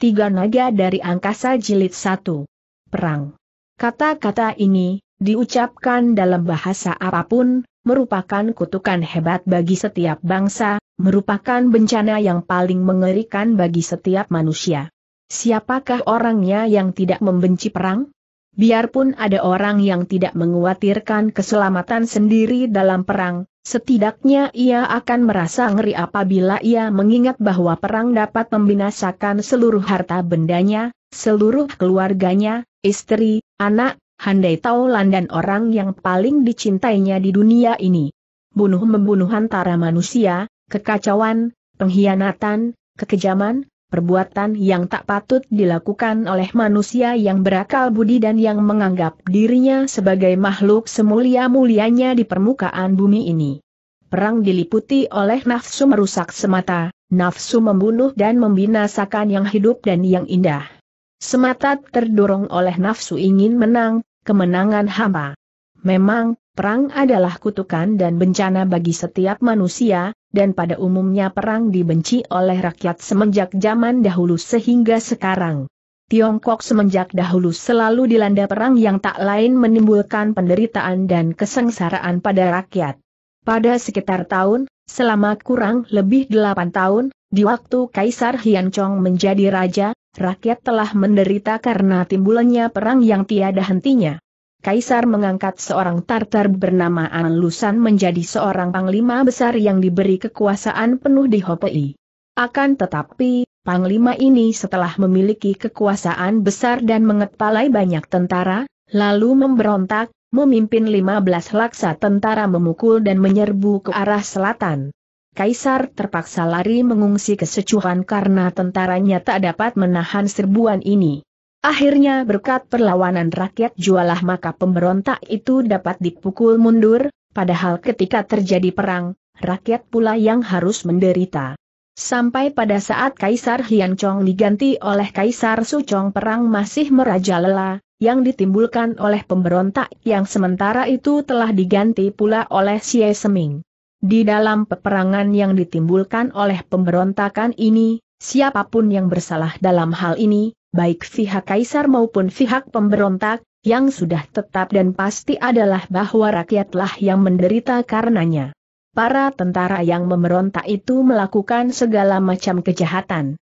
Tiga Naga dari Angkasa Jilid 1. Perang. Kata-kata ini, diucapkan dalam bahasa apapun, merupakan kutukan hebat bagi setiap bangsa, merupakan bencana yang paling mengerikan bagi setiap manusia. Siapakah orangnya yang tidak membenci perang? Biarpun ada orang yang tidak mengkhawatirkan keselamatan sendiri dalam perang, setidaknya ia akan merasa ngeri apabila ia mengingat bahwa perang dapat membinasakan seluruh harta bendanya, seluruh keluarganya, istri, anak, handai taulan dan orang yang paling dicintainya di dunia ini. Bunuh-membunuh antara manusia, kekacauan, pengkhianatan, kekejaman, perbuatan yang tak patut dilakukan oleh manusia yang berakal budi dan yang menganggap dirinya sebagai makhluk semulia-mulianya di permukaan bumi ini. Perang diliputi oleh nafsu merusak semata, nafsu membunuh dan membinasakan yang hidup dan yang indah. Semata terdorong oleh nafsu ingin menang, kemenangan hamba. Memang, perang adalah kutukan dan bencana bagi setiap manusia, dan pada umumnya perang dibenci oleh rakyat semenjak zaman dahulu sehingga sekarang. Tiongkok semenjak dahulu selalu dilanda perang yang tak lain menimbulkan penderitaan dan kesengsaraan pada rakyat. Pada sekitar tahun, selama kurang lebih 8 tahun, di waktu Kaisar Hiancong menjadi raja, rakyat telah menderita karena timbulnya perang yang tiada hentinya. Kaisar mengangkat seorang Tartar bernama An Lusan menjadi seorang panglima besar yang diberi kekuasaan penuh di Hopei. Akan tetapi, panglima ini setelah memiliki kekuasaan besar dan mengepalai banyak tentara, lalu memberontak, memimpin 15 laksa tentara memukul dan menyerbu ke arah selatan. Kaisar terpaksa lari mengungsi ke Sichuan karena tentaranya tak dapat menahan serbuan ini. Akhirnya berkat perlawanan rakyat jualah maka pemberontak itu dapat dipukul mundur, padahal ketika terjadi perang, rakyat pula yang harus menderita. Sampai pada saat Kaisar Hiancong diganti oleh Kaisar Suchong perang masih merajalela, yang ditimbulkan oleh pemberontak yang sementara itu telah diganti pula oleh Xie Seming. Di dalam peperangan yang ditimbulkan oleh pemberontakan ini, siapapun yang bersalah dalam hal ini, baik pihak kaisar maupun pihak pemberontak, yang sudah tetap dan pasti adalah bahwa rakyatlah yang menderita karenanya. Para tentara yang memberontak itu melakukan segala macam kejahatan.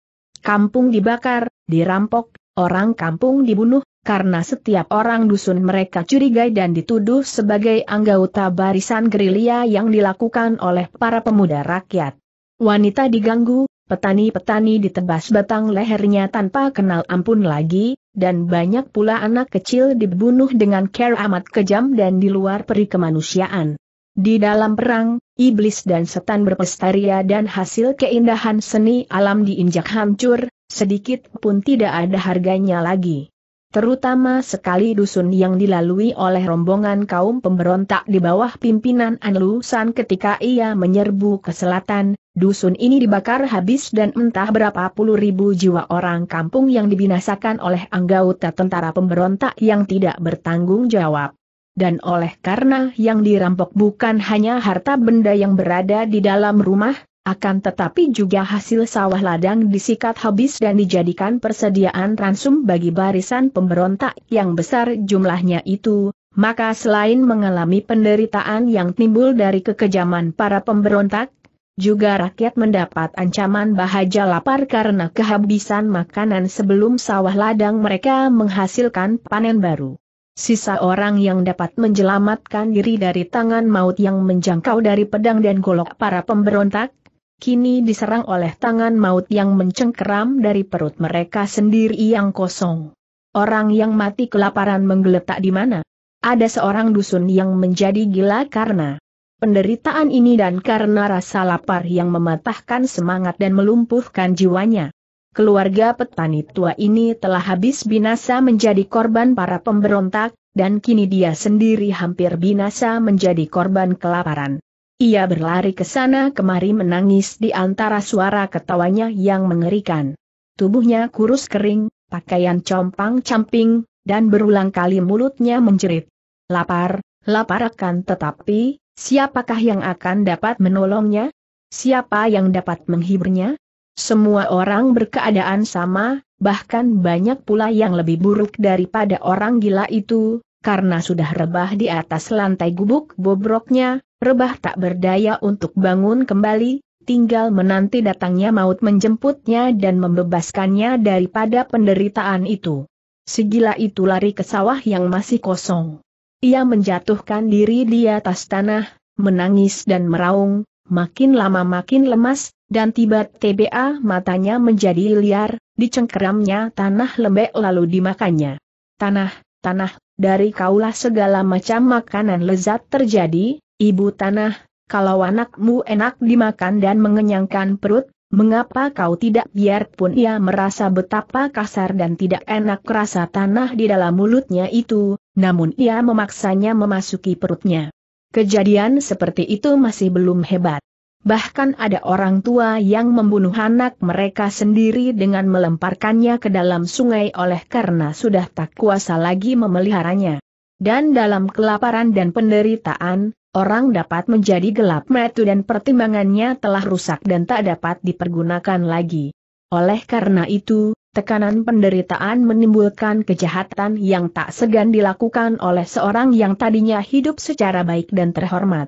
Kampung dibakar, dirampok, orang kampung dibunuh, karena setiap orang dusun mereka curigai dan dituduh sebagai anggota barisan gerilya yang dilakukan oleh para pemuda rakyat. Wanita diganggu, petani-petani ditebas batang lehernya tanpa kenal ampun lagi, dan banyak pula anak kecil dibunuh dengan cara amat kejam dan di luar peri kemanusiaan. Di dalam perang, iblis dan setan berpestaria dan hasil keindahan seni alam diinjak hancur, sedikit pun tidak ada harganya lagi. Terutama sekali dusun yang dilalui oleh rombongan kaum pemberontak di bawah pimpinan An Lusan ketika ia menyerbu ke selatan. Dusun ini dibakar habis dan entah berapa puluh ribu jiwa orang kampung yang dibinasakan oleh anggota tentara pemberontak yang tidak bertanggung jawab. Dan oleh karena yang dirampok bukan hanya harta benda yang berada di dalam rumah, akan tetapi juga hasil sawah ladang disikat habis dan dijadikan persediaan ransum bagi barisan pemberontak yang besar jumlahnya itu. Maka selain mengalami penderitaan yang timbul dari kekejaman para pemberontak, juga rakyat mendapat ancaman bahaya lapar karena kehabisan makanan sebelum sawah ladang mereka menghasilkan panen baru. Sisa orang yang dapat menyelamatkan diri dari tangan maut yang menjangkau dari pedang dan golok para pemberontak, kini diserang oleh tangan maut yang mencengkeram dari perut mereka sendiri yang kosong. Orang yang mati kelaparan menggeletak di mana? Ada seorang dusun yang menjadi gila karena penderitaan ini dan karena rasa lapar yang mematahkan semangat dan melumpuhkan jiwanya. Keluarga petani tua ini telah habis binasa menjadi korban para pemberontak, dan kini dia sendiri hampir binasa menjadi korban kelaparan. Ia berlari ke sana kemari menangis di antara suara ketawanya yang mengerikan. Tubuhnya kurus kering, pakaian compang-camping, dan berulang kali mulutnya menjerit. Lapar, lapar akan tetapi, siapakah yang akan dapat menolongnya? Siapa yang dapat menghiburnya? Semua orang berkeadaan sama, bahkan banyak pula yang lebih buruk daripada orang gila itu, karena sudah rebah di atas lantai gubuk bobroknya, rebah tak berdaya untuk bangun kembali, tinggal menanti datangnya maut menjemputnya dan membebaskannya daripada penderitaan itu. Si gila itu lari ke sawah yang masih kosong. Ia menjatuhkan diri di atas tanah, menangis dan meraung, makin lama makin lemas, dan tiba-tiba matanya menjadi liar, dicengkeramnya tanah lembek lalu dimakannya. Tanah, tanah, dari kaulah segala macam makanan lezat terjadi, ibu tanah, kalau anakmu enak dimakan dan mengenyangkan perut, mengapa kau tidak? Biarpun ia merasa betapa kasar dan tidak enak rasa tanah di dalam mulutnya itu, namun ia memaksanya memasuki perutnya. Kejadian seperti itu masih belum hebat. Bahkan ada orang tua yang membunuh anak mereka sendiri dengan melemparkannya ke dalam sungai oleh karena sudah tak kuasa lagi memeliharanya. Dan dalam kelaparan dan penderitaan, orang dapat menjadi gelap mata dan pertimbangannya telah rusak dan tak dapat dipergunakan lagi. Oleh karena itu, tekanan penderitaan menimbulkan kejahatan yang tak segan dilakukan oleh seorang yang tadinya hidup secara baik dan terhormat.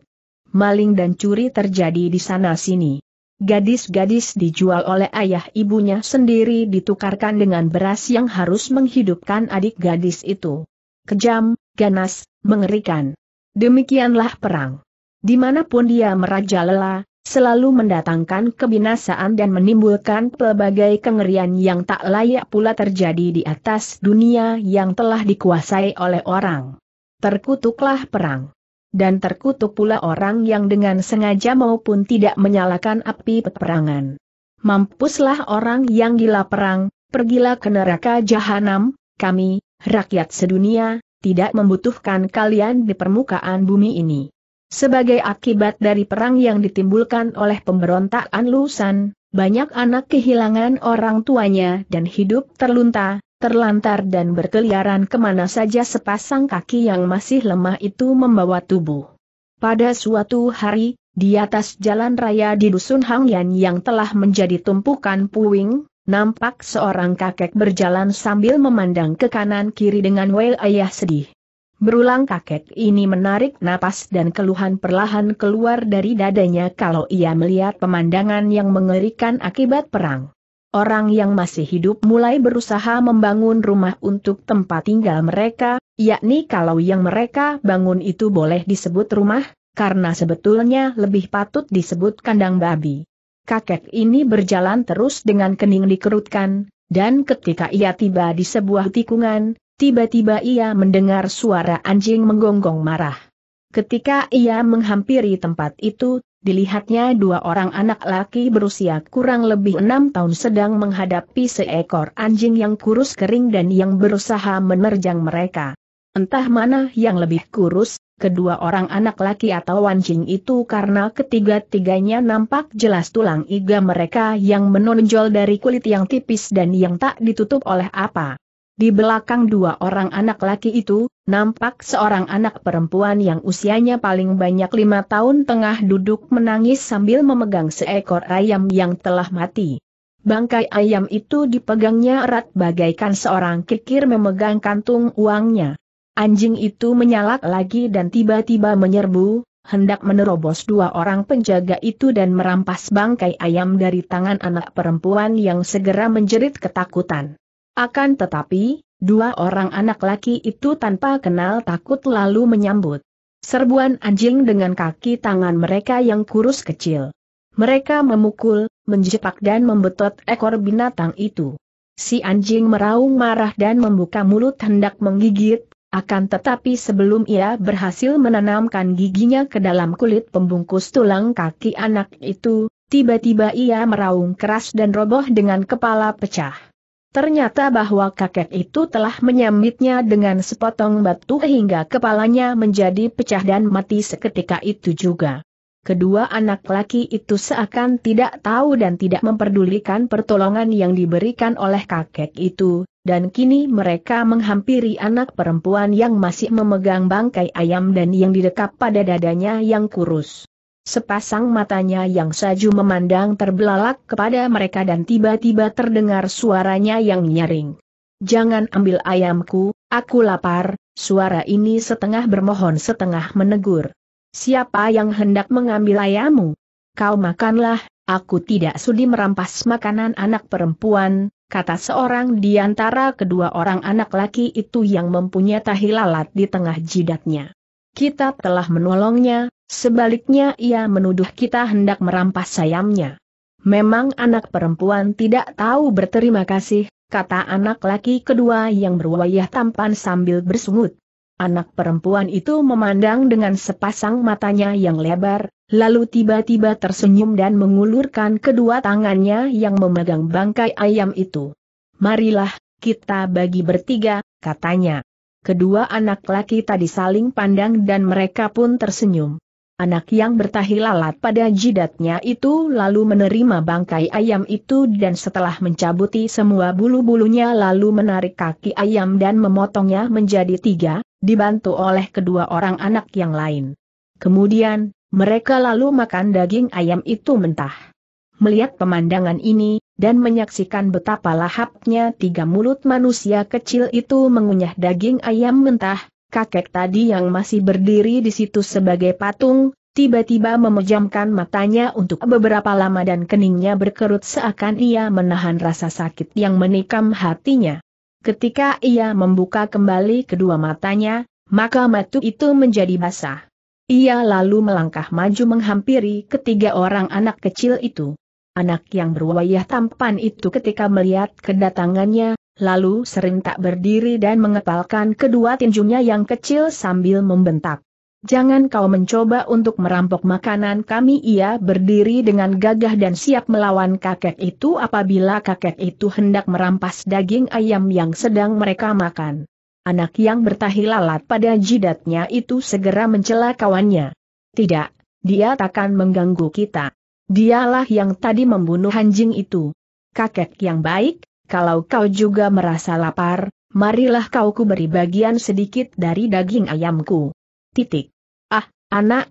Maling dan curi terjadi di sana-sini. Gadis-gadis dijual oleh ayah ibunya sendiri ditukarkan dengan beras yang harus menghidupkan adik gadis itu. Kejam, ganas, mengerikan. Demikianlah perang. Dimanapun dia merajalela, selalu mendatangkan kebinasaan dan menimbulkan pelbagai kengerian yang tak layak pula terjadi di atas dunia yang telah dikuasai oleh orang. Terkutuklah perang. Dan terkutuk pula orang yang dengan sengaja maupun tidak menyalakan api peperangan. Mampuslah orang yang gila perang, pergilah ke neraka jahanam. Kami, rakyat sedunia, tidak membutuhkan kalian di permukaan bumi ini. Sebagai akibat dari perang yang ditimbulkan oleh pemberontakan Lusan, banyak anak kehilangan orang tuanya dan hidup terlunta, terlantar dan berkeliaran kemana saja. Sepasang kaki yang masih lemah itu membawa tubuh. Pada suatu hari, di atas jalan raya di dusun Hangyan yang telah menjadi tumpukan puing, nampak seorang kakek berjalan sambil memandang ke kanan kiri dengan wajah sedih. Berulang kakek ini menarik napas dan keluhan perlahan keluar dari dadanya kalau ia melihat pemandangan yang mengerikan akibat perang. Orang yang masih hidup mulai berusaha membangun rumah untuk tempat tinggal mereka, yakni kalau yang mereka bangun itu boleh disebut rumah, karena sebetulnya lebih patut disebut kandang babi. Kakek ini berjalan terus dengan kening dikerutkan, dan ketika ia tiba di sebuah tikungan, tiba-tiba ia mendengar suara anjing menggonggong marah. Ketika ia menghampiri tempat itu, dilihatnya dua orang anak laki berusia kurang lebih 6 tahun sedang menghadapi seekor anjing yang kurus kering dan yang berusaha menerjang mereka. Entah mana yang lebih kurus, kedua orang anak laki atau anjing itu, karena ketiga-tiganya nampak jelas tulang iga mereka yang menonjol dari kulit yang tipis dan yang tak ditutup oleh apa. Di belakang dua orang anak laki itu, nampak seorang anak perempuan yang usianya paling banyak 5 tahun tengah duduk menangis sambil memegang seekor ayam yang telah mati. Bangkai ayam itu dipegangnya erat bagaikan seorang kikir memegang kantung uangnya. Anjing itu menyalak lagi dan tiba-tiba menyerbu, hendak menerobos dua orang penjaga itu dan merampas bangkai ayam dari tangan anak perempuan yang segera menjerit ketakutan. Akan tetapi, dua orang anak laki itu tanpa kenal takut lalu menyambut serbuan anjing dengan kaki tangan mereka yang kurus kecil. Mereka memukul, menjepak dan membetot ekor binatang itu. Si anjing meraung marah dan membuka mulut hendak menggigit, akan tetapi sebelum ia berhasil menanamkan giginya ke dalam kulit pembungkus tulang kaki anak itu, tiba-tiba ia meraung keras dan roboh dengan kepala pecah. Ternyata bahwa kakek itu telah menyambitnya dengan sepotong batu hingga kepalanya menjadi pecah dan mati seketika itu juga. Kedua anak laki itu seakan tidak tahu dan tidak memperdulikan pertolongan yang diberikan oleh kakek itu, dan kini mereka menghampiri anak perempuan yang masih memegang bangkai ayam dan yang didekap pada dadanya yang kurus. Sepasang matanya yang saju memandang terbelalak kepada mereka dan tiba-tiba terdengar suaranya yang nyaring. "Jangan ambil ayamku, aku lapar." Suara ini setengah bermohon setengah menegur. "Siapa yang hendak mengambil ayammu? Kau makanlah, aku tidak sudi merampas makanan anak perempuan," kata seorang di antara kedua orang anak laki itu yang mempunyai tahi lalat di tengah jidatnya. "Kita telah menolongnya, sebaliknya ia menuduh kita hendak merampas ayamnya." "Memang anak perempuan tidak tahu berterima kasih," kata anak laki kedua yang berwajah tampan sambil bersungut. Anak perempuan itu memandang dengan sepasang matanya yang lebar, lalu tiba-tiba tersenyum dan mengulurkan kedua tangannya yang memegang bangkai ayam itu. "Marilah, kita bagi bertiga," katanya. Kedua anak laki tadi saling pandang dan mereka pun tersenyum. Anak yang bertahi lalat pada jidatnya itu lalu menerima bangkai ayam itu dan setelah mencabuti semua bulu-bulunya lalu menarik kaki ayam dan memotongnya menjadi tiga, dibantu oleh kedua orang anak yang lain. Kemudian, mereka lalu makan daging ayam itu mentah. Melihat pemandangan ini, dan menyaksikan betapa lahapnya tiga mulut manusia kecil itu mengunyah daging ayam mentah, kakek tadi yang masih berdiri di situ sebagai patung, tiba-tiba memejamkan matanya untuk beberapa lama dan keningnya berkerut seakan ia menahan rasa sakit yang menikam hatinya. Ketika ia membuka kembali kedua matanya, maka mata itu menjadi basah. Ia lalu melangkah maju menghampiri ketiga orang anak kecil itu. Anak yang berwajah tampan itu ketika melihat kedatangannya, lalu serentak berdiri dan mengepalkan kedua tinjunya yang kecil sambil membentak. "Jangan kau mencoba untuk merampok makanan kami!" Ia berdiri dengan gagah dan siap melawan kakek itu apabila kakek itu hendak merampas daging ayam yang sedang mereka makan. Anak yang bertahi lalat pada jidatnya itu segera mencela kawannya. "Tidak, dia takkan mengganggu kita. Dialah yang tadi membunuh anjing itu. Kakek yang baik, kalau kau juga merasa lapar, marilah kau kuberi bagian sedikit dari daging ayamku." Titik. "Ah, anak,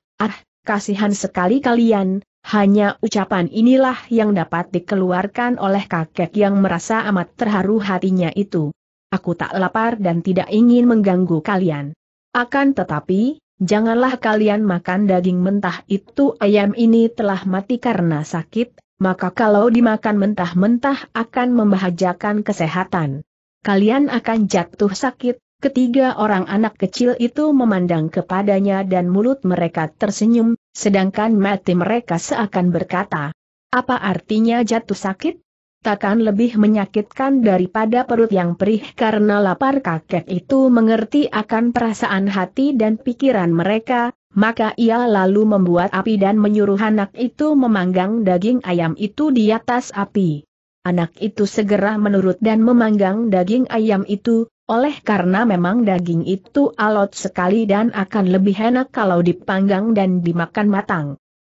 kasihan sekali kalian." Hanya ucapan inilah yang dapat dikeluarkan oleh kakek yang merasa amat terharu hatinya itu. "Aku tak lapar dan tidak ingin mengganggu kalian. Akan tetapi, janganlah kalian makan daging mentah itu. Ayam ini telah mati karena sakit, maka kalau dimakan mentah-mentah akan membahayakan kesehatan. Kalian akan jatuh sakit." Ketiga orang anak kecil itu memandang kepadanya dan mulut mereka tersenyum, sedangkan mata mereka seakan berkata, "Apa artinya jatuh sakit? Takkan lebih menyakitkan daripada perut yang perih karena lapar." Kakek itu mengerti akan perasaan hati dan pikiran mereka, maka ia lalu membuat api dan menyuruh anak itu memanggang daging ayam itu di atas api. Anak itu segera menurut dan memanggang daging ayam itu, oleh karena memang daging itu alot sekali dan akan lebih enak kalau dipanggang dan dimakan matang.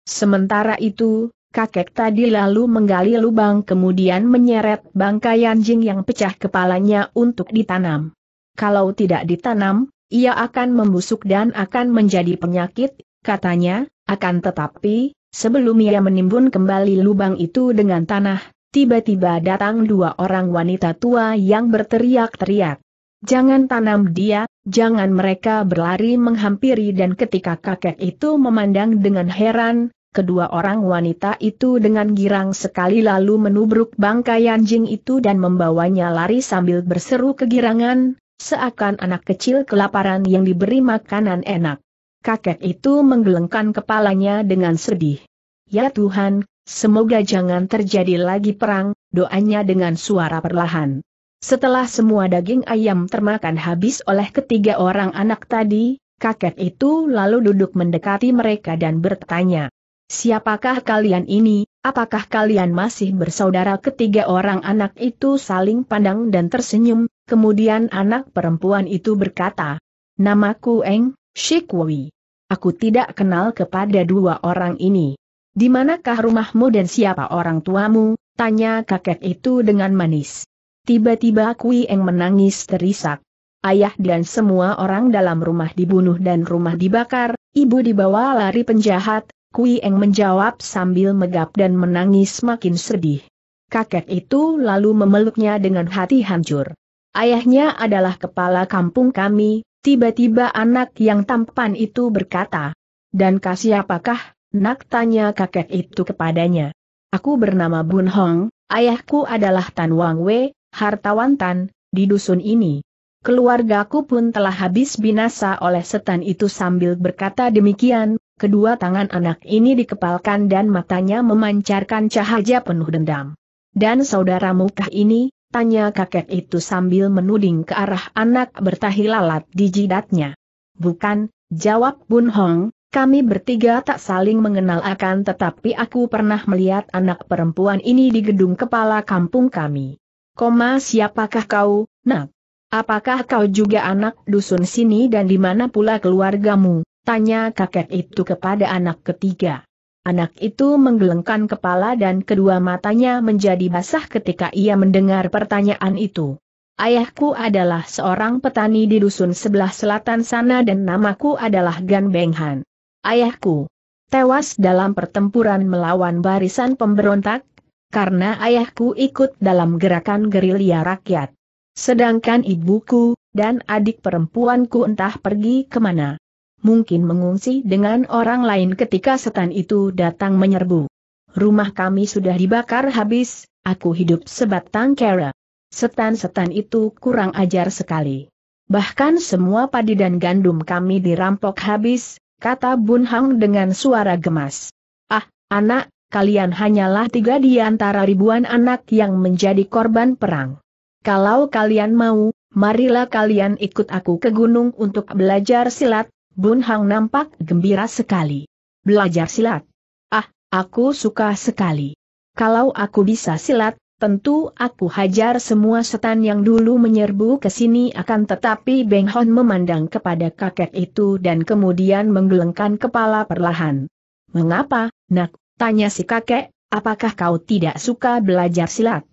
Sementara itu, kakek tadi lalu menggali lubang kemudian menyeret bangkai anjing yang pecah kepalanya untuk ditanam. "Kalau tidak ditanam, ia akan membusuk dan akan menjadi penyakit," katanya. Akan tetapi, sebelum ia menimbun kembali lubang itu dengan tanah, tiba-tiba datang dua orang wanita tua yang berteriak-teriak, "Jangan tanam dia, jangan!" Mereka berlari menghampiri dan ketika kakek itu memandang dengan heran, kedua orang wanita itu dengan girang sekali lalu menubruk bangkai anjing itu dan membawanya lari sambil berseru kegirangan, seakan anak kecil kelaparan yang diberi makanan enak. Kakek itu menggelengkan kepalanya dengan sedih. "Ya Tuhan, semoga jangan terjadi lagi perang," doanya dengan suara perlahan. Setelah semua daging ayam termakan habis oleh ketiga orang anak tadi, kakek itu lalu duduk mendekati mereka dan bertanya, "Siapakah kalian ini? Apakah kalian masih bersaudara?" Ketiga orang anak itu saling pandang dan tersenyum, kemudian anak perempuan itu berkata, "Namaku Eng Shikwi. Aku tidak kenal kepada dua orang ini." "Di manakah rumahmu dan siapa orang tuamu?" tanya kakek itu dengan manis. Tiba-tiba Kui Eng menangis terisak. "Ayah dan semua orang dalam rumah dibunuh dan rumah dibakar, ibu dibawa lari penjahat, Kui Eng menjawab sambil megap dan menangis makin sedih. Kakek itu lalu memeluknya dengan hati hancur. Ayahnya adalah kepala kampung kami, tiba-tiba anak yang tampan itu berkata. Dan kau siapakah, nak, tanya kakek itu kepadanya. Aku bernama Bun Hong, ayahku adalah Tan Wang Wei, hartawan Tan, di dusun ini. Keluargaku pun telah habis binasa oleh setan itu. Sambil berkata demikian, kedua tangan anak ini dikepalkan dan matanya memancarkan cahaya penuh dendam. Dan saudaramu kah ini? Tanya kakek itu sambil menuding ke arah anak bertahi lalat di jidatnya. Bukan, jawab Bun Hong, kami bertiga tak saling mengenal, akan tetapi aku pernah melihat anak perempuan ini di gedung kepala kampung kami. Koma, siapakah kau, nak? Apakah kau juga anak dusun sini dan di mana pula keluargamu? Tanya kakek itu kepada anak ketiga. Anak itu menggelengkan kepala dan kedua matanya menjadi basah ketika ia mendengar pertanyaan itu. Ayahku adalah seorang petani di dusun sebelah selatan sana dan namaku adalah Gan Beng Han. Ayahku tewas dalam pertempuran melawan barisan pemberontak, karena ayahku ikut dalam gerakan gerilya rakyat. Sedangkan ibuku dan adik perempuanku entah pergi kemana. Mungkin mengungsi dengan orang lain ketika setan itu datang menyerbu. Rumah kami sudah dibakar habis, aku hidup sebatang kara. Setan-setan itu kurang ajar sekali. Bahkan semua padi dan gandum kami dirampok habis, kata Bun Hong dengan suara gemas. Ah, anak, kalian hanyalah tiga di antara ribuan anak yang menjadi korban perang. Kalau kalian mau, marilah kalian ikut aku ke gunung untuk belajar silat. Bun Hong nampak gembira sekali. Belajar silat? Ah, aku suka sekali. Kalau aku bisa silat, tentu aku hajar semua setan yang dulu menyerbu ke sini. Akan tetapi Beng Hon memandang kepada kakek itu dan kemudian menggelengkan kepala perlahan. Mengapa, nak? Tanya si kakek, apakah kau tidak suka belajar silat?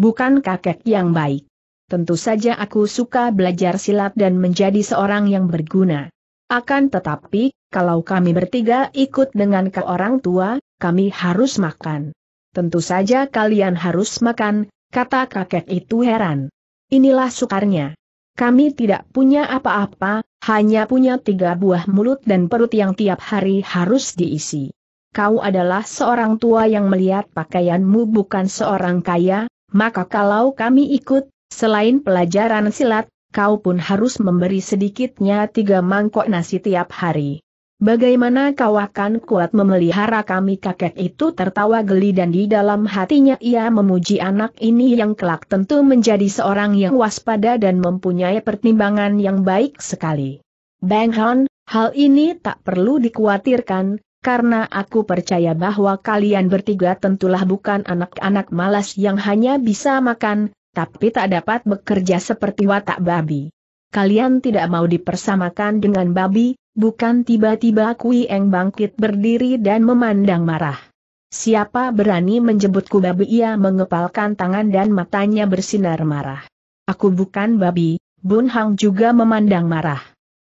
Bukan, kakek yang baik. Tentu saja aku suka belajar silat dan menjadi seorang yang berguna. Akan tetapi, kalau kami bertiga ikut dengan ke orang tua, kami harus makan. Tentu saja kalian harus makan, kata kakek itu heran. Inilah sukarnya. Kami tidak punya apa-apa, hanya punya tiga buah mulut dan perut yang tiap hari harus diisi. Kau adalah seorang tua yang melihat pakaianmu, bukan seorang kaya, maka kalau kami ikut, selain pelajaran silat, kau pun harus memberi sedikitnya 3 mangkok nasi tiap hari. Bagaimana kau akan kuat memelihara kami? Kakek itu tertawa geli dan di dalam hatinya ia memuji anak ini yang kelak tentu menjadi seorang yang waspada dan mempunyai pertimbangan yang baik sekali. Beng Hon, hal ini tak perlu dikhawatirkan, karena aku percaya bahwa kalian bertiga tentulah bukan anak-anak malas yang hanya bisa makan, tapi tak dapat bekerja seperti watak babi. Kalian tidak mau dipersamakan dengan babi, bukan? Tiba-tiba Kui Eng bangkit berdiri dan memandang marah. Siapa berani menyebutku babi? Ia mengepalkan tangan dan matanya bersinar marah. Aku bukan babi. Bun Hong juga memandang marah.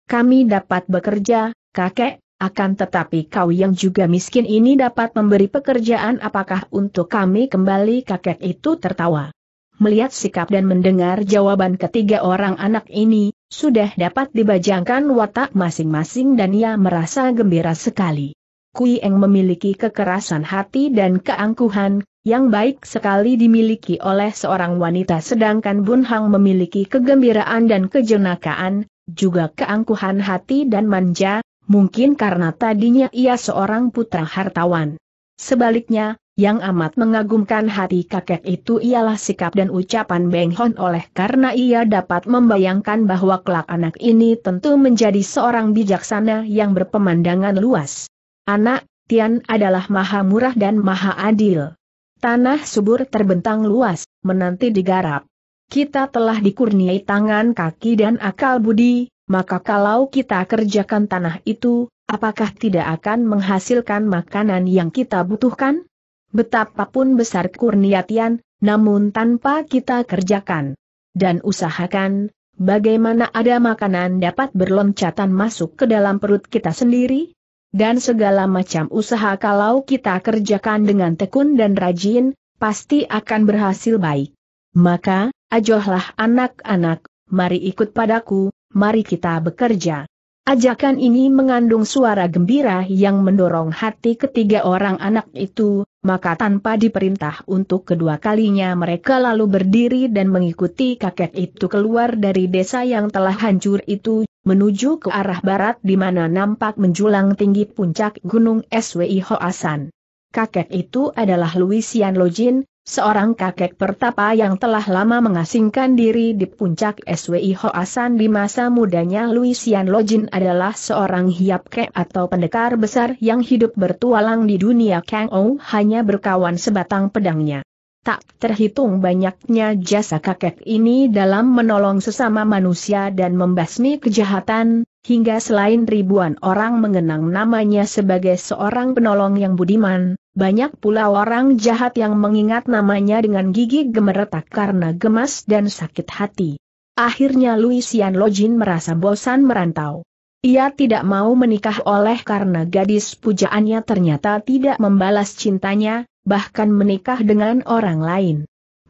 Kami dapat bekerja, kakek, akan tetapi kau yang juga miskin ini dapat memberi pekerjaan apakah untuk kami kembali? Kakek itu tertawa. Melihat sikap dan mendengar jawaban ketiga orang anak ini, sudah dapat dibajangkan watak masing-masing dan ia merasa gembira sekali. Kui Eng memiliki kekerasan hati dan keangkuhan, yang baik sekali dimiliki oleh seorang wanita, sedangkan Bun Hong memiliki kegembiraan dan kejenakaan, juga keangkuhan hati dan manja, mungkin karena tadinya ia seorang putra hartawan. Sebaliknya, yang amat mengagumkan hati kakek itu ialah sikap dan ucapan Beng Hon, oleh karena ia dapat membayangkan bahwa kelak anak ini tentu menjadi seorang bijaksana yang berpemandangan luas. Anak Tian adalah maha murah dan maha adil. Tanah subur terbentang luas, menanti digarap. Kita telah dikurniai tangan, kaki dan akal budi, maka kalau kita kerjakan tanah itu, apakah tidak akan menghasilkan makanan yang kita butuhkan? Betapapun besar kurnia Tian, namun tanpa kita kerjakan dan usahakan, bagaimana ada makanan dapat berloncatan masuk ke dalam perut kita sendiri? Dan segala macam usaha kalau kita kerjakan dengan tekun dan rajin, pasti akan berhasil baik. Maka, ajohlah anak-anak, mari ikut padaku, mari kita bekerja. Ajakan ini mengandung suara gembira yang mendorong hati ketiga orang anak itu, maka tanpa diperintah untuk kedua kalinya mereka lalu berdiri dan mengikuti kakek itu keluar dari desa yang telah hancur itu, menuju ke arah barat di mana nampak menjulang tinggi puncak gunung Swi Hoasan. Kakek itu adalah Luisian Lojin, seorang kakek pertapa yang telah lama mengasingkan diri di puncak Swi Hoasan di masa mudanya. Luisian Lojin adalah seorang hiap kek atau pendekar besar yang hidup bertualang di dunia Kang Ou hanya berkawan sebatang pedangnya. Tak terhitung banyaknya jasa kakek ini dalam menolong sesama manusia dan membasmi kejahatan, hingga selain ribuan orang mengenang namanya sebagai seorang penolong yang budiman, banyak pula orang jahat yang mengingat namanya dengan gigi gemeretak karena gemas dan sakit hati. Akhirnya Luisian Lojin merasa bosan merantau. Ia tidak mau menikah oleh karena gadis pujaannya ternyata tidak membalas cintanya, bahkan menikah dengan orang lain.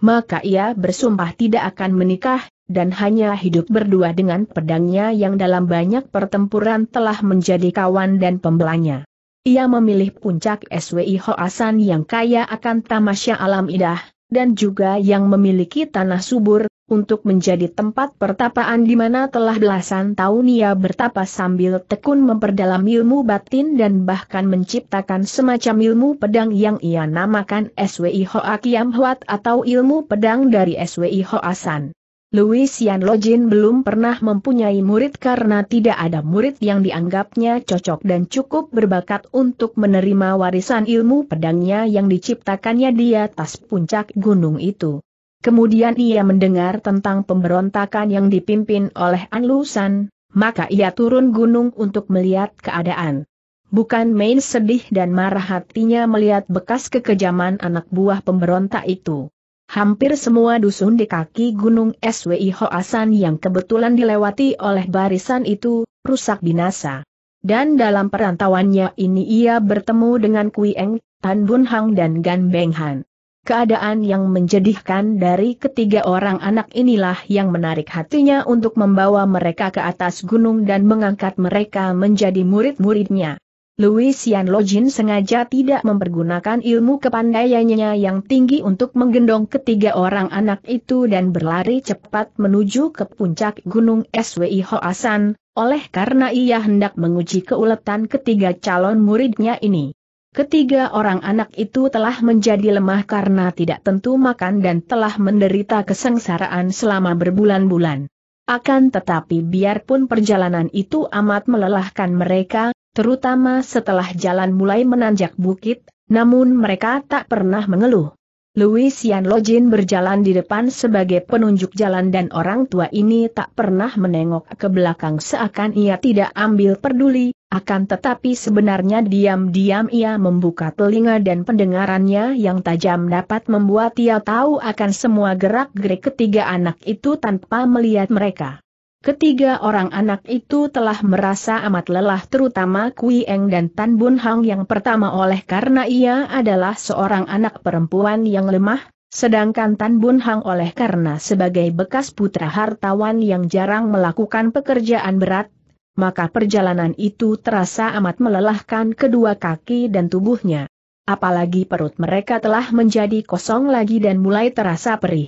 Maka ia bersumpah tidak akan menikah, dan hanya hidup berdua dengan pedangnya yang dalam banyak pertempuran telah menjadi kawan dan pembelanya. Ia memilih puncak Swi Hoasan yang kaya akan tamasya alam indah, dan juga yang memiliki tanah subur, untuk menjadi tempat pertapaan di mana telah belasan tahun ia bertapa sambil tekun memperdalam ilmu batin dan bahkan menciptakan semacam ilmu pedang yang ia namakan Swi Hoa Kiam Huat atau ilmu pedang dari Swi Hoasan. Luisian Lojin belum pernah mempunyai murid karena tidak ada murid yang dianggapnya cocok dan cukup berbakat untuk menerima warisan ilmu pedangnya yang diciptakannya di atas puncak gunung itu. Kemudian ia mendengar tentang pemberontakan yang dipimpin oleh An Lu San, maka ia turun gunung untuk melihat keadaan. Bukan main sedih dan marah hatinya melihat bekas kekejaman anak buah pemberontak itu. Hampir semua dusun di kaki gunung Swi Hoasan yang kebetulan dilewati oleh barisan itu, rusak binasa. Dan dalam perantauannya ini ia bertemu dengan Kui Eng, Tan Bun Hang dan Gan Beng Han. Keadaan yang menjedihkan dari ketiga orang anak inilah yang menarik hatinya untuk membawa mereka ke atas gunung dan mengangkat mereka menjadi murid-muridnya. Luisian Lojin sengaja tidak mempergunakan ilmu kepandaiannya yang tinggi untuk menggendong ketiga orang anak itu dan berlari cepat menuju ke puncak gunung Swi Hoasan, oleh karena ia hendak menguji keuletan ketiga calon muridnya ini. Ketiga orang anak itu telah menjadi lemah karena tidak tentu makan dan telah menderita kesengsaraan selama berbulan-bulan. Akan tetapi biarpun perjalanan itu amat melelahkan mereka, terutama setelah jalan mulai menanjak bukit, namun mereka tak pernah mengeluh. Luisian Lojin berjalan di depan sebagai penunjuk jalan dan orang tua ini tak pernah menengok ke belakang seakan ia tidak ambil peduli, akan tetapi sebenarnya diam-diam ia membuka telinga dan pendengarannya yang tajam dapat membuat ia tahu akan semua gerak-gerik ketiga anak itu tanpa melihat mereka. Ketiga orang anak itu telah merasa amat lelah terutama Kui Eng dan Tan Bun Hang yang pertama oleh karena ia adalah seorang anak perempuan yang lemah, sedangkan Tan Bun Hang oleh karena sebagai bekas putra hartawan yang jarang melakukan pekerjaan berat, maka perjalanan itu terasa amat melelahkan kedua kaki dan tubuhnya. Apalagi perut mereka telah menjadi kosong lagi dan mulai terasa perih.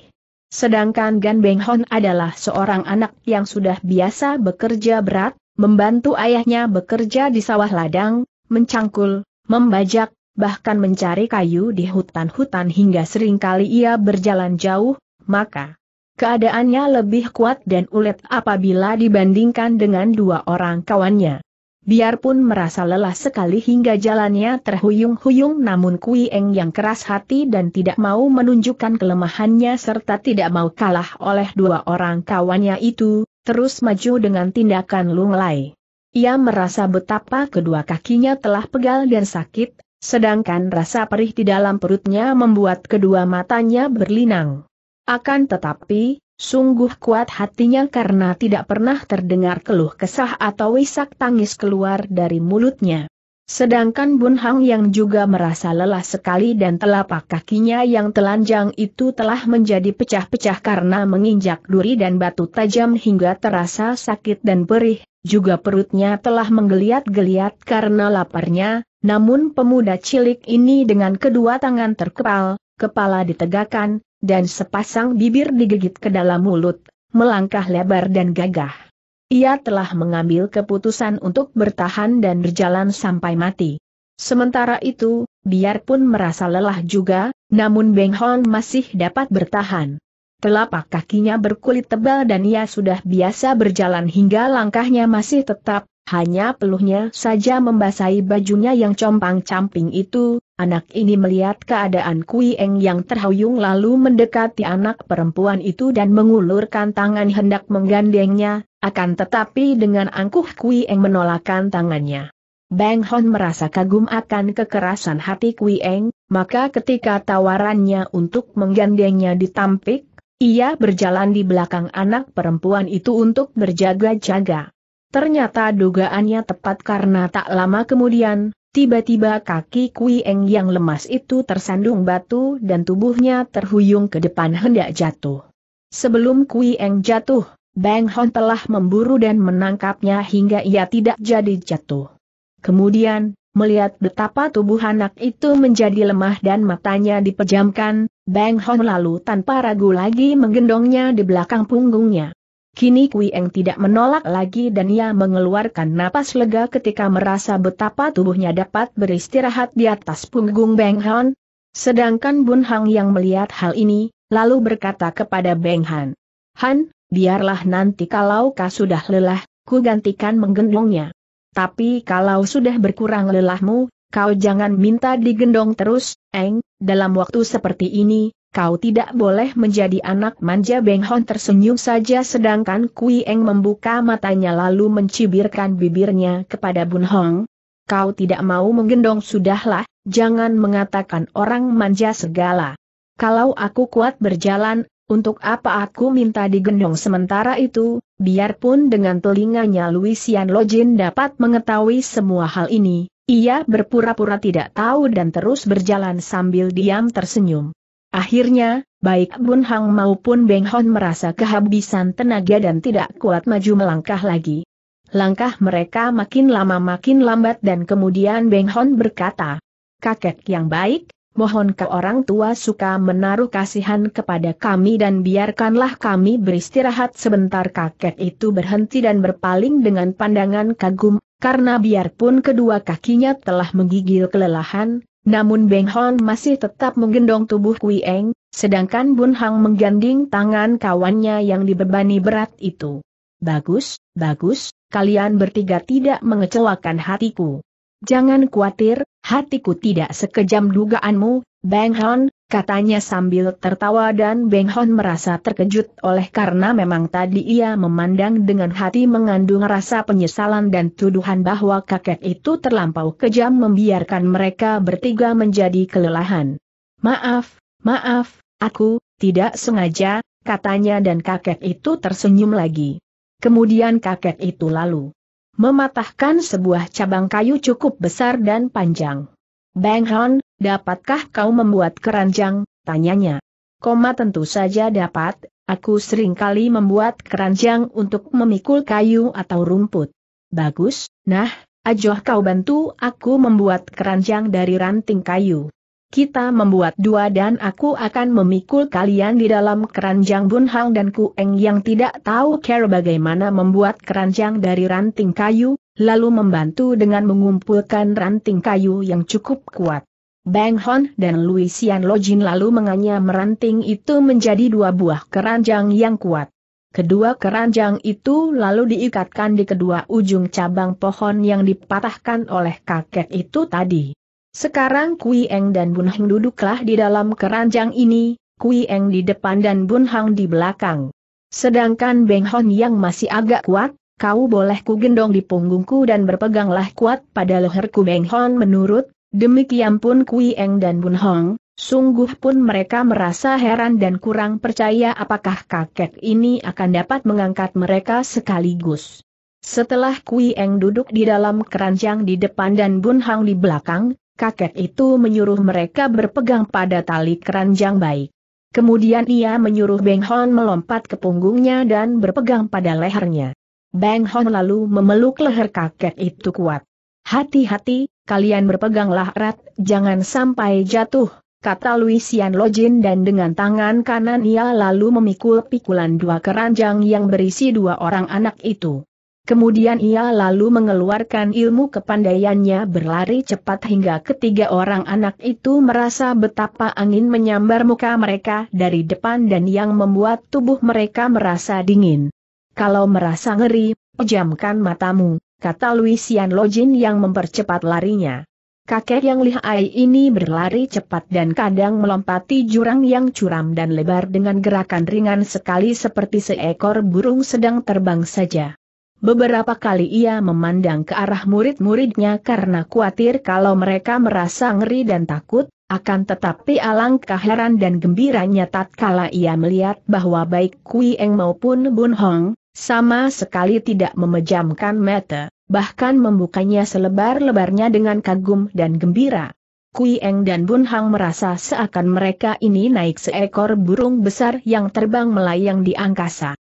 Sedangkan Gan Beng Han adalah seorang anak yang sudah biasa bekerja berat, membantu ayahnya bekerja di sawah ladang, mencangkul, membajak, bahkan mencari kayu di hutan-hutan hingga seringkali ia berjalan jauh, maka keadaannya lebih kuat dan ulet apabila dibandingkan dengan dua orang kawannya. Biarpun merasa lelah sekali hingga jalannya terhuyung-huyung namun Kui Eng yang keras hati dan tidak mau menunjukkan kelemahannya serta tidak mau kalah oleh dua orang kawannya itu, terus maju dengan tindakan lunglai. Ia merasa betapa kedua kakinya telah pegal dan sakit, sedangkan rasa perih di dalam perutnya membuat kedua matanya berlinang. Akan tetapi, sungguh kuat hatinya karena tidak pernah terdengar keluh kesah atau isak tangis keluar dari mulutnya. Sedangkan Bun Hang yang juga merasa lelah sekali dan telapak kakinya yang telanjang itu telah menjadi pecah-pecah karena menginjak duri dan batu tajam hingga terasa sakit dan perih, juga perutnya telah menggeliat-geliat karena laparnya, namun pemuda cilik ini dengan kedua tangan terkepal, kepala ditegakkan, dan sepasang bibir digigit ke dalam mulut, melangkah lebar dan gagah. Ia telah mengambil keputusan untuk bertahan dan berjalan sampai mati. Sementara itu, biarpun merasa lelah juga, namun Beng Hon masih dapat bertahan. Telapak kakinya berkulit tebal dan ia sudah biasa berjalan hingga langkahnya masih tetap, hanya peluhnya saja membasahi bajunya yang compang-camping itu. Anak ini melihat keadaan Kui Eng yang terhuyung lalu mendekati anak perempuan itu dan mengulurkan tangan hendak menggandengnya, akan tetapi dengan angkuh Kui Eng menolakkan tangannya. Beng Hon merasa kagum akan kekerasan hati Kui Eng, maka ketika tawarannya untuk menggandengnya ditampik, ia berjalan di belakang anak perempuan itu untuk berjaga-jaga. Ternyata dugaannya tepat karena tak lama kemudian, tiba-tiba kaki Kui Eng yang lemas itu tersandung batu dan tubuhnya terhuyung ke depan hendak jatuh. Sebelum Kui Eng jatuh, Beng Hon telah memburu dan menangkapnya hingga ia tidak jadi jatuh. Kemudian, melihat betapa tubuh anak itu menjadi lemah dan matanya dipejamkan, Beng Hon lalu tanpa ragu lagi menggendongnya di belakang punggungnya. Kini Kui Eng tidak menolak lagi dan ia mengeluarkan napas lega ketika merasa betapa tubuhnya dapat beristirahat di atas punggung Beng Hon. Sedangkan Bun Hang yang melihat hal ini, lalu berkata kepada Beng Hon, "Han, biarlah nanti kalau kau sudah lelah, ku gantikan menggendongnya. Tapi kalau sudah berkurang lelahmu, kau jangan minta digendong terus, Eng, dalam waktu seperti ini. Kau tidak boleh menjadi anak manja." Beng Hon tersenyum saja sedangkan Kui Eng membuka matanya lalu mencibirkan bibirnya kepada Bun Hong. "Kau tidak mau menggendong sudahlah, jangan mengatakan orang manja segala. Kalau aku kuat berjalan, untuk apa aku minta digendong?" Sementara itu, biarpun dengan telinganya Luisian Lojin dapat mengetahui semua hal ini, ia berpura-pura tidak tahu dan terus berjalan sambil diam tersenyum. Akhirnya, baik Bun Hang maupun Beng Hon merasa kehabisan tenaga dan tidak kuat maju melangkah lagi. Langkah mereka makin lama makin lambat dan kemudian Beng Hon berkata, "Kakek yang baik, mohon ke orang tua suka menaruh kasihan kepada kami dan biarkanlah kami beristirahat sebentar." Kakek itu berhenti dan berpaling dengan pandangan kagum, karena biarpun kedua kakinya telah menggigil kelelahan, namun Beng Hon masih tetap menggendong tubuh Kui Eng, sedangkan Bun Hang mengganding tangan kawannya yang dibebani berat itu. "Bagus, bagus, kalian bertiga tidak mengecewakan hatiku. Jangan khawatir, hatiku tidak sekejam dugaanmu, Beng Hon," katanya sambil tertawa dan Beng Hon merasa terkejut oleh karena memang tadi ia memandang dengan hati mengandung rasa penyesalan dan tuduhan bahwa kakek itu terlampau kejam membiarkan mereka bertiga menjadi kelelahan. Maaf, aku tidak sengaja," katanya dan kakek itu tersenyum lagi. Kemudian kakek itu lalu mematahkan sebuah cabang kayu cukup besar dan panjang. "Beng Hon, dapatkah kau membuat keranjang?" tanyanya. "Koma tentu saja dapat, aku seringkali membuat keranjang untuk memikul kayu atau rumput." "Bagus, nah, ajoh kau bantu aku membuat keranjang dari ranting kayu. Kita membuat dua dan aku akan memikul kalian di dalam keranjang." Bun Hang dan Kui Eng yang tidak tahu cara bagaimana membuat keranjang dari ranting kayu, lalu membantu dengan mengumpulkan ranting kayu yang cukup kuat. Beng Hon dan Luisian Lojin lalu menganyam ranting itu menjadi dua buah keranjang yang kuat. Kedua keranjang itu lalu diikatkan di kedua ujung cabang pohon yang dipatahkan oleh kakek itu tadi. Sekarang Kui Eng dan Bun Hang duduklah di dalam keranjang ini, Kui Eng di depan dan Bun Hang di belakang. Sedangkan Beng Hon yang masih agak kuat, "Kau boleh ku gendong di punggungku dan berpeganglah kuat pada leherku." Beng Hon menurut, demikian pun Kui Eng dan Bun Hang, sungguh pun mereka merasa heran dan kurang percaya apakah kakek ini akan dapat mengangkat mereka sekaligus. Setelah Kui Eng duduk di dalam keranjang di depan dan Bun Hang di belakang, kakek itu menyuruh mereka berpegang pada tali keranjang baik. Kemudian ia menyuruh Beng Hon melompat ke punggungnya dan berpegang pada lehernya. Beng Hon lalu memeluk leher kakek itu kuat. "Hati-hati, kalian berpeganglah erat, jangan sampai jatuh," kata Luisian Lojin, dan dengan tangan kanan ia lalu memikul pikulan dua keranjang yang berisi dua orang anak itu. Kemudian ia lalu mengeluarkan ilmu kepandaiannya berlari cepat hingga ketiga orang anak itu merasa betapa angin menyambar muka mereka dari depan dan yang membuat tubuh mereka merasa dingin. "Kalau merasa ngeri, pejamkan matamu," kata Luisian Lojin yang mempercepat larinya. Kakek yang lihai ini berlari cepat dan kadang melompati jurang yang curam dan lebar dengan gerakan ringan sekali seperti seekor burung sedang terbang saja. Beberapa kali ia memandang ke arah murid-muridnya karena khawatir kalau mereka merasa ngeri dan takut, akan tetapi alangkah heran dan gembiranya tatkala ia melihat bahwa baik Kui Eng maupun Bun Hong sama sekali tidak memejamkan mata, bahkan membukanya selebar-lebarnya dengan kagum dan gembira. Kui Eng dan Bun Hong merasa seakan mereka ini naik seekor burung besar yang terbang melayang di angkasa.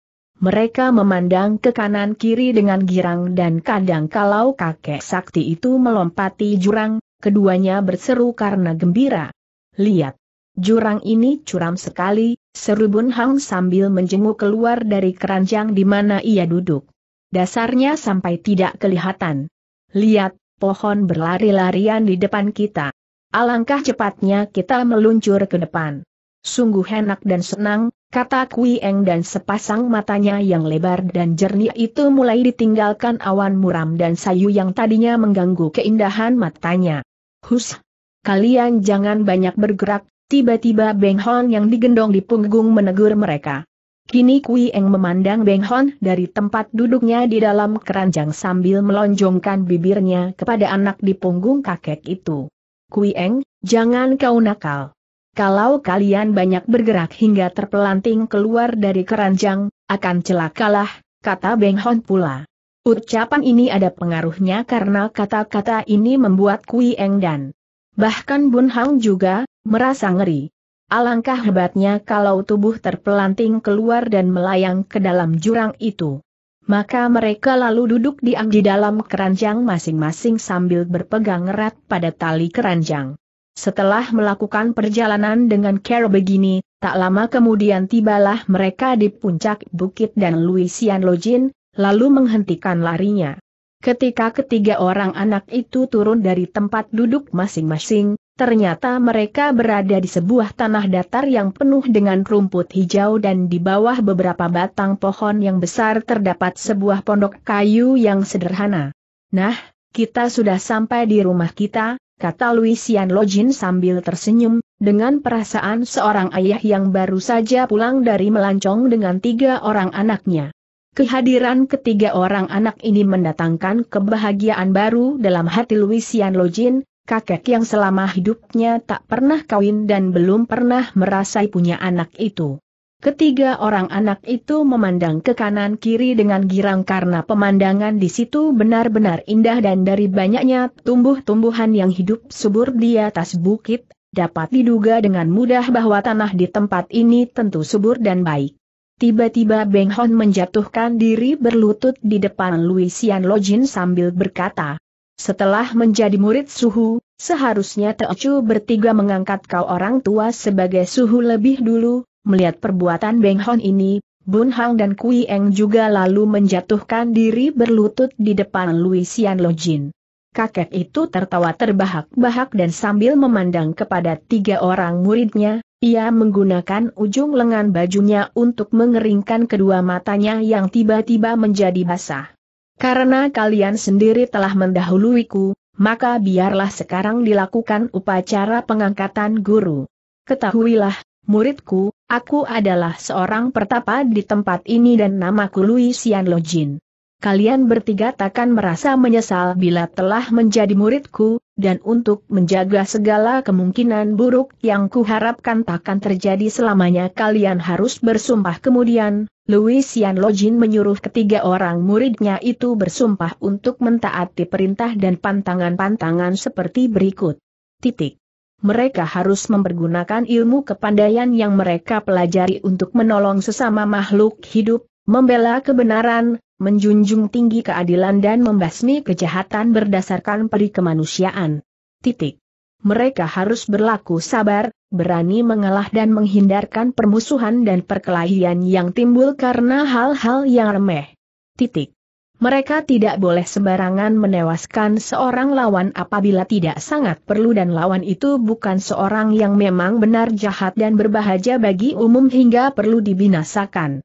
Mereka memandang ke kanan-kiri dengan girang dan kadang kalau kakek sakti itu melompati jurang, keduanya berseru karena gembira. "Lihat, jurang ini curam sekali," seru Bun Hong sambil menjenguk keluar dari keranjang di mana ia duduk. "Dasarnya sampai tidak kelihatan. Lihat, pohon berlari-larian di depan kita. Alangkah cepatnya kita meluncur ke depan." "Sungguh enak dan senang," kata Kui Eng, dan sepasang matanya yang lebar dan jernih itu mulai ditinggalkan awan muram dan sayu yang tadinya mengganggu keindahan matanya. "Hus! Kalian jangan banyak bergerak," tiba-tiba Beng Hon yang digendong di punggung menegur mereka. Kini Kui Eng memandang Beng Hon dari tempat duduknya di dalam keranjang sambil melonjongkan bibirnya kepada anak di punggung kakek itu. "Kui Eng, jangan kau nakal. Kalau kalian banyak bergerak hingga terpelanting keluar dari keranjang, akan celakalah," kata Beng Hon pula. Ucapan ini ada pengaruhnya karena kata-kata ini membuat Kui Eng dan bahkan Bun Hong juga merasa ngeri. Alangkah hebatnya kalau tubuh terpelanting keluar dan melayang ke dalam jurang itu. Maka mereka lalu duduk diam di dalam keranjang masing-masing sambil berpegang erat pada tali keranjang. Setelah melakukan perjalanan dengan cara begini, tak lama kemudian tibalah mereka di puncak bukit dan Luisian Lojin lalu menghentikan larinya. Ketika ketiga orang anak itu turun dari tempat duduk masing-masing, ternyata mereka berada di sebuah tanah datar yang penuh dengan rumput hijau dan di bawah beberapa batang pohon yang besar terdapat sebuah pondok kayu yang sederhana. "Nah, kita sudah sampai di rumah kita," kata Luisian Lojin sambil tersenyum, dengan perasaan seorang ayah yang baru saja pulang dari melancong dengan tiga orang anaknya. Kehadiran ketiga orang anak ini mendatangkan kebahagiaan baru dalam hati Luisian Lojin, kakek yang selama hidupnya tak pernah kawin dan belum pernah merasai punya anak itu. Ketiga orang anak itu memandang ke kanan-kiri dengan girang karena pemandangan di situ benar-benar indah dan dari banyaknya tumbuh-tumbuhan yang hidup subur di atas bukit, dapat diduga dengan mudah bahwa tanah di tempat ini tentu subur dan baik. Tiba-tiba Beng Hon menjatuhkan diri berlutut di depan Luisian Lojin sambil berkata, "Setelah menjadi murid suhu, seharusnya Teocu bertiga mengangkat kau orang tua sebagai suhu lebih dulu." Melihat perbuatan Beng Hon ini, Bun Hong dan Kui Eng juga lalu menjatuhkan diri berlutut di depan Luisian Lojin. Kakek itu tertawa terbahak-bahak dan sambil memandang kepada tiga orang muridnya, ia menggunakan ujung lengan bajunya untuk mengeringkan kedua matanya yang tiba-tiba menjadi basah. "Karena kalian sendiri telah mendahuluiku, maka biarlah sekarang dilakukan upacara pengangkatan guru. Ketahuilah, muridku, aku adalah seorang pertapa di tempat ini dan namaku Luisian Lojin. kalian bertiga takkan merasa menyesal bila telah menjadi muridku, dan untuk menjaga segala kemungkinan buruk yang kuharapkan takkan terjadi selamanya kalian harus bersumpah. Kemudian, Luisian Lojin menyuruh ketiga orang muridnya itu bersumpah untuk mentaati perintah dan pantangan-pantangan seperti berikut. Mereka harus mempergunakan ilmu kepandaian yang mereka pelajari untuk menolong sesama makhluk hidup, membela kebenaran, menjunjung tinggi keadilan dan membasmi kejahatan berdasarkan peri kemanusiaan. Mereka harus berlaku sabar, berani mengalah dan menghindarkan permusuhan dan perkelahian yang timbul karena hal-hal yang remeh. Mereka tidak boleh sembarangan menewaskan seorang lawan apabila tidak sangat perlu dan lawan itu bukan seorang yang memang benar jahat dan berbahaya bagi umum hingga perlu dibinasakan.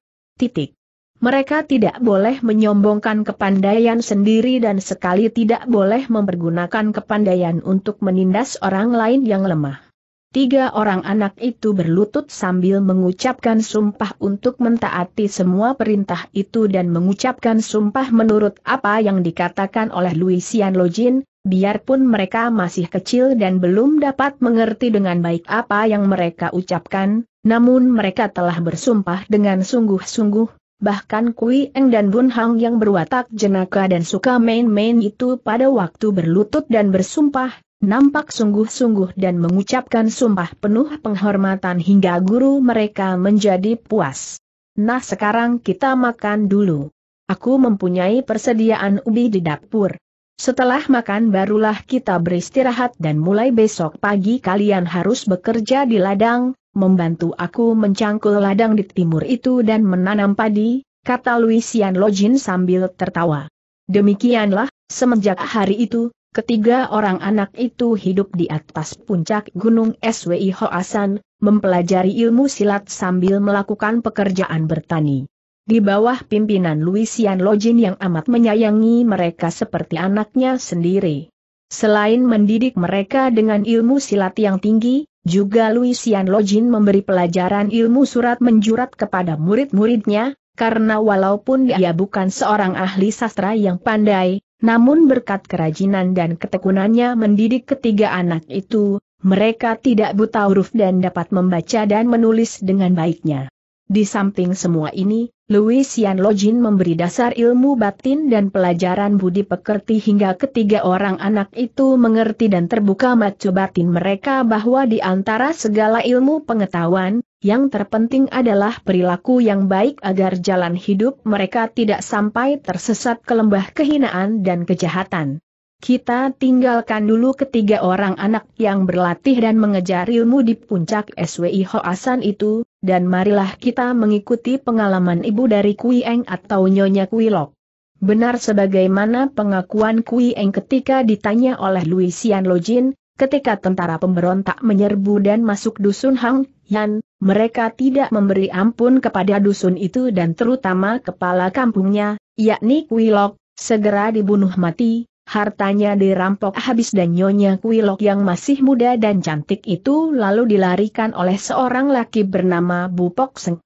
Mereka tidak boleh menyombongkan kepandaian sendiri dan sekali tidak boleh mempergunakan kepandaian untuk menindas orang lain yang lemah. Tiga orang anak itu berlutut sambil mengucapkan sumpah untuk mentaati semua perintah itu dan mengucapkan sumpah menurut apa yang dikatakan oleh Luisian Lojin, biarpun mereka masih kecil dan belum dapat mengerti dengan baik apa yang mereka ucapkan, namun mereka telah bersumpah dengan sungguh-sungguh, bahkan Kui Eng dan Bun Hang yang berwatak jenaka dan suka main-main itu pada waktu berlutut dan bersumpah nampak sungguh-sungguh dan mengucapkan sumpah penuh penghormatan hingga guru mereka menjadi puas. Nah sekarang kita makan dulu. Aku mempunyai persediaan ubi di dapur. Setelah makan barulah kita beristirahat dan mulai besok pagi kalian harus bekerja di ladang, membantu aku mencangkul ladang di timur itu dan menanam padi, kata Luisian Lojin sambil tertawa. Demikianlah, semenjak hari itu, ketiga orang anak itu hidup di atas puncak gunung Swi Hoasan, mempelajari ilmu silat sambil melakukan pekerjaan bertani. Di bawah pimpinan Luisian Lojin yang amat menyayangi mereka seperti anaknya sendiri. Selain mendidik mereka dengan ilmu silat yang tinggi, juga Luisian Lojin memberi pelajaran ilmu surat menjurat kepada murid-muridnya, karena walaupun dia bukan seorang ahli sastra yang pandai, namun berkat kerajinan dan ketekunannya mendidik ketiga anak itu, mereka tidak buta huruf dan dapat membaca dan menulis dengan baiknya. Di samping semua ini, Luisian Lojin memberi dasar ilmu batin dan pelajaran budi pekerti hingga ketiga orang anak itu mengerti dan terbuka mata batin mereka bahwa di antara segala ilmu pengetahuan, yang terpenting adalah perilaku yang baik agar jalan hidup mereka tidak sampai tersesat ke lembah kehinaan dan kejahatan. Kita tinggalkan dulu ketiga orang anak yang berlatih dan mengejar ilmu di puncak Swi Hoasan itu, dan marilah kita mengikuti pengalaman ibu dari Kui Eng atau Nyonya Kuilok. Benar sebagaimana pengakuan Kui Eng ketika ditanya oleh Luisian Lojin, ketika tentara pemberontak menyerbu dan masuk dusun Hang Yan, mereka tidak memberi ampun kepada dusun itu dan terutama kepala kampungnya, yakni Kuilok, segera dibunuh mati, hartanya dirampok habis dan Nyonya Kuilok yang masih muda dan cantik itu lalu dilarikan oleh seorang laki bernama Bu Pok Seng.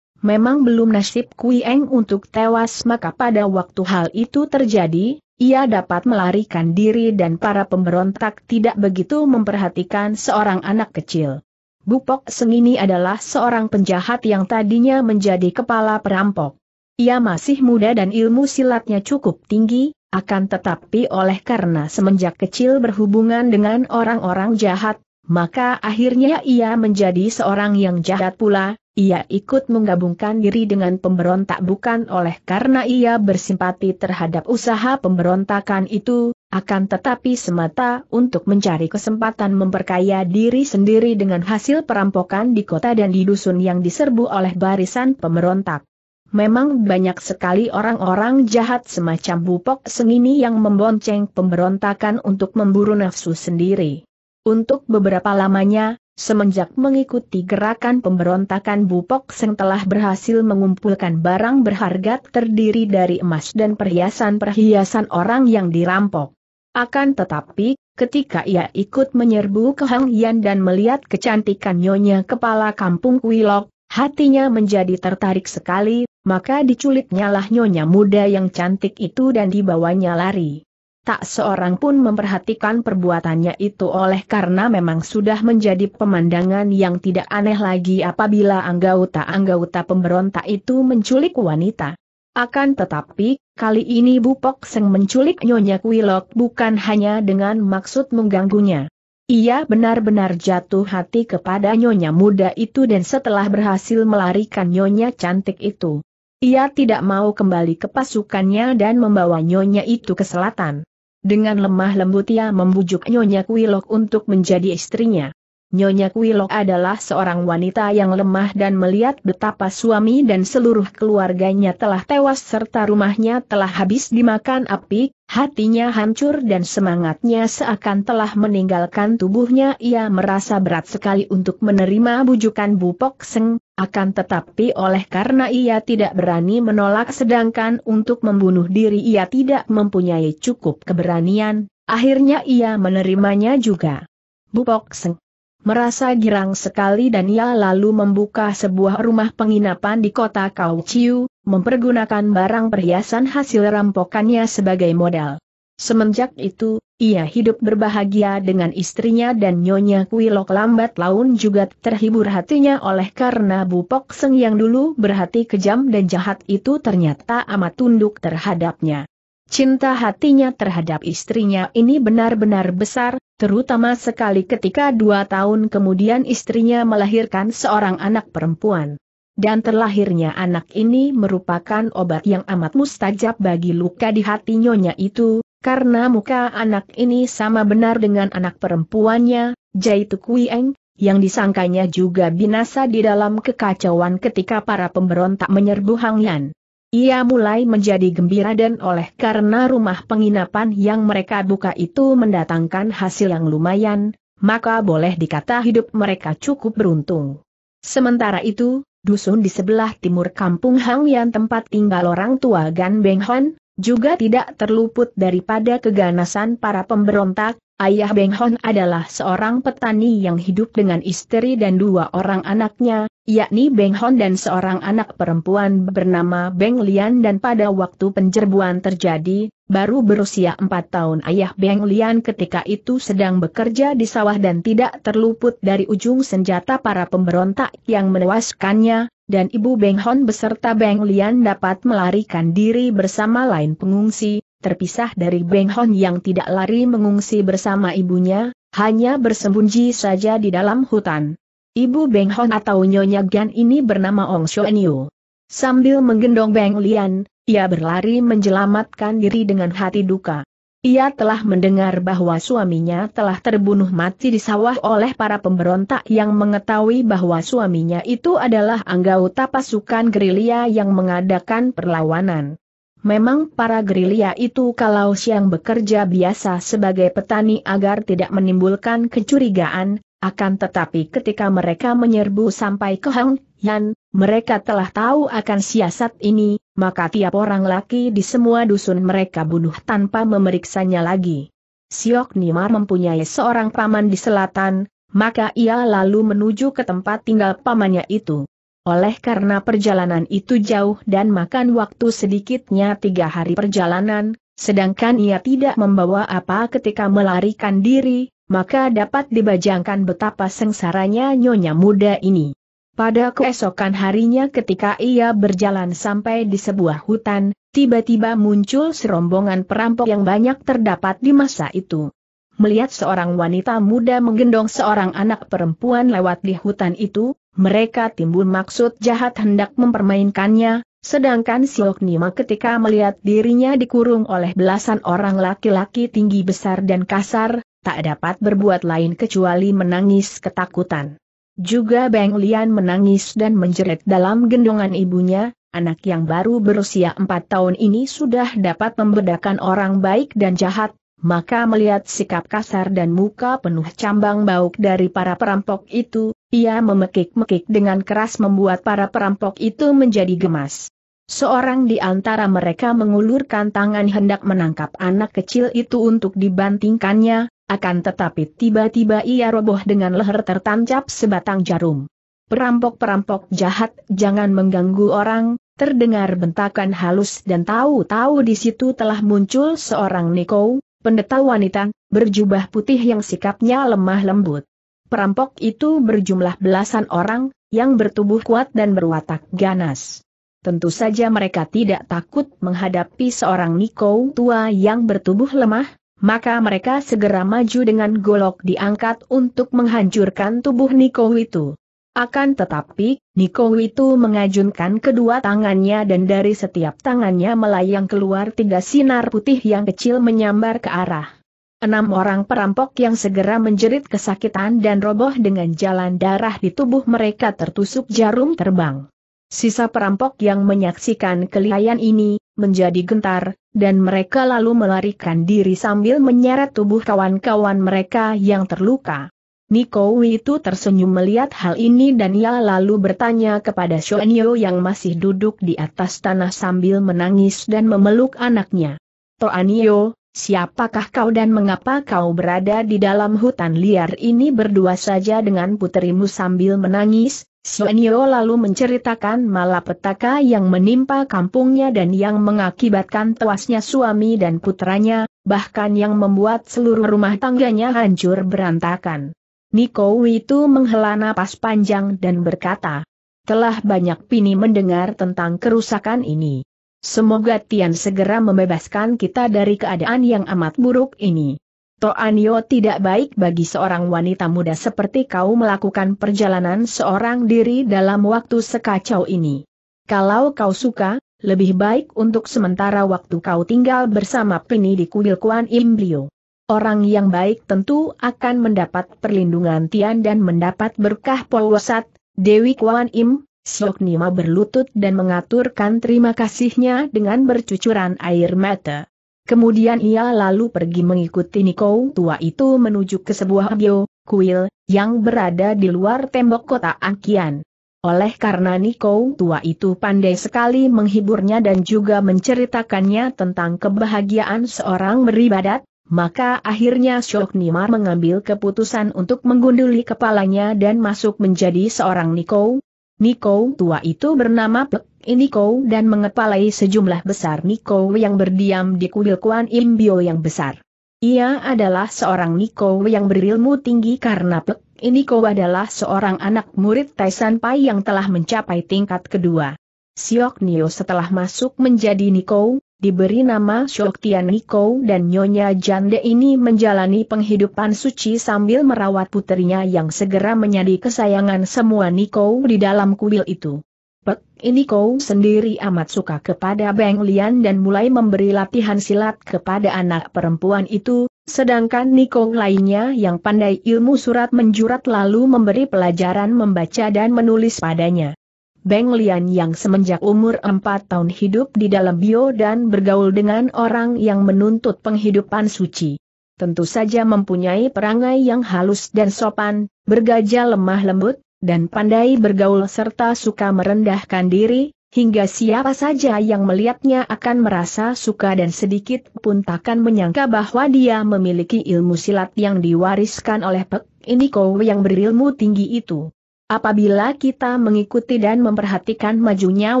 Memang belum nasib Kui Eng untuk tewas maka pada waktu hal itu terjadi, ia dapat melarikan diri dan para pemberontak tidak begitu memperhatikan seorang anak kecil. Bu Pok Seng ini adalah seorang penjahat yang tadinya menjadi kepala perampok. Ia masih muda dan ilmu silatnya cukup tinggi, akan tetapi oleh karena semenjak kecil berhubungan dengan orang-orang jahat, maka akhirnya ia menjadi seorang yang jahat pula. Ia ikut menggabungkan diri dengan pemberontak bukan oleh karena ia bersimpati terhadap usaha pemberontakan itu, akan tetapi semata untuk mencari kesempatan memperkaya diri sendiri dengan hasil perampokan di kota dan di dusun yang diserbu oleh barisan pemberontak. Memang banyak sekali orang-orang jahat semacam Bu Pok Seng ini yang membonceng pemberontakan untuk memburu nafsu sendiri. Untuk beberapa lamanya, semenjak mengikuti gerakan pemberontakan Bu Pok Seng telah berhasil mengumpulkan barang berharga terdiri dari emas dan perhiasan-perhiasan orang yang dirampok. Akan tetapi, ketika ia ikut menyerbu ke Hang Yan dan melihat kecantikan Nyonya kepala kampung Kuilok, hatinya menjadi tertarik sekali, maka diculitnya lah nyonya muda yang cantik itu dan dibawanya lari. Tak seorang pun memperhatikan perbuatannya itu oleh karena memang sudah menjadi pemandangan yang tidak aneh lagi apabila anggota-anggota pemberontak itu menculik wanita. Akan tetapi, kali ini Bupok Seng menculik Nyonya Kwilok bukan hanya dengan maksud mengganggunya. Ia benar-benar jatuh hati kepada Nyonya muda itu dan setelah berhasil melarikan Nyonya cantik itu, ia tidak mau kembali ke pasukannya dan membawa Nyonya itu ke selatan. Dengan lemah lembut ia membujuk Nyonya Kwilok untuk menjadi istrinya. Nyonya Kwilok adalah seorang wanita yang lemah dan melihat betapa suami dan seluruh keluarganya telah tewas serta rumahnya telah habis dimakan api, hatinya hancur dan semangatnya seakan telah meninggalkan tubuhnya. Ia merasa berat sekali untuk menerima bujukan Bupok Seng, akan tetapi oleh karena ia tidak berani menolak sedangkan untuk membunuh diri ia tidak mempunyai cukup keberanian, akhirnya ia menerimanya juga. Bupok Seng merasa girang sekali dan ia lalu membuka sebuah rumah penginapan di kota Kauciu, mempergunakan barang perhiasan hasil rampokannya sebagai modal. Semenjak itu, ia hidup berbahagia dengan istrinya dan Nyonya Kwilok lambat laun juga terhibur hatinya oleh karena Bupok Seng yang dulu berhati kejam dan jahat itu ternyata amat tunduk terhadapnya. Cinta hatinya terhadap istrinya ini benar-benar besar, terutama sekali ketika 2 tahun kemudian istrinya melahirkan seorang anak perempuan. Dan terlahirnya anak ini merupakan obat yang amat mustajab bagi luka di hati Nyonya itu, karena muka anak ini sama benar dengan anak perempuannya, Jaitu Kuieng, yang disangkanya juga binasa di dalam kekacauan ketika para pemberontak menyerbu Hangyan. Ia mulai menjadi gembira dan oleh karena rumah penginapan yang mereka buka itu mendatangkan hasil yang lumayan, maka boleh dikata hidup mereka cukup beruntung. Sementara itu, dusun di sebelah timur kampung Hangyan tempat tinggal orang tua Gan Beng Hon, juga tidak terluput daripada keganasan para pemberontak. Ayah Beng Hon adalah seorang petani yang hidup dengan istri dan 2 orang anaknya, yakni Beng Hon dan seorang anak perempuan bernama Beng Lian dan pada waktu penjerbuan terjadi, baru berusia 4 tahun ayah Beng Lian ketika itu sedang bekerja di sawah dan tidak terluput dari ujung senjata para pemberontak yang menewaskannya, dan ibu Beng Hon beserta Beng Lian dapat melarikan diri bersama lain pengungsi, terpisah dari Beng Hon yang tidak lari mengungsi bersama ibunya, hanya bersembunyi saja di dalam hutan. Ibu Beng Hon atau Nyonya Gan ini bernama Ong Shonyu. Sambil menggendong Beng Lian, ia berlari menjelamatkan diri dengan hati duka. Ia telah mendengar bahwa suaminya telah terbunuh mati di sawah oleh para pemberontak yang mengetahui bahwa suaminya itu adalah anggota pasukan gerilya yang mengadakan perlawanan. Memang para gerilya itu kalau siang bekerja biasa sebagai petani agar tidak menimbulkan kecurigaan, akan tetapi ketika mereka menyerbu sampai ke Hangyan, mereka telah tahu akan siasat ini, maka tiap orang laki di semua dusun mereka bunuh tanpa memeriksanya lagi. Siok Nimar mempunyai seorang paman di selatan, maka ia lalu menuju ke tempat tinggal pamannya itu. Oleh karena perjalanan itu jauh dan makan waktu sedikitnya 3 hari perjalanan, sedangkan ia tidak membawa apa ketika melarikan diri, maka dapat dibayangkan betapa sengsaranya Nyonya muda ini. Pada keesokan harinya ketika ia berjalan sampai di sebuah hutan, tiba-tiba muncul serombongan perampok yang banyak terdapat di masa itu. Melihat seorang wanita muda menggendong seorang anak perempuan lewat di hutan itu, mereka timbul maksud jahat hendak mempermainkannya, sedangkan Siok Nima ketika melihat dirinya dikurung oleh belasan orang laki-laki tinggi besar dan kasar, tak dapat berbuat lain kecuali menangis ketakutan. Juga Beng Lian menangis dan menjerit dalam gendongan ibunya, anak yang baru berusia 4 tahun ini sudah dapat membedakan orang baik dan jahat, maka melihat sikap kasar dan muka penuh cambang bauk dari para perampok itu, ia memekik-mekik dengan keras membuat para perampok itu menjadi gemas. Seorang di antara mereka mengulurkan tangan hendak menangkap anak kecil itu untuk dibantingkannya, akan tetapi tiba-tiba ia roboh dengan leher tertancap sebatang jarum. "Perampok-perampok jahat, jangan mengganggu orang," Terdengar bentakan halus dan tahu-tahu di situ telah muncul seorang Niko, pendeta wanita, berjubah putih yang sikapnya lemah lembut. Perampok itu berjumlah belasan orang, yang bertubuh kuat dan berwatak ganas. Tentu saja mereka tidak takut menghadapi seorang Niko tua yang bertubuh lemah, maka mereka segera maju dengan golok diangkat untuk menghancurkan tubuh Niko itu. Akan tetapi, Niko itu mengajunkan kedua tangannya dan dari setiap tangannya melayang keluar tiga sinar putih yang kecil menyambar ke arah 6 orang perampok yang segera menjerit kesakitan dan roboh dengan jalan darah di tubuh mereka tertusuk jarum terbang. Sisa perampok yang menyaksikan kelihayan ini, menjadi gentar, dan mereka lalu melarikan diri sambil menyeret tubuh kawan-kawan mereka yang terluka. Niko itu tersenyum melihat hal ini dan ia lalu bertanya kepada Shonyo yang masih duduk di atas tanah sambil menangis dan memeluk anaknya. Toanio, siapakah kau dan mengapa kau berada di dalam hutan liar ini berdua saja dengan putrimu sambil menangis? Shonyo lalu menceritakan malapetaka yang menimpa kampungnya dan yang mengakibatkan tewasnya suami dan putranya, bahkan yang membuat seluruh rumah tangganya hancur berantakan. Niko itu menghela napas panjang dan berkata, "Telah banyak pini mendengar tentang kerusakan ini. Semoga Tian segera membebaskan kita dari keadaan yang amat buruk ini. Toanio, tidak baik bagi seorang wanita muda seperti kau melakukan perjalanan seorang diri dalam waktu sekacau ini. Kalau kau suka, lebih baik untuk sementara waktu kau tinggal bersama Pini di kuil Kuan Im Blio. Orang yang baik tentu akan mendapat perlindungan Tian dan mendapat berkah Polwasat, Dewi Kuan Im." Syoknima berlutut dan mengaturkan terima kasihnya dengan bercucuran air mata. Kemudian ia lalu pergi mengikuti Niko tua itu menuju ke sebuah bio, kuil, yang berada di luar tembok kota Angkian. Oleh karena Niko tua itu pandai sekali menghiburnya dan juga menceritakannya tentang kebahagiaan seorang beribadat, maka akhirnya Syoknima mengambil keputusan untuk menggunduli kepalanya dan masuk menjadi seorang Niko. Niko tua itu bernama Pek Niko dan mengepalai sejumlah besar Niko yang berdiam di kuil Kuan Im Bio yang besar. Ia adalah seorang Niko yang berilmu tinggi karena Pek Niko adalah seorang anak murid Taisan Pai yang telah mencapai tingkat kedua. Syoknio setelah masuk menjadi Niko, diberi nama Syoktian Niko dan Nyonya Jande ini menjalani penghidupan suci sambil merawat putrinya yang segera menjadi kesayangan semua Niko di dalam kuil itu. Pek Niko sendiri amat suka kepada Beng Lian dan mulai memberi latihan silat kepada anak perempuan itu, sedangkan Niko lainnya yang pandai ilmu surat menjurat lalu memberi pelajaran membaca dan menulis padanya. Beng Lian yang semenjak umur 4 tahun hidup di dalam bio dan bergaul dengan orang yang menuntut penghidupan suci. Tentu saja mempunyai perangai yang halus dan sopan, bergajah lemah lembut, dan pandai bergaul serta suka merendahkan diri, hingga siapa saja yang melihatnya akan merasa suka dan sedikit pun takkan menyangka bahwa dia memiliki ilmu silat yang diwariskan oleh Pek Niko yang berilmu tinggi itu. Apabila kita mengikuti dan memperhatikan majunya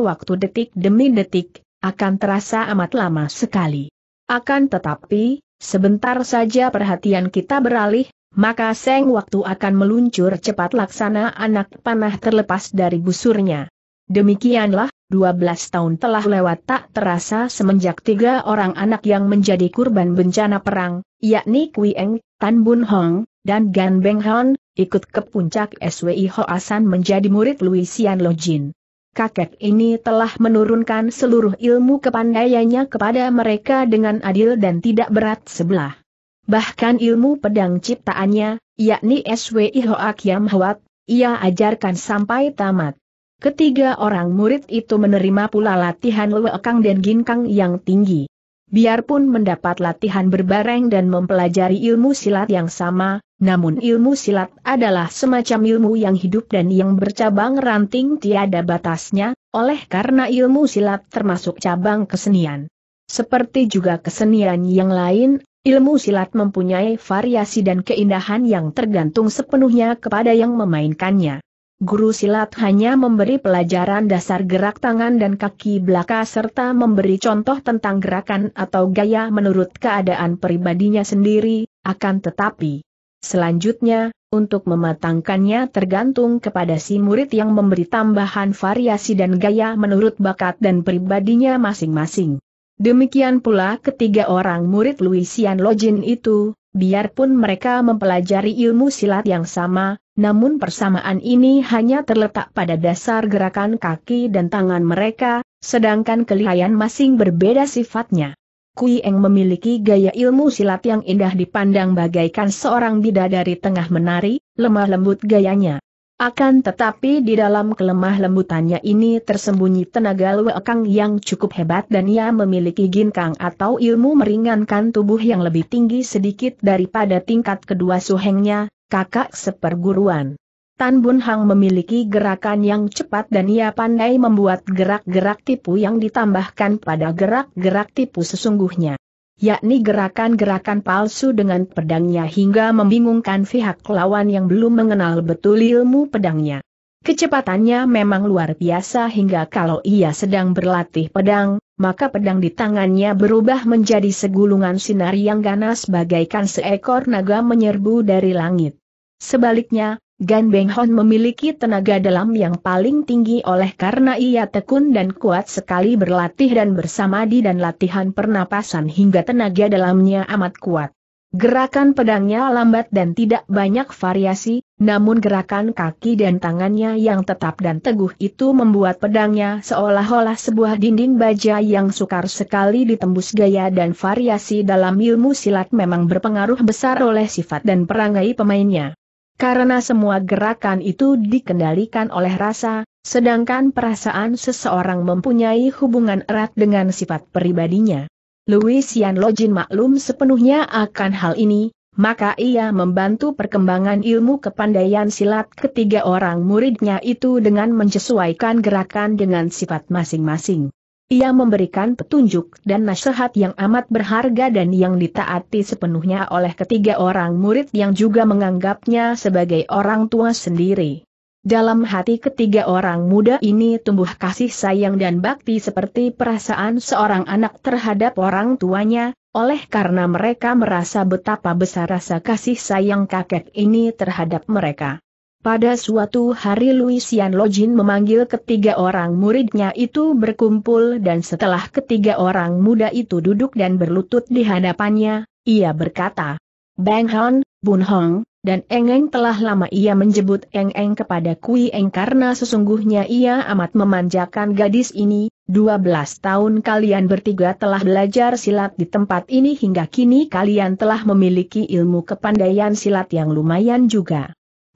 waktu detik demi detik, akan terasa amat lama sekali. Akan tetapi, sebentar saja perhatian kita beralih, maka seng waktu akan meluncur cepat laksana anak panah terlepas dari busurnya. Demikianlah, 12 tahun telah lewat tak terasa semenjak 3 orang anak yang menjadi kurban bencana perang, yakni Kui Eng, Tan Bun Hong, dan Gan Beng Hon, ikut ke puncak SWI Hoasan menjadi murid Luisian Lojin. Kakek ini telah menurunkan seluruh ilmu kepandaiannya kepada mereka dengan adil dan tidak berat sebelah. Bahkan ilmu pedang ciptaannya, yakni SWI Hoa Kiam Hwat, ia ajarkan sampai tamat. Ketiga orang murid itu menerima pula latihan Luekang dan Ginkang yang tinggi. Biarpun mendapat latihan berbareng dan mempelajari ilmu silat yang sama, namun ilmu silat adalah semacam ilmu yang hidup dan yang bercabang ranting tiada batasnya, oleh karena ilmu silat termasuk cabang kesenian. Seperti juga kesenian yang lain, ilmu silat mempunyai variasi dan keindahan yang tergantung sepenuhnya kepada yang memainkannya. guru silat hanya memberi pelajaran dasar gerak tangan dan kaki belaka serta memberi contoh tentang gerakan atau gaya menurut keadaan pribadinya sendiri, akan tetapi selanjutnya, untuk mematangkannya tergantung kepada si murid yang memberi tambahan variasi dan gaya menurut bakat dan pribadinya masing-masing. Demikian pula ketiga orang murid Luisian Lojin itu, biarpun mereka mempelajari ilmu silat yang sama, namun persamaan ini hanya terletak pada dasar gerakan kaki dan tangan mereka, sedangkan kelihaian masing berbeda sifatnya. Kui Eng memiliki gaya ilmu silat yang indah dipandang bagaikan seorang bidadari tengah menari, lemah lembut gayanya. Akan tetapi di dalam kelemah lembutannya ini tersembunyi tenaga luekang yang cukup hebat dan ia memiliki ginkang atau ilmu meringankan tubuh yang lebih tinggi sedikit daripada tingkat kedua suhengnya, kakak seperguruan. Tan Bun Hang memiliki gerakan yang cepat dan ia pandai membuat gerak-gerak tipu yang ditambahkan pada gerak-gerak tipu sesungguhnya, yakni gerakan-gerakan palsu dengan pedangnya hingga membingungkan pihak lawan yang belum mengenal betul ilmu pedangnya. Kecepatannya memang luar biasa hingga kalau ia sedang berlatih pedang, maka pedang di tangannya berubah menjadi segulungan sinar yang ganas bagaikan seekor naga menyerbu dari langit. Sebaliknya, Gan Beng Hon memiliki tenaga dalam yang paling tinggi oleh karena ia tekun dan kuat sekali berlatih dan bersamadi dan latihan pernapasan hingga tenaga dalamnya amat kuat. Gerakan pedangnya lambat dan tidak banyak variasi, namun gerakan kaki dan tangannya yang tetap dan teguh itu membuat pedangnya seolah-olah sebuah dinding baja yang sukar sekali ditembus. Gaya dan variasi dalam ilmu silat memang berpengaruh besar oleh sifat dan perangai pemainnya. Karena semua gerakan itu dikendalikan oleh rasa, sedangkan perasaan seseorang mempunyai hubungan erat dengan sifat pribadinya. Luisian Lojin maklum sepenuhnya akan hal ini, maka ia membantu perkembangan ilmu kepandaian silat ketiga orang muridnya itu dengan menyesuaikan gerakan dengan sifat masing-masing. Ia memberikan petunjuk dan nasihat yang amat berharga dan yang ditaati sepenuhnya oleh ketiga orang murid yang juga menganggapnya sebagai orang tua sendiri. Dalam hati ketiga orang muda ini tumbuh kasih sayang dan bakti seperti perasaan seorang anak terhadap orang tuanya, oleh karena mereka merasa betapa besar rasa kasih sayang kakek ini terhadap mereka. Pada suatu hari Luisian Lojin memanggil ketiga orang muridnya itu berkumpul dan setelah ketiga orang muda itu duduk dan berlutut di hadapannya, ia berkata, "Beng Hon, Bun Hong, dan Eng Eng." Telah lama ia menjemput Eng Eng kepada Kui Eng karena sesungguhnya ia amat memanjakan gadis ini. 12 tahun kalian bertiga telah belajar silat di tempat ini hingga kini kalian telah memiliki ilmu kepandaian silat yang lumayan juga.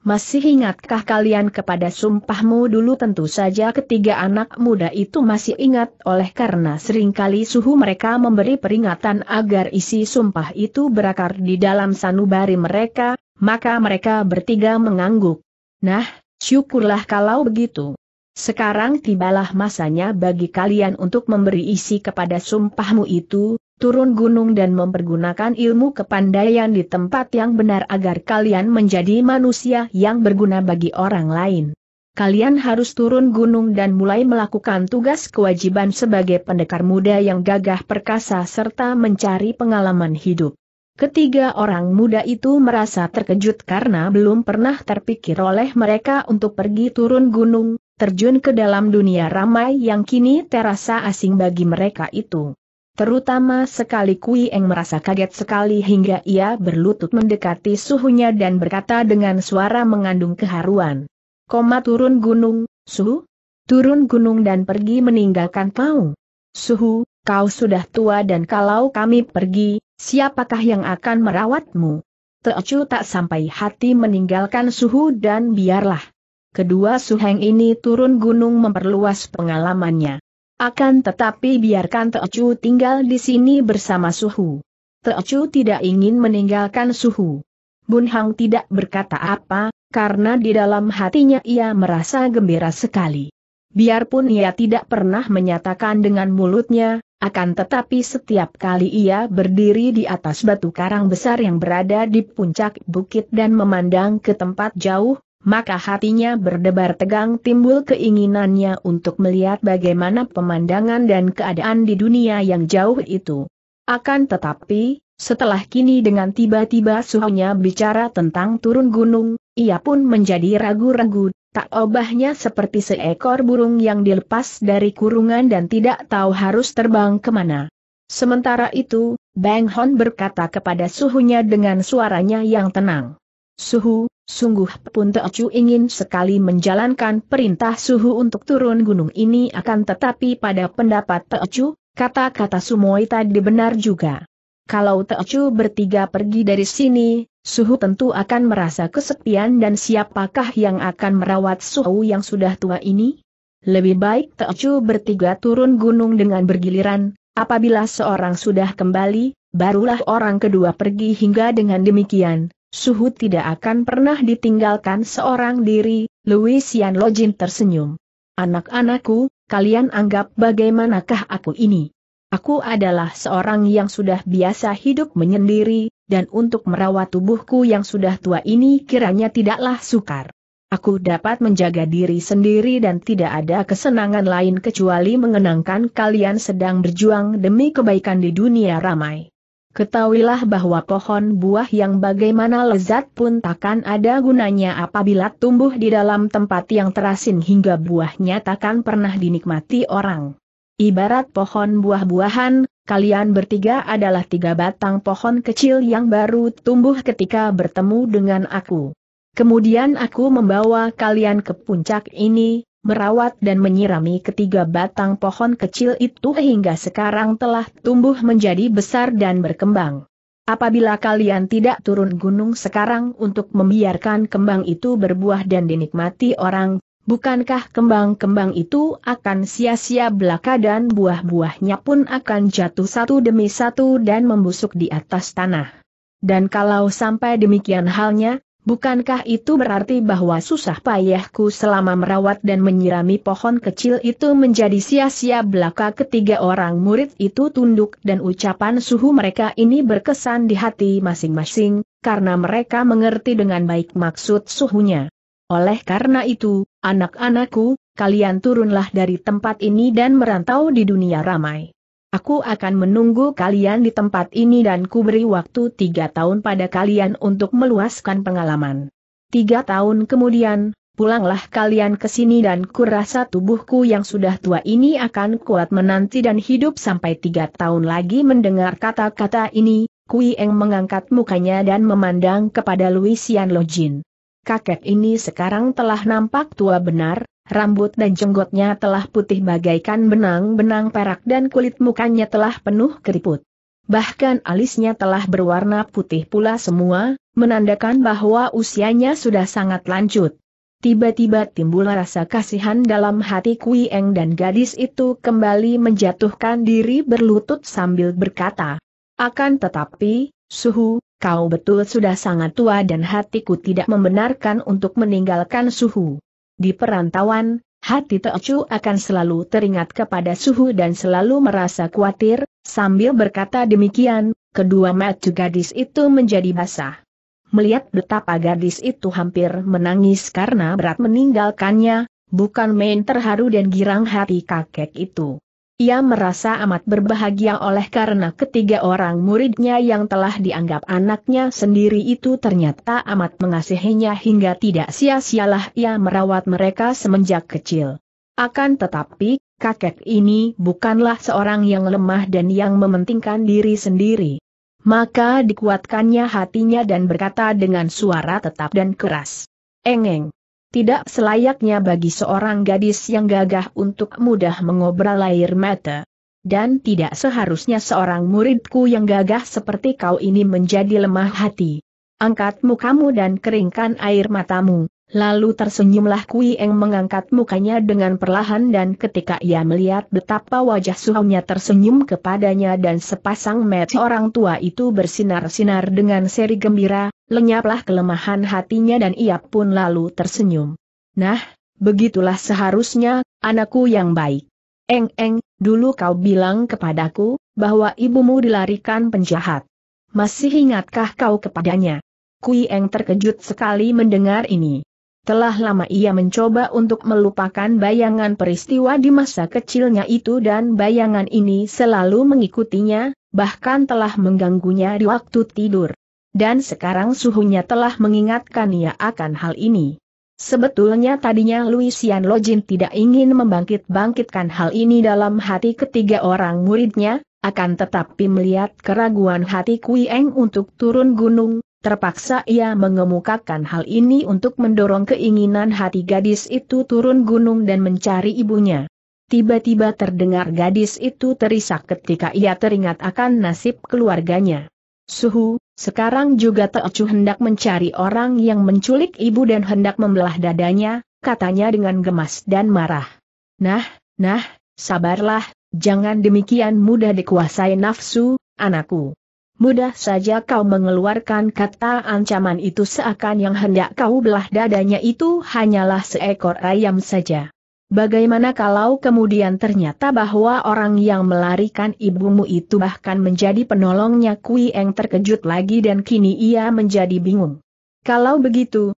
Masih ingatkah kalian kepada sumpahmu dulu? Tentu saja ketiga anak muda itu masih ingat oleh karena seringkali suhu mereka memberi peringatan agar isi sumpah itu berakar di dalam sanubari mereka, maka mereka bertiga mengangguk. Nah, syukurlah kalau begitu. Sekarang tibalah masanya bagi kalian untuk memberi isi kepada sumpahmu itu, turun gunung dan mempergunakan ilmu kepandaian di tempat yang benar agar kalian menjadi manusia yang berguna bagi orang lain. Kalian harus turun gunung dan mulai melakukan tugas kewajiban sebagai pendekar muda yang gagah perkasa serta mencari pengalaman hidup. Ketiga orang muda itu merasa terkejut karena belum pernah terpikir oleh mereka untuk pergi turun gunung, terjun ke dalam dunia ramai yang kini terasa asing bagi mereka itu. Terutama sekali Kui Eng merasa kaget sekali hingga ia berlutut mendekati suhunya dan berkata dengan suara mengandung keharuan, "Koma turun gunung, Suhu? Turun gunung dan pergi meninggalkan kau? Suhu, kau sudah tua dan kalau kami pergi, siapakah yang akan merawatmu?" Teocu tak sampai hati meninggalkan Suhu dan biarlah kedua suheng ini turun gunung memperluas pengalamannya. Akan tetapi biarkan Teocu tinggal di sini bersama Suhu. Teocu tidak ingin meninggalkan Suhu. Bun Hang tidak berkata apa, karena di dalam hatinya ia merasa gembira sekali. Biarpun ia tidak pernah menyatakan dengan mulutnya, akan tetapi setiap kali ia berdiri di atas batu karang besar yang berada di puncak bukit dan memandang ke tempat jauh, maka hatinya berdebar tegang, timbul keinginannya untuk melihat bagaimana pemandangan dan keadaan di dunia yang jauh itu. Akan tetapi, setelah kini dengan tiba-tiba suhunya bicara tentang turun gunung, ia pun menjadi ragu-ragu, tak obahnya seperti seekor burung yang dilepas dari kurungan dan tidak tahu harus terbang kemana. Sementara itu, Beng Hon berkata kepada suhunya dengan suaranya yang tenang, "Suhu, sungguh pun Teocu ingin sekali menjalankan perintah Suhu untuk turun gunung ini, akan tetapi pada pendapat Teocu, kata-kata Sumoi tadi benar juga. Kalau Teocu bertiga pergi dari sini, Suhu tentu akan merasa kesepian, dan siapakah yang akan merawat Suhu yang sudah tua ini? Lebih baik Teocu bertiga turun gunung dengan bergiliran, apabila seorang sudah kembali, barulah orang kedua pergi, hingga dengan demikian Suhu tidak akan pernah ditinggalkan seorang diri." Luisian Lojin tersenyum. "Anak-anakku, kalian anggap bagaimanakah aku ini? Aku adalah seorang yang sudah biasa hidup menyendiri, dan untuk merawat tubuhku yang sudah tua ini kiranya tidaklah sukar. Aku dapat menjaga diri sendiri dan tidak ada kesenangan lain kecuali mengenangkan kalian sedang berjuang demi kebaikan di dunia ramai. Ketahuilah bahwa pohon buah yang bagaimana lezat pun takkan ada gunanya apabila tumbuh di dalam tempat yang terasin hingga buahnya takkan pernah dinikmati orang. Ibarat pohon buah-buahan, kalian bertiga adalah tiga batang pohon kecil yang baru tumbuh ketika bertemu dengan aku. Kemudian aku membawa kalian ke puncak ini, merawat dan menyirami ketiga batang pohon kecil itu hingga sekarang telah tumbuh menjadi besar dan berkembang. Apabila kalian tidak turun gunung sekarang untuk membiarkan kembang itu berbuah dan dinikmati orang, bukankah kembang-kembang itu akan sia-sia belaka dan buah-buahnya pun akan jatuh satu demi satu dan membusuk di atas tanah? Dan kalau sampai demikian halnya, bukankah itu berarti bahwa susah payahku selama merawat dan menyirami pohon kecil itu menjadi sia-sia belaka?" Ketiga orang murid itu tunduk, dan ucapan suhu mereka ini berkesan di hati masing-masing, karena mereka mengerti dengan baik maksud suhunya. "Oleh karena itu, anak-anakku, kalian turunlah dari tempat ini dan merantau di dunia ramai. Aku akan menunggu kalian di tempat ini dan kuberi waktu 3 tahun pada kalian untuk meluaskan pengalaman. 3 tahun kemudian, pulanglah kalian ke sini dan kurasa tubuhku yang sudah tua ini akan kuat menanti dan hidup sampai 3 tahun lagi." Mendengar kata-kata ini, Kui Eng mengangkat mukanya dan memandang kepada Luisian Lojin. Kakek ini sekarang telah nampak tua benar. Rambut dan jenggotnya telah putih bagaikan benang-benang perak dan kulit mukanya telah penuh keriput. Bahkan alisnya telah berwarna putih pula semua, menandakan bahwa usianya sudah sangat lanjut. Tiba-tiba timbul rasa kasihan dalam hati Kui Eng dan gadis itu kembali menjatuhkan diri berlutut sambil berkata, "Akan tetapi, Suhu, kau betul sudah sangat tua dan hatiku tidak membenarkan untuk meninggalkan Suhu. Di perantauan, hati Teocu akan selalu teringat kepada Suhu dan selalu merasa khawatir." Sambil berkata demikian, kedua mata gadis itu menjadi basah. Melihat betapa gadis itu hampir menangis karena berat meninggalkannya, bukan main terharu dan girang hati kakek itu. Ia merasa amat berbahagia oleh karena ketiga orang muridnya yang telah dianggap anaknya sendiri itu ternyata amat mengasihinya hingga tidak sia-sialah ia merawat mereka semenjak kecil. Akan tetapi, kakek ini bukanlah seorang yang lemah dan yang mementingkan diri sendiri. Maka dikuatkannya hatinya dan berkata dengan suara tetap dan keras, "Engeng. Tidak selayaknya bagi seorang gadis yang gagah untuk mudah mengobral air mata. Dan tidak seharusnya seorang muridku yang gagah seperti kau ini menjadi lemah hati. Angkat mukamu dan keringkan air matamu." Lalu tersenyumlah Kui Eng mengangkat mukanya dengan perlahan, dan ketika ia melihat betapa wajah suhunya tersenyum kepadanya dan sepasang mata orang tua itu bersinar-sinar dengan seri gembira, lenyaplah kelemahan hatinya dan ia pun lalu tersenyum. "Nah, begitulah seharusnya, anakku yang baik. Eng-eng, dulu kau bilang kepadaku bahwa ibumu dilarikan penjahat. Masih ingatkah kau kepadanya?" Kui Eng terkejut sekali mendengar ini. Telah lama ia mencoba untuk melupakan bayangan peristiwa di masa kecilnya itu dan bayangan ini selalu mengikutinya, bahkan telah mengganggunya di waktu tidur. Dan sekarang suhunya telah mengingatkannya akan hal ini. Sebetulnya tadinya Lucian Lojin tidak ingin membangkit-bangkitkan hal ini dalam hati ketiga orang muridnya, akan tetapi melihat keraguan hati Kui Eng untuk turun gunung, terpaksa ia mengemukakan hal ini untuk mendorong keinginan hati gadis itu turun gunung dan mencari ibunya. Tiba-tiba terdengar gadis itu terisak ketika ia teringat akan nasib keluarganya. Suhu, sekarang juga Teocu hendak mencari orang yang menculik ibu dan hendak membelah dadanya, katanya dengan gemas dan marah. Nah, sabarlah, jangan demikian mudah dikuasai nafsu, anakku. Mudah saja kau mengeluarkan kata ancaman itu seakan yang hendak kau belah dadanya itu hanyalah seekor ayam saja. Bagaimana kalau kemudian ternyata bahwa orang yang melarikan ibumu itu bahkan menjadi penolongnya? Kui Eng terkejut lagi dan kini ia menjadi bingung. Kalau begitu,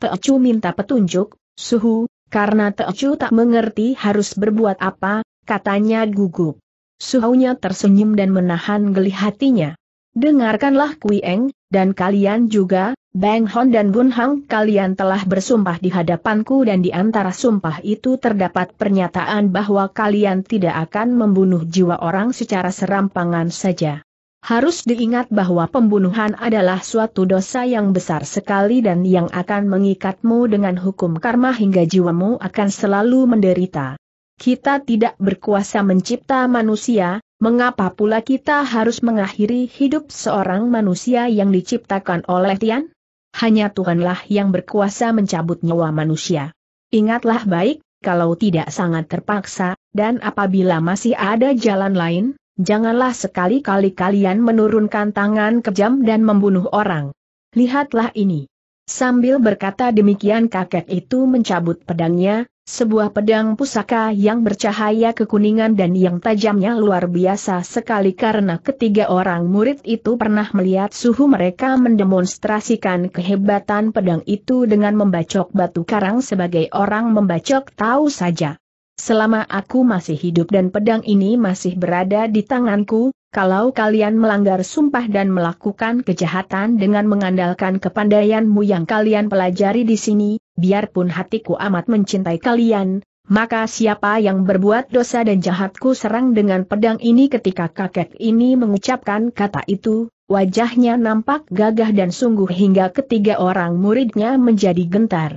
Teocu minta petunjuk, Suhu, karena Teocu tak mengerti harus berbuat apa, katanya gugup. Suhunya tersenyum dan menahan geli hatinya. Dengarkanlah Kui Eng, dan kalian juga, Beng Hon dan Bun Hang, kalian telah bersumpah di hadapanku dan di antara sumpah itu terdapat pernyataan bahwa kalian tidak akan membunuh jiwa orang secara serampangan saja. Harus diingat bahwa pembunuhan adalah suatu dosa yang besar sekali dan yang akan mengikatmu dengan hukum karma hingga jiwamu akan selalu menderita. Kita tidak berkuasa mencipta manusia. Mengapa pula kita harus mengakhiri hidup seorang manusia yang diciptakan oleh Tian? Hanya Tuhanlah yang berkuasa mencabut nyawa manusia. Ingatlah baik, kalau tidak sangat terpaksa, dan apabila masih ada jalan lain, janganlah sekali-kali kalian menurunkan tangan kejam dan membunuh orang. Lihatlah ini. Sambil berkata demikian kakek itu mencabut pedangnya, sebuah pedang pusaka yang bercahaya kekuningan dan yang tajamnya luar biasa sekali karena ketiga orang murid itu pernah melihat suhu mereka mendemonstrasikan kehebatan pedang itu dengan membacok batu karang sebagai orang membacok tahu saja. Selama aku masih hidup dan pedang ini masih berada di tanganku, kalau kalian melanggar sumpah dan melakukan kejahatan dengan mengandalkan kepandaianmu yang kalian pelajari di sini, biarpun hatiku amat mencintai kalian, maka siapa yang berbuat dosa dan jahatku serang dengan pedang ini. Ketika kakek ini mengucapkan kata itu, wajahnya nampak gagah dan sungguh hingga ketiga orang muridnya menjadi gentar.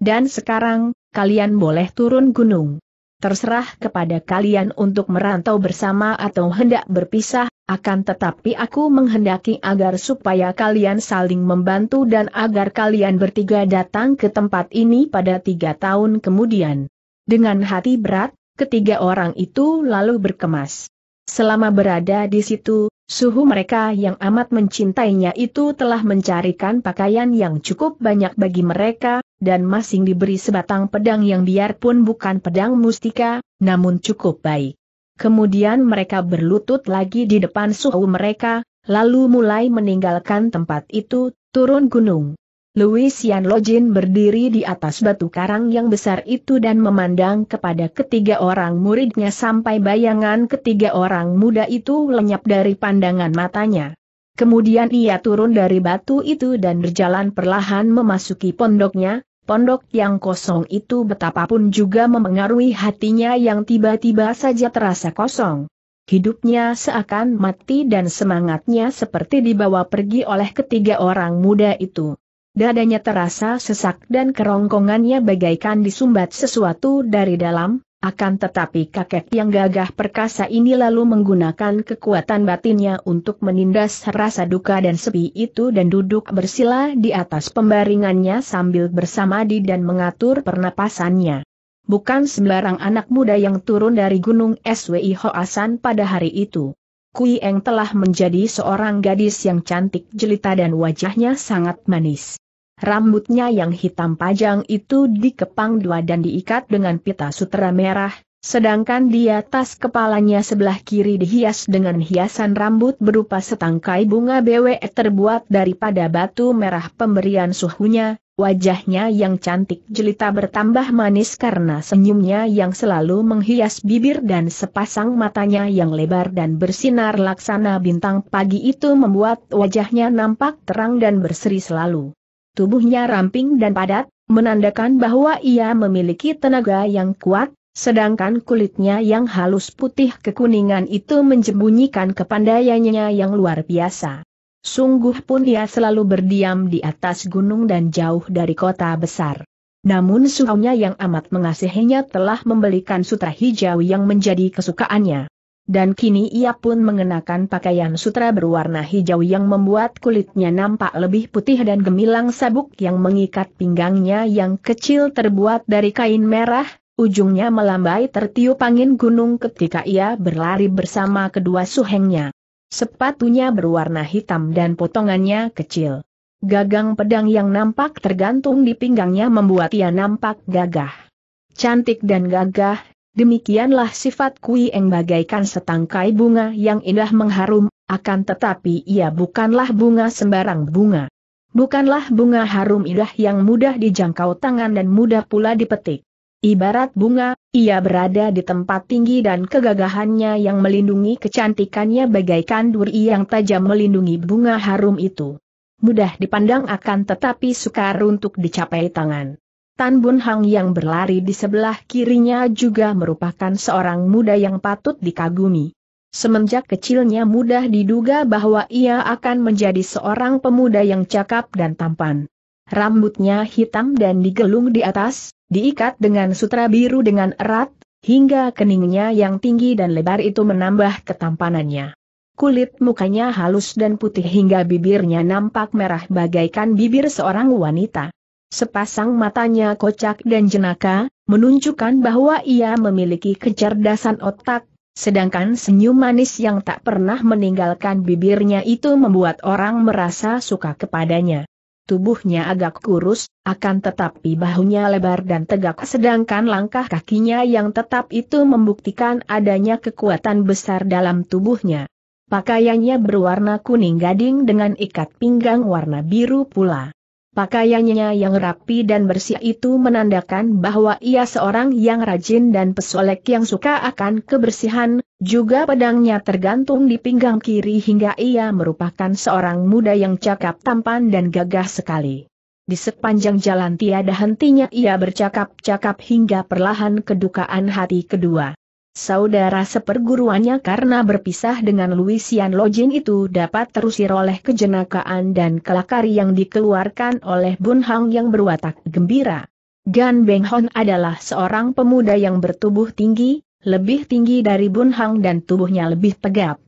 Dan sekarang, kalian boleh turun gunung. Terserah kepada kalian untuk merantau bersama atau hendak berpisah, akan tetapi aku menghendaki agar supaya kalian saling membantu dan agar kalian bertiga datang ke tempat ini pada 3 tahun kemudian. Dengan hati berat, ketiga orang itu lalu berkemas. Selama berada di situ, suhu mereka yang amat mencintainya itu telah mencarikan pakaian yang cukup banyak bagi mereka, dan masing diberi sebatang pedang yang biarpun bukan pedang mustika, namun cukup baik. Kemudian mereka berlutut lagi di depan suhu mereka, lalu mulai meninggalkan tempat itu, turun gunung. Lucian Lojin berdiri di atas batu karang yang besar itu dan memandang kepada ketiga orang muridnya sampai bayangan ketiga orang muda itu lenyap dari pandangan matanya. Kemudian ia turun dari batu itu dan berjalan perlahan memasuki pondoknya, pondok yang kosong itu betapapun juga memengaruhi hatinya yang tiba-tiba saja terasa kosong. Hidupnya seakan mati dan semangatnya seperti dibawa pergi oleh ketiga orang muda itu. Dadanya terasa sesak dan kerongkongannya bagaikan disumbat sesuatu dari dalam. Akan tetapi kakek yang gagah perkasa ini lalu menggunakan kekuatan batinnya untuk menindas rasa duka dan sepi itu dan duduk bersila di atas pembaringannya sambil bersamadi dan mengatur pernapasannya. Bukan sembarang anak muda yang turun dari gunung Swi Hoasan pada hari itu. Kui Eng telah menjadi seorang gadis yang cantik jelita dan wajahnya sangat manis. Rambutnya yang hitam panjang itu dikepang 2 dan diikat dengan pita sutera merah, Sedangkan di atas kepalanya sebelah kiri dihias dengan hiasan rambut berupa setangkai bunga BWE terbuat daripada batu merah pemberian suhunya, wajahnya yang cantik jelita bertambah manis karena senyumnya yang selalu menghias bibir dan sepasang matanya yang lebar dan bersinar laksana bintang pagi itu membuat wajahnya nampak terang dan berseri selalu. Tubuhnya ramping dan padat, menandakan bahwa ia memiliki tenaga yang kuat, sedangkan kulitnya yang halus putih kekuningan itu menjembunyikan kepandaiannya yang luar biasa. Sungguh pun ia selalu berdiam di atas gunung dan jauh dari kota besar. Namun suaminya yang amat mengasihinya telah membelikan sutra hijau yang menjadi kesukaannya. Dan kini ia pun mengenakan pakaian sutra berwarna hijau yang membuat kulitnya nampak lebih putih dan gemilang. Sabuk yang mengikat pinggangnya yang kecil terbuat dari kain merah, ujungnya melambai tertiup angin gunung ketika ia berlari bersama kedua suhengnya. Sepatunya berwarna hitam dan potongannya kecil. Gagang pedang yang nampak tergantung di pinggangnya membuat ia nampak gagah. Cantik dan gagah, demikianlah sifat Kui Eng bagaikan setangkai bunga yang indah mengharum, akan tetapi ia bukanlah bunga sembarang bunga. Bukanlah bunga harum indah yang mudah dijangkau tangan dan mudah pula dipetik. Ibarat bunga, ia berada di tempat tinggi dan kegagahannya yang melindungi kecantikannya bagaikan duri yang tajam melindungi bunga harum itu. Mudah dipandang akan tetapi sukar untuk dicapai tangan. Tan Bun Hang yang berlari di sebelah kirinya juga merupakan seorang muda yang patut dikagumi. Semenjak kecilnya mudah diduga bahwa ia akan menjadi seorang pemuda yang cakap dan tampan. Rambutnya hitam dan digelung di atas, diikat dengan sutra biru dengan erat, hingga keningnya yang tinggi dan lebar itu menambah ketampanannya. Kulit mukanya halus dan putih hingga bibirnya nampak merah bagaikan bibir seorang wanita. Sepasang matanya kocak dan jenaka, menunjukkan bahwa ia memiliki kecerdasan otak, sedangkan senyum manis yang tak pernah meninggalkan bibirnya itu membuat orang merasa suka kepadanya. Tubuhnya agak kurus, akan tetapi bahunya lebar dan tegak, sedangkan langkah kakinya yang tetap itu membuktikan adanya kekuatan besar dalam tubuhnya. Pakaiannya berwarna kuning gading dengan ikat pinggang warna biru pula. Pakaiannya yang rapi dan bersih itu menandakan bahwa ia seorang yang rajin dan pesolek yang suka akan kebersihan, juga pedangnya tergantung di pinggang kiri hingga ia merupakan seorang muda yang cakap tampan dan gagah sekali. Di sepanjang jalan tiada hentinya ia bercakap-cakap hingga perlahan kedukaan hati kedua saudara seperguruannya karena berpisah dengan Luisian Lojin itu dapat terusir oleh kejenakaan dan kelakar yang dikeluarkan oleh Bun Hang yang berwatak gembira. Gan Beng Hon adalah seorang pemuda yang bertubuh tinggi, lebih tinggi dari Bun Hang dan tubuhnya lebih tegap.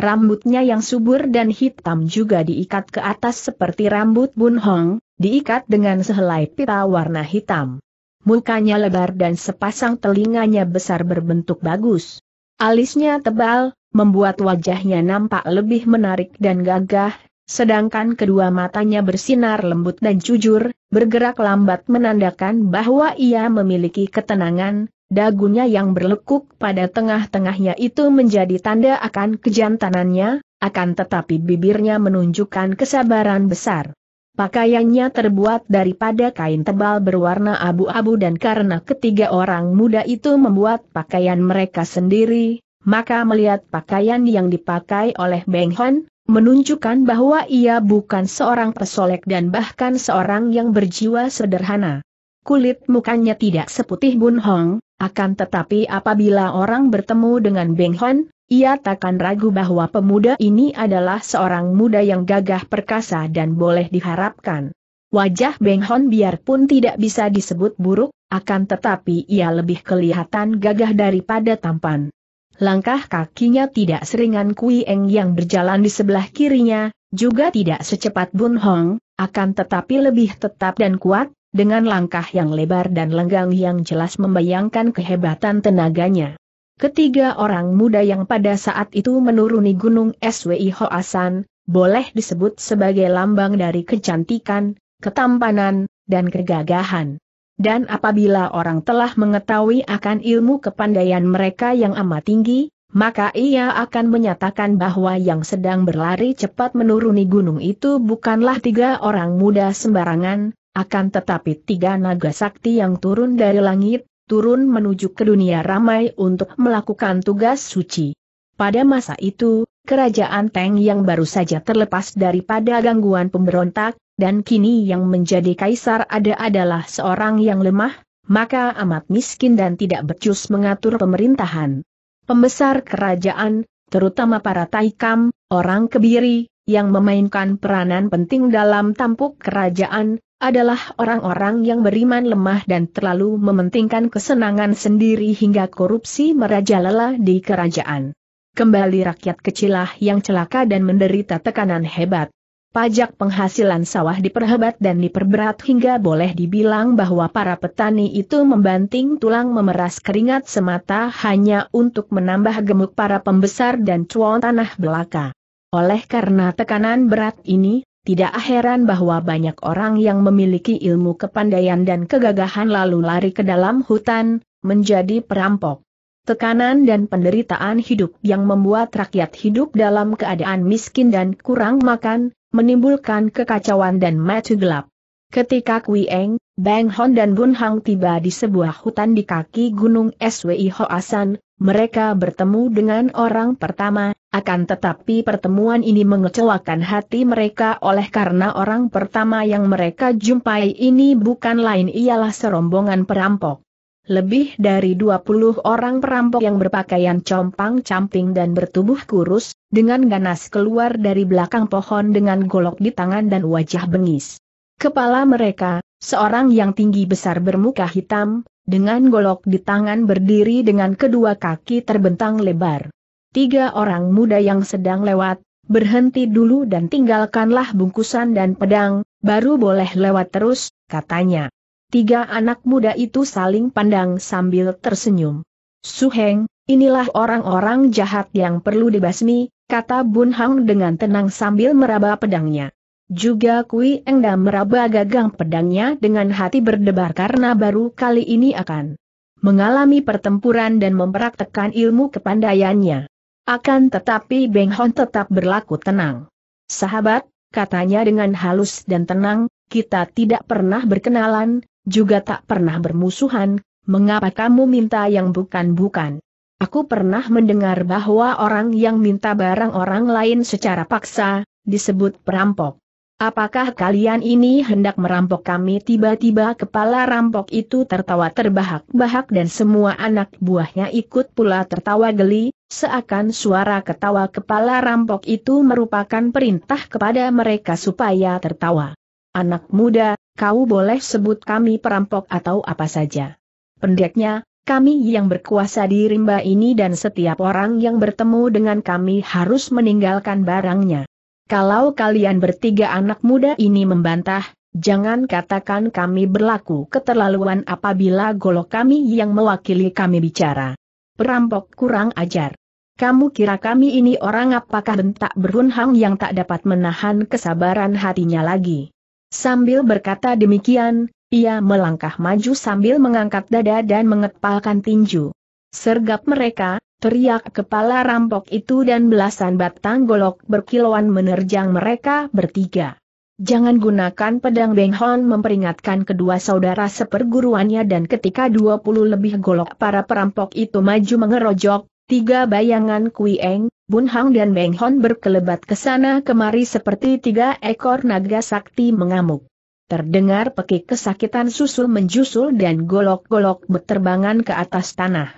Rambutnya yang subur dan hitam juga diikat ke atas seperti rambut Bun Hang, diikat dengan sehelai pita warna hitam. Mukanya lebar dan sepasang telinganya besar berbentuk bagus. Alisnya tebal, membuat wajahnya nampak lebih menarik dan gagah, sedangkan kedua matanya bersinar lembut dan jujur, bergerak lambat menandakan bahwa ia memiliki ketenangan, dagunya yang berlekuk pada tengah-tengahnya itu menjadi tanda akan kejantanannya, akan tetapi bibirnya menunjukkan kesabaran besar. Pakaiannya terbuat daripada kain tebal berwarna abu-abu dan karena ketiga orang muda itu membuat pakaian mereka sendiri, maka melihat pakaian yang dipakai oleh Beng Hon, menunjukkan bahwa ia bukan seorang pesolek dan bahkan seorang yang berjiwa sederhana. Kulit mukanya tidak seputih Bun Hong, akan tetapi apabila orang bertemu dengan Beng Hon, ia takkan ragu bahwa pemuda ini adalah seorang muda yang gagah perkasa dan boleh diharapkan. Wajah Beng Hon biarpun tidak bisa disebut buruk, akan tetapi ia lebih kelihatan gagah daripada tampan. Langkah kakinya tidak seringan Kui Eng yang berjalan di sebelah kirinya, juga tidak secepat Bun Hong, akan tetapi lebih tetap dan kuat, dengan langkah yang lebar dan lenggang yang jelas membayangkan kehebatan tenaganya. Ketiga orang muda yang pada saat itu menuruni gunung Swi Hoasan, boleh disebut sebagai lambang dari kecantikan, ketampanan, dan kegagahan. Dan apabila orang telah mengetahui akan ilmu kepandaian mereka yang amat tinggi, maka ia akan menyatakan bahwa yang sedang berlari cepat menuruni gunung itu bukanlah tiga orang muda sembarangan, akan tetapi tiga naga sakti yang turun dari langit, turun menuju ke dunia ramai untuk melakukan tugas suci. Pada masa itu, kerajaan Teng yang baru saja terlepas daripada gangguan pemberontak, dan kini yang menjadi kaisar adalah seorang yang lemah, maka amat miskin dan tidak becus mengatur pemerintahan. Pembesar kerajaan, terutama para Taikam, orang kebiri, yang memainkan peranan penting dalam tampuk kerajaan, adalah orang-orang yang beriman lemah dan terlalu mementingkan kesenangan sendiri hingga korupsi merajalela di kerajaan. Kembali rakyat kecilah yang celaka dan menderita tekanan hebat. Pajak penghasilan sawah diperhebat dan diperberat hingga boleh dibilang bahwa para petani itu membanting tulang memeras keringat semata hanya untuk menambah gemuk para pembesar dan cuan tanah belaka. Oleh karena tekanan berat ini, tidak heran bahwa banyak orang yang memiliki ilmu kepandaian dan kegagahan lalu lari ke dalam hutan, menjadi perampok. Tekanan dan penderitaan hidup yang membuat rakyat hidup dalam keadaan miskin dan kurang makan, menimbulkan kekacauan dan mati gelap. Ketika Kui Eng, Beng Hon dan Bun Hang tiba di sebuah hutan di kaki gunung Swi Hoasan, mereka bertemu dengan orang pertama, akan tetapi pertemuan ini mengecewakan hati mereka oleh karena orang pertama yang mereka jumpai ini bukan lain ialah serombongan perampok. Lebih dari 20 orang perampok yang berpakaian compang-camping dan bertubuh kurus, dengan ganas keluar dari belakang pohon dengan golok di tangan dan wajah bengis. Kepala mereka, seorang yang tinggi besar bermuka hitam, dengan golok di tangan berdiri dengan kedua kaki terbentang lebar. Tiga orang muda yang sedang lewat, berhenti dulu dan tinggalkanlah bungkusan dan pedang, baru boleh lewat terus, katanya. Tiga anak muda itu saling pandang sambil tersenyum. Su Heng, inilah orang-orang jahat yang perlu dibasmi, kata Bun Hang dengan tenang sambil meraba pedangnya. Juga Kui Eng dan meraba gagang pedangnya dengan hati berdebar karena baru kali ini akan mengalami pertempuran dan mempraktekkan ilmu kepandaiannya. Akan tetapi Beng Hon tetap berlaku tenang. Sahabat, katanya dengan halus dan tenang, kita tidak pernah berkenalan, juga tak pernah bermusuhan, mengapa kamu minta yang bukan-bukan? Aku pernah mendengar bahwa orang yang minta barang orang lain secara paksa, disebut perampok. Apakah kalian ini hendak merampok kami? Tiba-tiba kepala rampok itu tertawa terbahak-bahak dan semua anak buahnya ikut pula tertawa geli, seakan suara ketawa kepala rampok itu merupakan perintah kepada mereka supaya tertawa. Anak muda, kau boleh sebut kami perampok atau apa saja. Pendeknya, kami yang berkuasa di rimba ini dan setiap orang yang bertemu dengan kami harus meninggalkan barangnya. Kalau kalian bertiga anak muda ini membantah, jangan katakan kami berlaku keterlaluan apabila golok kami yang mewakili kami bicara. Perampok kurang ajar. Kamu kira kami ini orang apakah? Bentak Bun Hang yang tak dapat menahan kesabaran hatinya lagi. Sambil berkata demikian, ia melangkah maju sambil mengangkat dada dan mengepalkan tinju. Sergap mereka, teriak kepala rampok itu dan belasan batang golok berkilauan menerjang mereka bertiga. Jangan gunakan pedang, Beng Hon memperingatkan kedua saudara seperguruannya, dan ketika 20 lebih golok para perampok itu maju mengerojok, tiga bayangan Kui Eng, Bun Hang dan Beng Hon berkelebat ke sana kemari seperti tiga ekor naga sakti mengamuk. Terdengar pekik kesakitan susul menjusul dan golok-golok berterbangan ke atas tanah.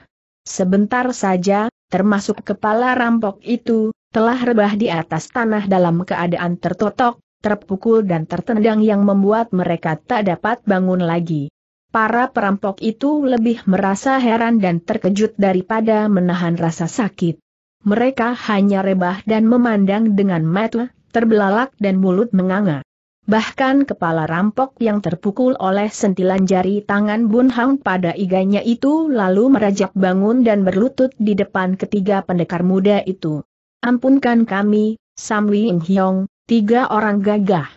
Sebentar saja, termasuk kepala rampok itu, telah rebah di atas tanah dalam keadaan tertotok, terpukul dan tertendang yang membuat mereka tak dapat bangun lagi. Para perampok itu lebih merasa heran dan terkejut daripada menahan rasa sakit. Mereka hanya rebah dan memandang dengan mata terbelalak dan mulut menganga. Bahkan kepala rampok yang terpukul oleh sentilan jari tangan Bun Hang pada iganya itu lalu merajak bangun dan berlutut di depan ketiga pendekar muda itu. Ampunkan kami, Sam Wing Hyong, tiga orang gagah.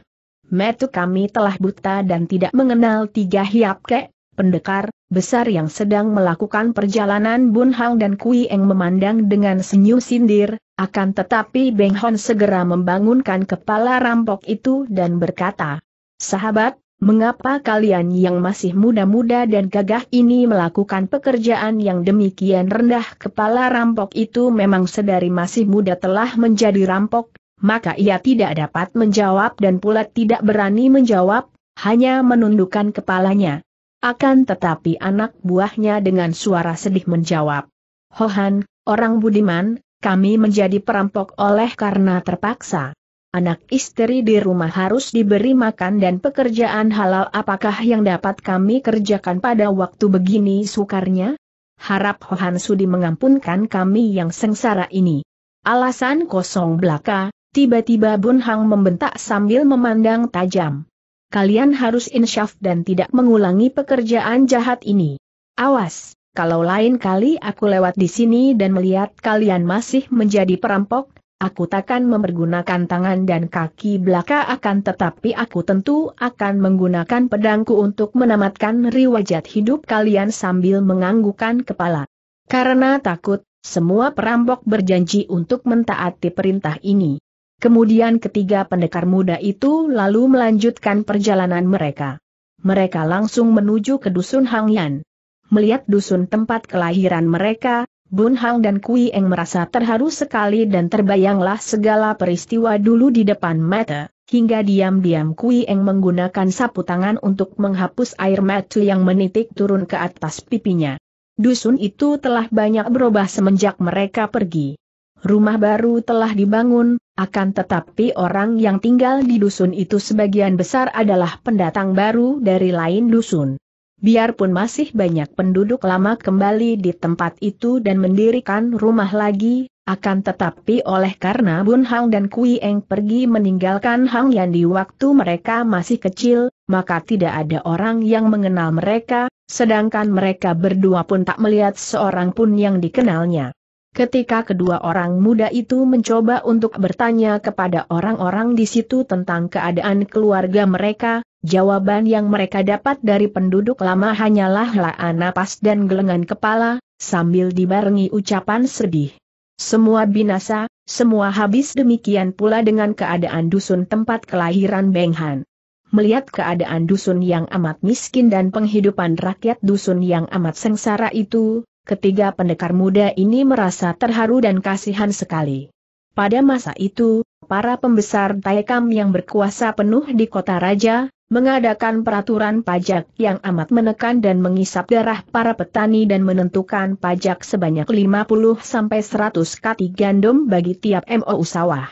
Metu kami telah buta dan tidak mengenal tiga hiap kek, pendekar besar yang sedang melakukan perjalanan. Bun Hao dan Kui Eng memandang dengan senyum sindir, akan tetapi Beng Hon segera membangunkan kepala rampok itu dan berkata, "Sahabat, mengapa kalian yang masih muda-muda dan gagah ini melakukan pekerjaan yang demikian rendah?" Kepala rampok itu memang sedari masih muda telah menjadi rampok, maka ia tidak dapat menjawab dan pula tidak berani menjawab, hanya menundukkan kepalanya. Akan tetapi anak buahnya dengan suara sedih menjawab, "Hohan, orang budiman, kami menjadi perampok oleh karena terpaksa. Anak istri di rumah harus diberi makan dan pekerjaan halal apakah yang dapat kami kerjakan pada waktu begini sukarnya? Harap Hohan sudi mengampunkan kami yang sengsara ini." Alasan kosong belaka, tiba-tiba Bun Hang membentak sambil memandang tajam. "Kalian harus insyaf dan tidak mengulangi pekerjaan jahat ini. Awas, kalau lain kali aku lewat di sini dan melihat kalian masih menjadi perampok, aku takkan mempergunakan tangan dan kaki belaka, akan tetapi aku tentu akan menggunakan pedangku untuk menamatkan riwayat hidup kalian." Sambil menganggukkan kepala. Karena takut, semua perampok berjanji untuk mentaati perintah ini. Kemudian ketiga pendekar muda itu lalu melanjutkan perjalanan mereka. Mereka langsung menuju ke dusun Hangyan. Melihat dusun tempat kelahiran mereka, Bun Hang dan Kui Eng merasa terharu sekali dan terbayanglah segala peristiwa dulu di depan mata, hingga diam-diam Kui Eng menggunakan sapu tangan untuk menghapus air mata yang menitik turun ke atas pipinya. Dusun itu telah banyak berubah semenjak mereka pergi. Rumah baru telah dibangun, akan tetapi orang yang tinggal di dusun itu sebagian besar adalah pendatang baru dari lain dusun. Biarpun masih banyak penduduk lama kembali di tempat itu dan mendirikan rumah lagi, akan tetapi oleh karena Bun Hang dan Kui Eng pergi meninggalkan Hangyan di waktu mereka masih kecil, maka tidak ada orang yang mengenal mereka, sedangkan mereka berdua pun tak melihat seorang pun yang dikenalnya. Ketika kedua orang muda itu mencoba untuk bertanya kepada orang-orang di situ tentang keadaan keluarga mereka, jawaban yang mereka dapat dari penduduk lama hanyalah helaan napas dan gelengan kepala, sambil dibarengi ucapan sedih. Semua binasa, semua habis, demikian pula dengan keadaan dusun tempat kelahiran Beng Han. Melihat keadaan dusun yang amat miskin dan penghidupan rakyat dusun yang amat sengsara itu, ketiga pendekar muda ini merasa terharu dan kasihan sekali. Pada masa itu, para pembesar Taikam yang berkuasa penuh di kota raja, mengadakan peraturan pajak yang amat menekan dan mengisap darah para petani dan menentukan pajak sebanyak 50–100 kati gandum bagi tiap MOU sawah.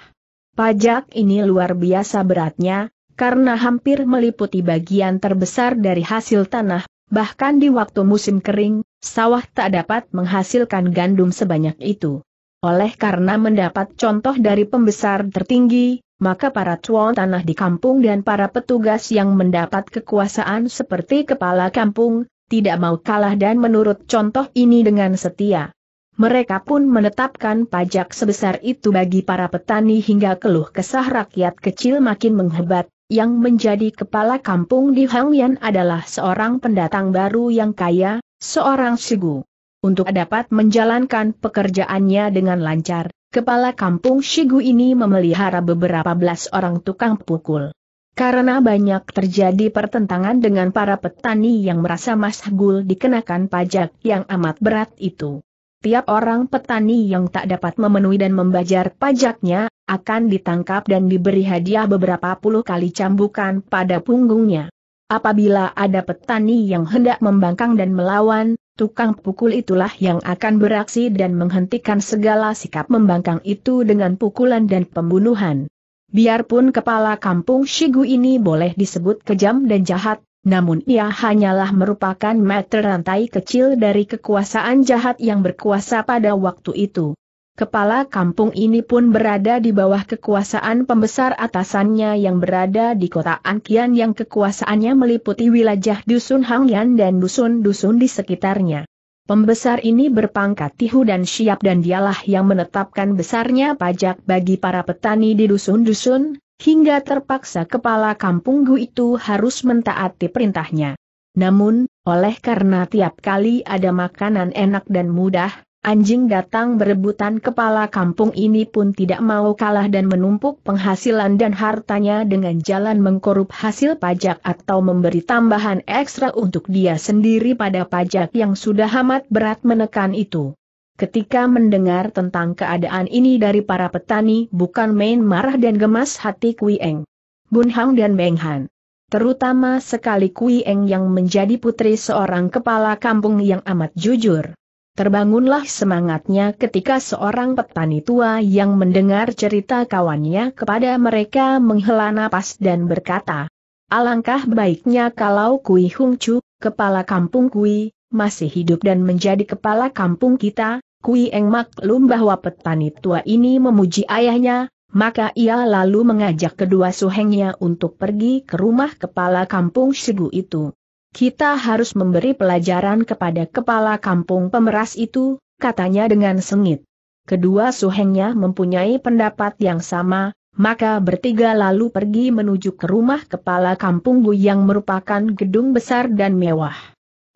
Pajak ini luar biasa beratnya, karena hampir meliputi bagian terbesar dari hasil tanah. Bahkan di waktu musim kering, sawah tak dapat menghasilkan gandum sebanyak itu. Oleh karena mendapat contoh dari pembesar tertinggi, maka para tuan tanah di kampung dan para petugas yang mendapat kekuasaan seperti kepala kampung, tidak mau kalah dan menurut contoh ini dengan setia. Mereka pun menetapkan pajak sebesar itu bagi para petani hingga keluh kesah rakyat kecil makin menghebat. Yang menjadi kepala kampung di Hangyan adalah seorang pendatang baru yang kaya, seorang Shigu. Untuk dapat menjalankan pekerjaannya dengan lancar, kepala kampung Shigu ini memelihara beberapa belas orang tukang pukul. Karena banyak terjadi pertentangan dengan para petani yang merasa mashgul dikenakan pajak yang amat berat itu. Tiap orang petani yang tak dapat memenuhi dan membayar pajaknya akan ditangkap dan diberi hadiah beberapa puluh kali cambukan pada punggungnya. Apabila ada petani yang hendak membangkang dan melawan, tukang pukul itulah yang akan beraksi dan menghentikan segala sikap membangkang itu dengan pukulan dan pembunuhan. Biarpun kepala kampung Shigu ini boleh disebut kejam dan jahat, namun ia hanyalah merupakan mata rantai kecil dari kekuasaan jahat yang berkuasa pada waktu itu. Kepala kampung ini pun berada di bawah kekuasaan pembesar atasannya yang berada di kota Angkian yang kekuasaannya meliputi wilayah dusun Hangyan dan dusun-dusun di sekitarnya. Pembesar ini berpangkat Tihu dan Siap dan dialah yang menetapkan besarnya pajak bagi para petani di dusun-dusun, hingga terpaksa kepala kampung itu harus mentaati perintahnya. Namun, Oleh karena tiap kali ada makanan enak dan mudah, anjing datang berebutan, kepala kampung ini pun tidak mau kalah dan menumpuk penghasilan dan hartanya dengan jalan mengkorup hasil pajak atau memberi tambahan ekstra untuk dia sendiri pada pajak yang sudah amat berat menekan itu. Ketika mendengar tentang keadaan ini dari para petani, bukan main marah dan gemas hati Kui Eng, Bun Hang dan Beng Han. Terutama sekali Kui Eng yang menjadi putri seorang kepala kampung yang amat jujur. Terbangunlah semangatnya ketika seorang petani tua yang mendengar cerita kawannya kepada mereka menghela napas dan berkata, "Alangkah baiknya kalau Kui Hung Chu, kepala kampung Kui, masih hidup dan menjadi kepala kampung kita." Kui Eng maklum bahwa petani tua ini memuji ayahnya, maka ia lalu mengajak kedua suhengnya untuk pergi ke rumah kepala kampung Sibu itu. "Kita harus memberi pelajaran kepada kepala kampung pemeras itu," katanya dengan sengit. Kedua suhengnya mempunyai pendapat yang sama, maka bertiga lalu pergi menuju ke rumah kepala kampung Gu yang merupakan gedung besar dan mewah.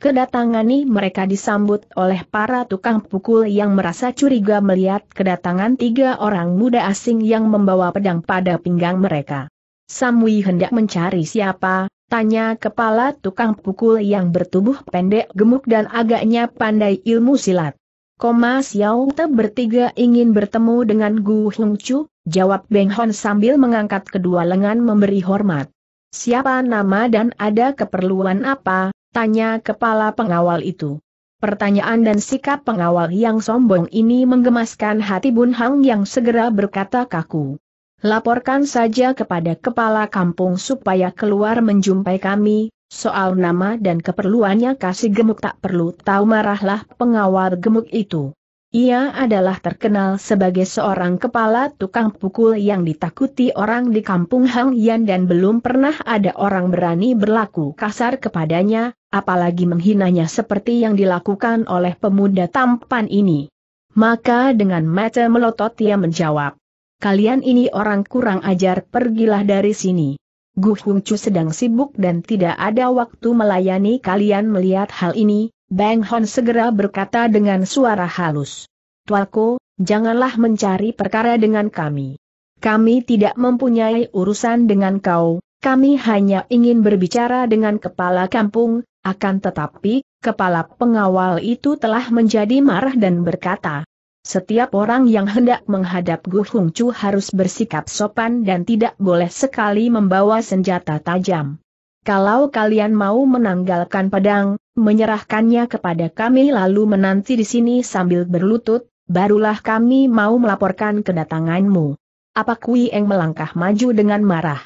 Kedatangani mereka disambut oleh para tukang pukul yang merasa curiga melihat kedatangan tiga orang muda asing yang membawa pedang pada pinggang mereka. "Samui hendak mencari siapa?" tanya kepala tukang pukul yang bertubuh pendek gemuk dan agaknya pandai ilmu silat. "Koma Xiao Te bertiga ingin bertemu dengan Gu Hung Chu," jawab Beng Han sambil mengangkat kedua lengan memberi hormat. "Siapa nama dan ada keperluan apa?" tanya kepala pengawal itu. Pertanyaan dan sikap pengawal yang sombong ini menggemaskan hati Bun Hang yang segera berkata kaku, "Laporkan saja kepada kepala kampung supaya keluar menjumpai kami, soal nama dan keperluannya kasih gemuk tak perlu tahu." Marahlah pengawal gemuk itu. Ia adalah terkenal sebagai seorang kepala tukang pukul yang ditakuti orang di kampung Hang Yan dan belum pernah ada orang berani berlaku kasar kepadanya, apalagi menghinanya seperti yang dilakukan oleh pemuda tampan ini. Maka dengan mata melotot ia menjawab, "Kalian ini orang kurang ajar, pergilah dari sini. Gu Hung Chu sedang sibuk dan tidak ada waktu melayani kalian." Melihat hal ini, Beng Han segera berkata dengan suara halus, "Tuanku, janganlah mencari perkara dengan kami. Kami tidak mempunyai urusan dengan kau, kami hanya ingin berbicara dengan kepala kampung." Akan tetapi, kepala pengawal itu telah menjadi marah dan berkata, "Setiap orang yang hendak menghadap Gu Hung Chu harus bersikap sopan dan tidak boleh sekali membawa senjata tajam. Kalau kalian mau menanggalkan pedang, menyerahkannya kepada kami lalu menanti di sini sambil berlutut, barulah kami mau melaporkan kedatanganmu." "Apa?" Kui Eng melangkah maju dengan marah.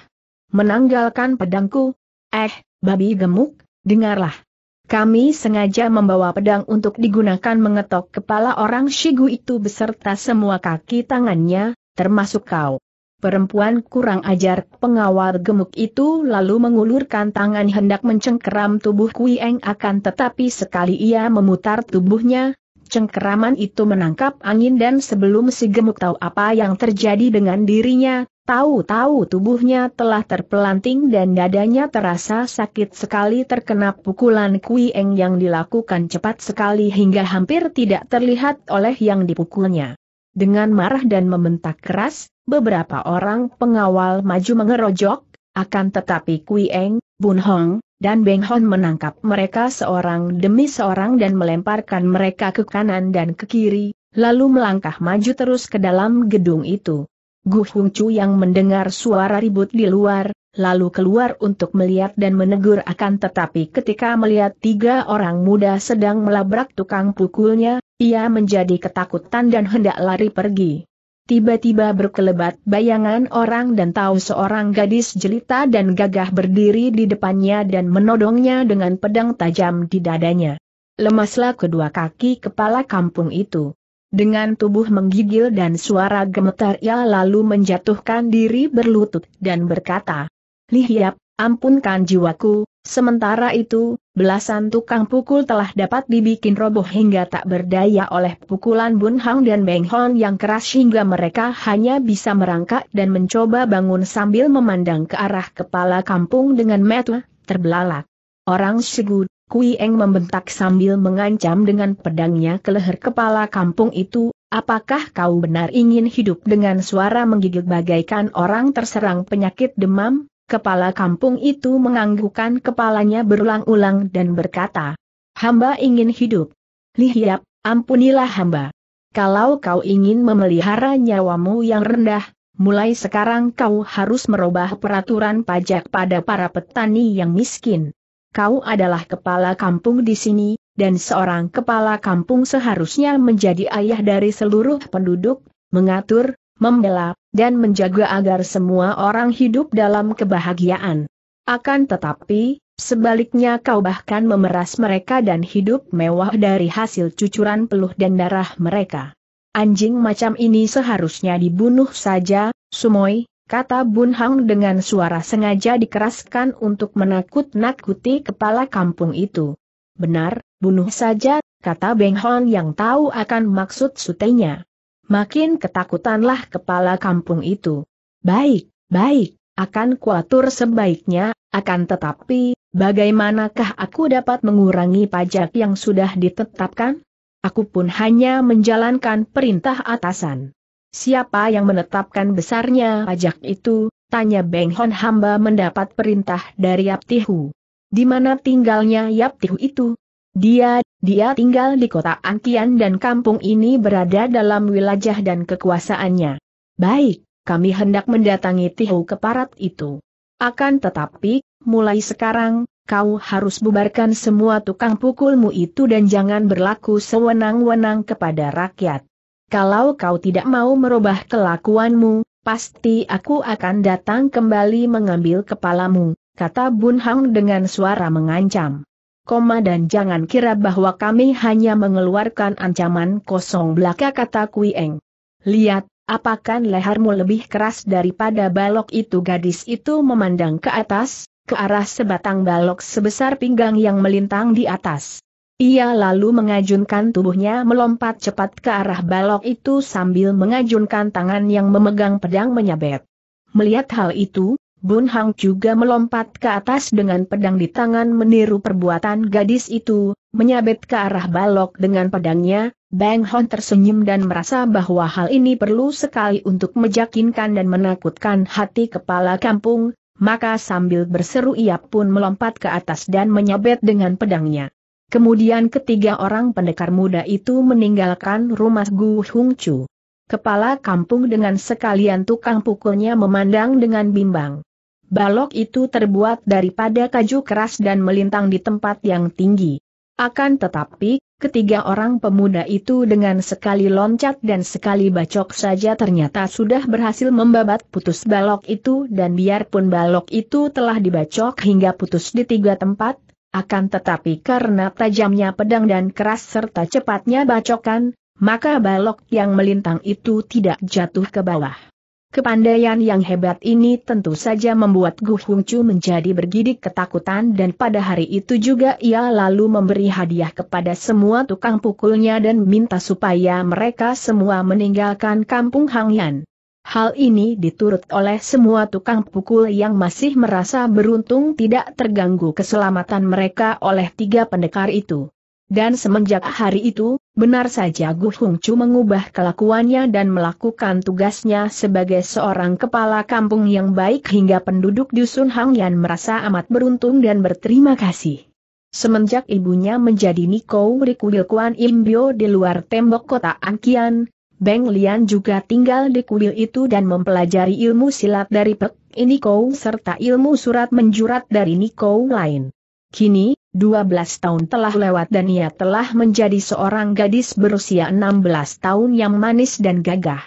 "Menanggalkan pedangku? Babi gemuk, dengarlah. Kami sengaja membawa pedang untuk digunakan mengetok kepala orang Shigu itu beserta semua kaki tangannya, termasuk kau. Perempuan kurang ajar." Pengawal gemuk itu lalu mengulurkan tangan hendak mencengkeram tubuh Kui Eng, akan tetapi sekali ia memutar tubuhnya, cengkeraman itu menangkap angin dan sebelum si gemuk tahu apa yang terjadi dengan dirinya, tahu-tahu tubuhnya telah terpelanting dan dadanya terasa sakit sekali terkena pukulan Kui Eng yang dilakukan cepat sekali hingga hampir tidak terlihat oleh yang dipukulnya. Dengan marah dan membentak keras, beberapa orang pengawal maju mengerojok, akan tetapi Kui Eng, Bun Hong, dan Beng Han menangkap mereka seorang demi seorang dan melemparkan mereka ke kanan dan ke kiri, lalu melangkah maju terus ke dalam gedung itu. Gu Hung Chu yang mendengar suara ribut di luar, lalu keluar untuk melihat dan menegur, akan tetapi ketika melihat tiga orang muda sedang melabrak tukang pukulnya, ia menjadi ketakutan dan hendak lari pergi. Tiba-tiba berkelebat bayangan orang dan tahu seorang gadis jelita dan gagah berdiri di depannya dan menodongnya dengan pedang tajam di dadanya. Lemaslah kedua kaki kepala kampung itu. Dengan tubuh menggigil dan suara gemetar ia lalu menjatuhkan diri berlutut dan berkata, "Lihiap, ampunkan jiwaku." Sementara itu, belasan tukang pukul telah dapat dibikin roboh hingga tak berdaya oleh pukulan Bun Hang dan Beng Han yang keras hingga mereka hanya bisa merangkak dan mencoba bangun sambil memandang ke arah kepala kampung dengan mata terbelalak. Orang Shigu, Kui Eng membentak sambil mengancam dengan pedangnya ke leher kepala kampung itu, apakah kau benar ingin hidup? Dengan suara menggigil bagaikan orang terserang penyakit demam, kepala kampung itu menganggukkan kepalanya berulang-ulang dan berkata, hamba ingin hidup. Lihiap, ampunilah hamba. Kalau kau ingin memelihara nyawamu yang rendah, mulai sekarang kau harus merubah peraturan pajak pada para petani yang miskin. Kau adalah kepala kampung di sini, dan seorang kepala kampung seharusnya menjadi ayah dari seluruh penduduk, mengatur, membela, dan menjaga agar semua orang hidup dalam kebahagiaan. Akan tetapi, sebaliknya kau bahkan memeras mereka dan hidup mewah dari hasil cucuran peluh dan darah mereka. Anjing macam ini seharusnya dibunuh saja, Sumoy, kata Bun Hang dengan suara sengaja dikeraskan untuk menakut-nakuti kepala kampung itu. Benar, bunuh saja, kata Beng Hon yang tahu akan maksud sutenya. Makin ketakutanlah kepala kampung itu. Baik, baik, akan kuatur sebaiknya, akan tetapi, bagaimanakah aku dapat mengurangi pajak yang sudah ditetapkan? Aku pun hanya menjalankan perintah atasan. Siapa yang menetapkan besarnya pajak itu? Tanya Beng Hon. Hamba mendapat perintah dari Yap Tihu. Di mana tinggalnya Yap Tihu itu? Dia tinggal di kota Angkian dan kampung ini berada dalam wilayah dan kekuasaannya. Baik, kami hendak mendatangi Tihu keparat itu. Akan tetapi, mulai sekarang, kau harus bubarkan semua tukang pukulmu itu dan jangan berlaku sewenang-wenang kepada rakyat. Kalau kau tidak mau merubah kelakuanmu, pasti aku akan datang kembali mengambil kepalamu, kata Bun Hang dengan suara mengancam. Dan jangan kira bahwa kami hanya mengeluarkan ancaman kosong belaka, kata Kui Eng. Lihat, apakah lehermu lebih keras daripada balok itu? Gadis itu memandang ke atas, ke arah sebatang balok sebesar pinggang yang melintang di atas. Ia lalu mengajunkan tubuhnya melompat cepat ke arah balok itu sambil mengajunkan tangan yang memegang pedang menyabet. Melihat hal itu, Bun Hang juga melompat ke atas dengan pedang di tangan meniru perbuatan gadis itu, menyabet ke arah balok dengan pedangnya. Beng Hon tersenyum dan merasa bahwa hal ini perlu sekali untuk meyakinkan dan menakutkan hati kepala kampung, maka sambil berseru ia pun melompat ke atas dan menyabet dengan pedangnya. Kemudian ketiga orang pendekar muda itu meninggalkan rumah Gu Hongcu. Kepala kampung dengan sekalian tukang pukulnya memandang dengan bimbang. Balok itu terbuat daripada kayu keras dan melintang di tempat yang tinggi. Akan tetapi, ketiga orang pemuda itu dengan sekali loncat dan sekali bacok saja ternyata sudah berhasil membabat putus balok itu, dan biarpun balok itu telah dibacok hingga putus di tiga tempat, akan tetapi karena tajamnya pedang dan keras serta cepatnya bacokan, maka balok yang melintang itu tidak jatuh ke bawah. Kepandaian yang hebat ini tentu saja membuat Gu Hongcu menjadi bergidik ketakutan, dan pada hari itu juga ia lalu memberi hadiah kepada semua tukang pukulnya dan minta supaya mereka semua meninggalkan kampung Hangyan. Hal ini diturut oleh semua tukang pukul yang masih merasa beruntung tidak terganggu keselamatan mereka oleh tiga pendekar itu. Dan semenjak hari itu, benar saja Gu Hongcu mengubah kelakuannya dan melakukan tugasnya sebagai seorang kepala kampung yang baik hingga penduduk dusun Hangyan merasa amat beruntung dan berterima kasih. Semenjak ibunya menjadi Niko Rikuil Kuan Imbio di luar tembok kota Angkian, Beng Lian juga tinggal di kuil itu dan mempelajari ilmu silat dari Pek Niko serta ilmu surat menjurat dari Niko lain. Kini, 12 tahun telah lewat dan ia telah menjadi seorang gadis berusia 16 tahun yang manis dan gagah.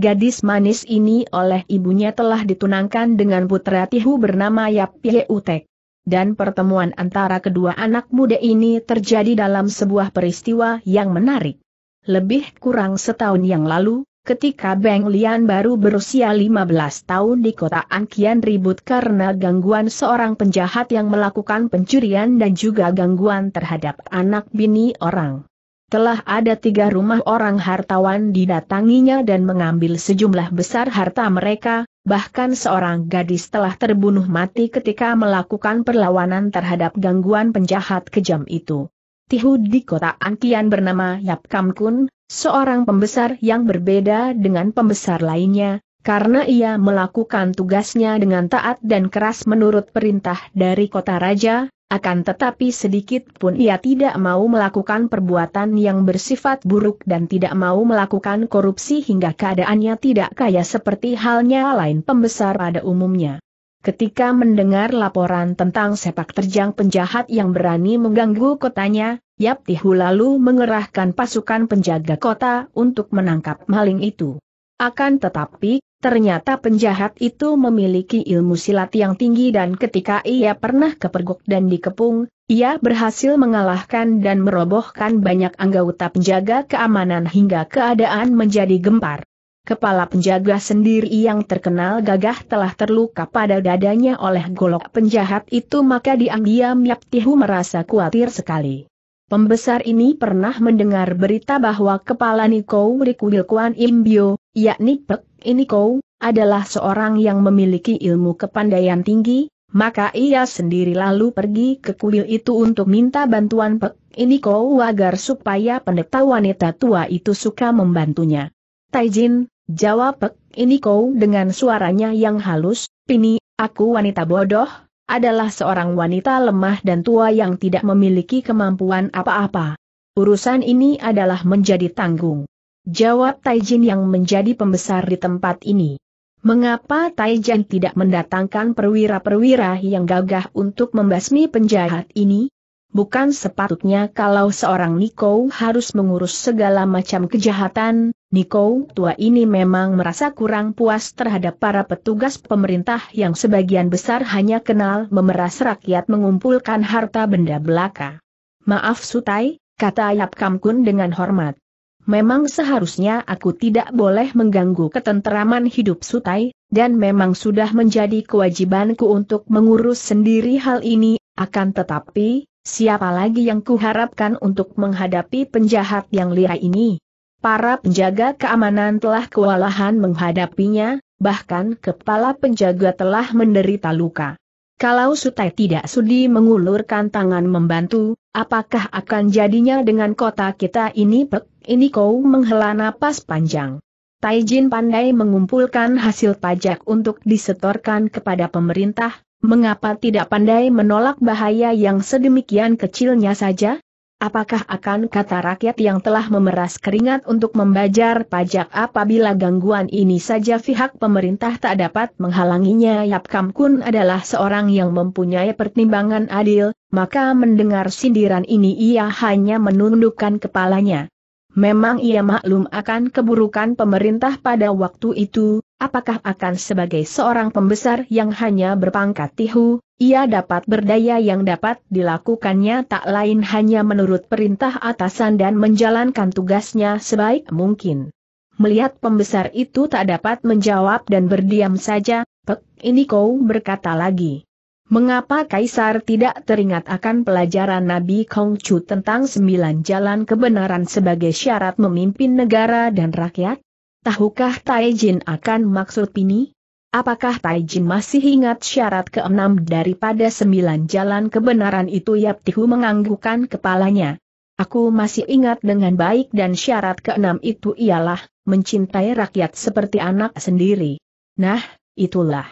Gadis manis ini oleh ibunya telah ditunangkan dengan putra Tihu bernama Yap Pieutek. Dan pertemuan antara kedua anak muda ini terjadi dalam sebuah peristiwa yang menarik. Lebih kurang setahun yang lalu, ketika Beng Lian baru berusia 15 tahun di kota Angkian ribut karena gangguan seorang penjahat yang melakukan pencurian dan juga gangguan terhadap anak bini orang. Telah ada 3 rumah orang hartawan didatanginya dan mengambil sejumlah besar harta mereka, bahkan seorang gadis telah terbunuh mati ketika melakukan perlawanan terhadap gangguan penjahat kejam itu. Tihu di kota Angkian bernama Yap Kam Kun, seorang pembesar yang berbeda dengan pembesar lainnya, karena ia melakukan tugasnya dengan taat dan keras menurut perintah dari kota raja. Akan tetapi sedikit pun ia tidak mau melakukan perbuatan yang bersifat buruk dan tidak mau melakukan korupsi hingga keadaannya tidak kaya seperti halnya lain pembesar pada umumnya. Ketika mendengar laporan tentang sepak terjang penjahat yang berani mengganggu kotanya, Yap Tihu lalu mengerahkan pasukan penjaga kota untuk menangkap maling itu. Akan tetapi, ternyata penjahat itu memiliki ilmu silat yang tinggi dan ketika ia pernah kepergok dan dikepung, ia berhasil mengalahkan dan merobohkan banyak anggota penjaga keamanan hingga keadaan menjadi gempar. Kepala penjaga sendiri yang terkenal gagah telah terluka pada dadanya oleh golok penjahat itu, maka diam-diam Yap Tihu merasa khawatir sekali. Pembesar ini pernah mendengar berita bahwa kepala Niko Rikuil Kuan Imbio, yakni Pek Niko, adalah seorang yang memiliki ilmu kepandaian tinggi, maka ia sendiri lalu pergi ke kuil itu untuk minta bantuan Pek Niko agar supaya pendeta wanita tua itu suka membantunya. "Taijin," jawab Pek Niko dengan suaranya yang halus, "Pini, aku wanita bodoh, adalah seorang wanita lemah dan tua yang tidak memiliki kemampuan apa-apa. Urusan ini adalah menjadi tanggung jawab Taijin yang menjadi pembesar di tempat ini. Mengapa Taijin tidak mendatangkan perwira-perwira yang gagah untuk membasmi penjahat ini? Bukan sepatutnya kalau seorang Niko harus mengurus segala macam kejahatan." Niko tua ini memang merasa kurang puas terhadap para petugas pemerintah yang sebagian besar hanya kenal memeras rakyat mengumpulkan harta benda belaka. "Maaf Sutai," kata Yap Kam Kun dengan hormat. "Memang seharusnya aku tidak boleh mengganggu ketenteraman hidup Sutai, dan memang sudah menjadi kewajibanku untuk mengurus sendiri hal ini, akan tetapi, siapa lagi yang kuharapkan untuk menghadapi penjahat yang lihai ini? Para penjaga keamanan telah kewalahan menghadapinya, bahkan kepala penjaga telah menderita luka. Kalau Sutai tidak sudi mengulurkan tangan membantu, apakah akan jadinya dengan kota kita ini?" Pek Niko menghela napas panjang. "Taijin pandai mengumpulkan hasil pajak untuk disetorkan kepada pemerintah, mengapa tidak pandai menolak bahaya yang sedemikian kecilnya saja? Apakah akan kata rakyat yang telah memeras keringat untuk membayar pajak apabila gangguan ini saja pihak pemerintah tak dapat menghalanginya?" Yap Kam Kun adalah seorang yang mempunyai pertimbangan adil, maka mendengar sindiran ini ia hanya menundukkan kepalanya. Memang ia maklum akan keburukan pemerintah pada waktu itu, apakah akan sebagai seorang pembesar yang hanya berpangkat tihu, ia dapat berdaya yang dapat dilakukannya tak lain hanya menurut perintah atasan dan menjalankan tugasnya sebaik mungkin. Melihat pembesar itu tak dapat menjawab dan berdiam saja, Pek Niko berkata lagi, "Mengapa Kaisar tidak teringat akan pelajaran Nabi Kongcu tentang 9 jalan kebenaran sebagai syarat memimpin negara dan rakyat? Tahukah Taijin akan maksud ini? Apakah Taijin masih ingat syarat ke-6 daripada 9 jalan kebenaran itu?" Yap Tihu menganggukkan kepalanya. "Aku masih ingat dengan baik dan syarat ke-6 itu ialah, mencintai rakyat seperti anak sendiri. Nah, itulah.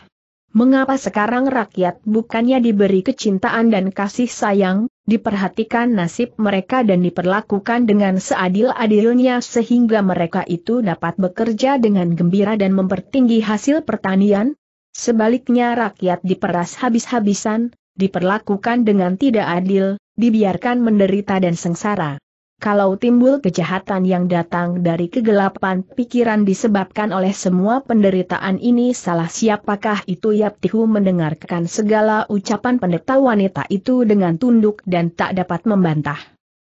Mengapa sekarang rakyat bukannya diberi kecintaan dan kasih sayang, diperhatikan nasib mereka dan diperlakukan dengan seadil-adilnya sehingga mereka itu dapat bekerja dengan gembira dan mempertinggi hasil pertanian? Sebaliknya rakyat diperas habis-habisan, diperlakukan dengan tidak adil, dibiarkan menderita dan sengsara. Kalau timbul kejahatan yang datang dari kegelapan pikiran disebabkan oleh semua penderitaan ini, salah siapakah itu?" Yap Tihu mendengarkan segala ucapan pendeta wanita itu dengan tunduk dan tak dapat membantah.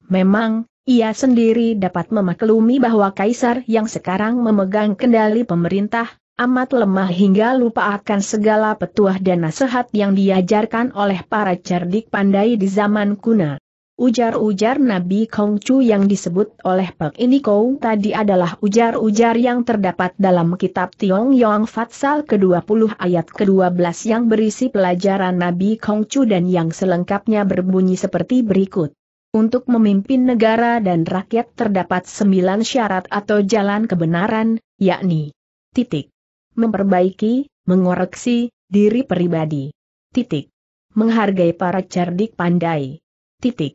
Memang, ia sendiri dapat memaklumi bahwa Kaisar yang sekarang memegang kendali pemerintah, amat lemah hingga lupa akan segala petuah dan nasihat yang diajarkan oleh para cerdik pandai di zaman kuno. Ujar-ujar Nabi Kongcu yang disebut oleh Pek Ini Kau tadi adalah ujar-ujar yang terdapat dalam kitab Tiong Yong Fatsal ke-20 ayat ke-12 yang berisi pelajaran Nabi Kongcu dan yang selengkapnya berbunyi seperti berikut. Untuk memimpin negara dan rakyat terdapat 9 syarat atau jalan kebenaran, yakni titik. Memperbaiki, mengoreksi, diri pribadi. Titik. Menghargai para cerdik pandai. Titik.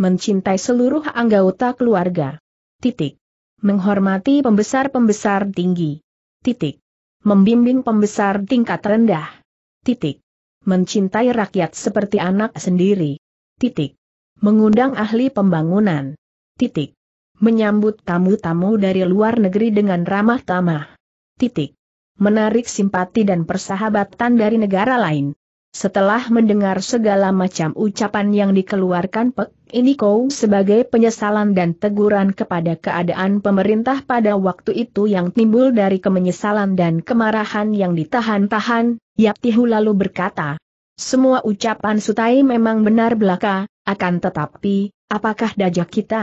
Mencintai seluruh anggota keluarga. Titik. Menghormati pembesar-pembesar tinggi. Titik. Membimbing pembesar tingkat rendah. Titik. Mencintai rakyat seperti anak sendiri. Titik. Mengundang ahli pembangunan. Titik. Menyambut tamu-tamu dari luar negeri dengan ramah-tamah. Titik. Menarik simpati dan persahabatan dari negara lain. Setelah mendengar segala macam ucapan yang dikeluarkan Pek Ini Kau sebagai penyesalan dan teguran kepada keadaan pemerintah pada waktu itu yang timbul dari kemenyesalan dan kemarahan yang ditahan-tahan, Yap Tihu lalu berkata, semua ucapan Sutai memang benar belaka, akan tetapi, apakah dajah kita?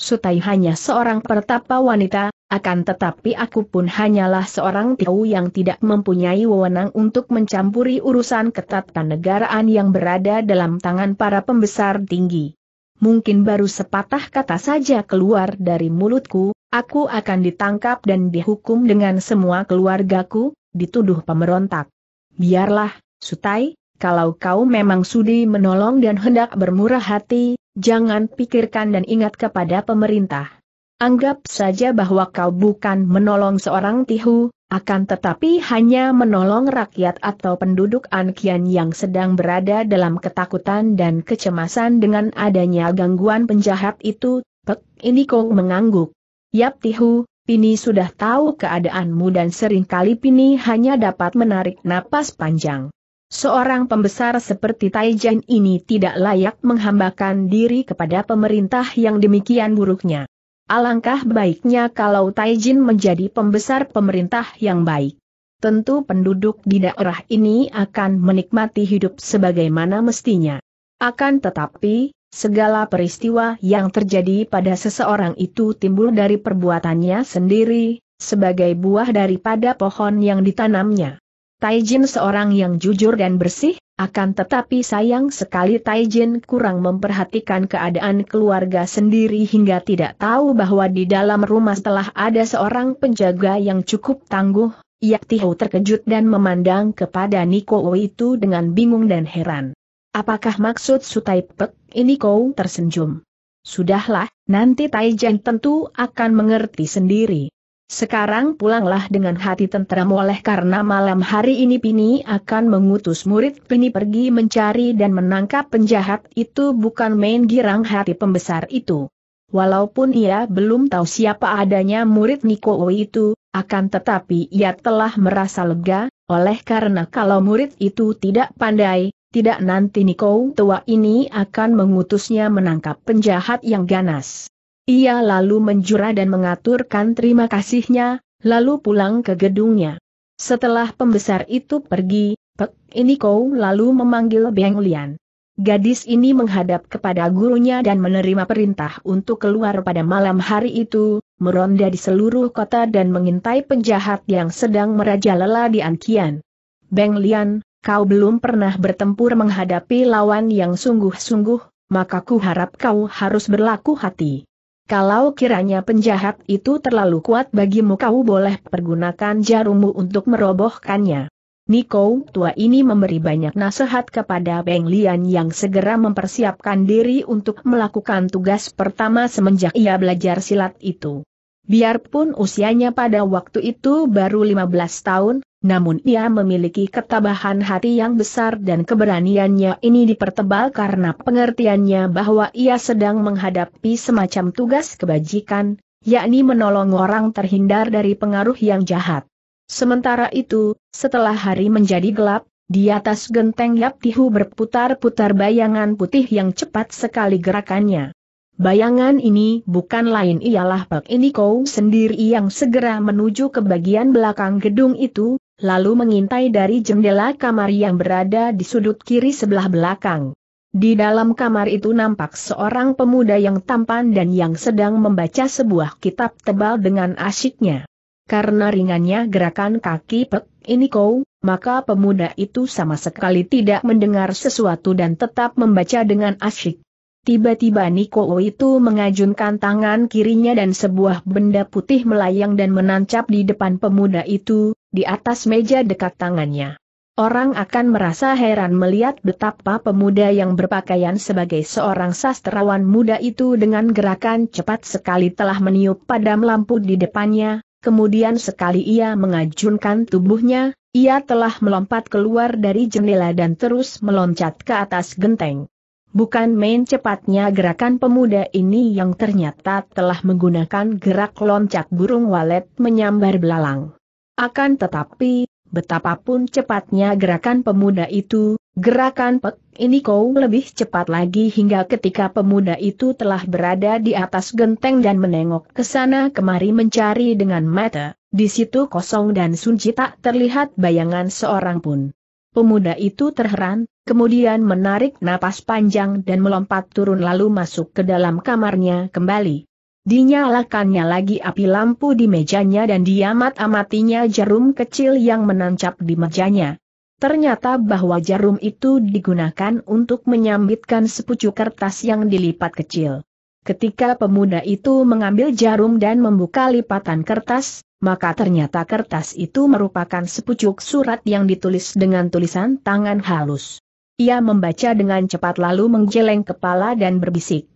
Sutai hanya seorang pertapa wanita, akan tetapi aku pun hanyalah seorang Tiau yang tidak mempunyai wewenang untuk mencampuri urusan ketatanegaraan yang berada dalam tangan para pembesar tinggi. Mungkin baru sepatah kata saja keluar dari mulutku, aku akan ditangkap dan dihukum dengan semua keluargaku, dituduh pemberontak. Biarlah, Sutai, kalau kau memang sudi menolong dan hendak bermurah hati, jangan pikirkan dan ingat kepada pemerintah. Anggap saja bahwa kau bukan menolong seorang Tihu, akan tetapi hanya menolong rakyat atau penduduk Ankian yang sedang berada dalam ketakutan dan kecemasan dengan adanya gangguan penjahat itu. Pek Ini Kau mengangguk. Yap Tihu, Pini sudah tahu keadaanmu dan seringkali Pini hanya dapat menarik napas panjang. Seorang pembesar seperti Taijan ini tidak layak menghambakan diri kepada pemerintah yang demikian buruknya. Alangkah baiknya kalau Taijin menjadi pembesar pemerintah yang baik. Tentu penduduk di daerah ini akan menikmati hidup sebagaimana mestinya. Akan tetapi, segala peristiwa yang terjadi pada seseorang itu timbul dari perbuatannya sendiri, sebagai buah daripada pohon yang ditanamnya. Taijin seorang yang jujur dan bersih, akan tetapi sayang sekali Taijin kurang memperhatikan keadaan keluarga sendiri hingga tidak tahu bahwa di dalam rumah telah ada seorang penjaga yang cukup tangguh. Yap Tihu terkejut dan memandang kepada Niko itu dengan bingung dan heran. Apakah maksud Sutai? Pek Ini Kau tersenyum. Sudahlah, nanti Taijin tentu akan mengerti sendiri. Sekarang pulanglah dengan hati tenteram oleh karena malam hari ini Pini akan mengutus murid Pini pergi mencari dan menangkap penjahat itu bukan main girang hati pembesar itu. Walaupun ia belum tahu siapa adanya murid Niko itu, akan tetapi ia telah merasa lega, oleh karena kalau murid itu tidak pandai, tidak nanti Niko tua ini akan mengutusnya menangkap penjahat yang ganas. Ia lalu menjura dan mengaturkan terima kasihnya, lalu pulang ke gedungnya. Setelah pembesar itu pergi, Pek Ini Kau lalu memanggil Beng Lian. Gadis ini menghadap kepada gurunya dan menerima perintah untuk keluar pada malam hari itu, meronda di seluruh kota dan mengintai penjahat yang sedang merajalela di Ankian. Beng Lian, kau belum pernah bertempur menghadapi lawan yang sungguh-sungguh, maka ku harap kau harus berlaku hati. Kalau kiranya penjahat itu terlalu kuat bagimu kau boleh pergunakan jarummu untuk merobohkannya. Niko tua ini memberi banyak nasihat kepada Beng Lian yang segera mempersiapkan diri untuk melakukan tugas pertama semenjak ia belajar silat itu. Biarpun usianya pada waktu itu baru 15 tahun, namun ia memiliki ketabahan hati yang besar dan keberaniannya ini dipertebal karena pengertiannya bahwa ia sedang menghadapi semacam tugas kebajikan, yakni menolong orang terhindar dari pengaruh yang jahat. Sementara itu, setelah hari menjadi gelap, di atas genteng Yap Tihu berputar-putar bayangan putih yang cepat sekali gerakannya. Bayangan ini bukan lain ialah Pek Ini Kau sendiri yang segera menuju ke bagian belakang gedung itu, lalu mengintai dari jendela kamar yang berada di sudut kiri sebelah belakang. Di dalam kamar itu nampak seorang pemuda yang tampan dan yang sedang membaca sebuah kitab tebal dengan asyiknya. Karena ringannya gerakan kaki Pek ini kau, maka pemuda itu sama sekali tidak mendengar sesuatu dan tetap membaca dengan asyik. Tiba-tiba Niko itu mengajunkan tangan kirinya dan sebuah benda putih melayang dan menancap di depan pemuda itu, di atas meja dekat tangannya. Orang akan merasa heran melihat betapa pemuda yang berpakaian sebagai seorang sastrawan muda itu dengan gerakan cepat sekali telah meniup padam lampu di depannya, kemudian sekali ia mengajunkan tubuhnya, ia telah melompat keluar dari jendela dan terus meloncat ke atas genteng. Bukan main cepatnya gerakan pemuda ini yang ternyata telah menggunakan gerak loncat burung walet menyambar belalang. Akan tetapi, betapapun cepatnya gerakan pemuda itu, gerakan Pek ini kau lebih cepat lagi hingga ketika pemuda itu telah berada di atas genteng dan menengok ke sana kemari mencari dengan mata, di situ kosong dan sunyi tak terlihat bayangan seorang pun. Pemuda itu terheran, kemudian menarik napas panjang dan melompat turun lalu masuk ke dalam kamarnya kembali. Dinyalakannya lagi api lampu di mejanya dan diamat-amatinya jarum kecil yang menancap di mejanya. Ternyata bahwa jarum itu digunakan untuk menyambitkan sepucuk kertas yang dilipat kecil. Ketika pemuda itu mengambil jarum dan membuka lipatan kertas, maka ternyata kertas itu merupakan sepucuk surat yang ditulis dengan tulisan tangan halus. Ia membaca dengan cepat lalu menggeleng kepala dan berbisik.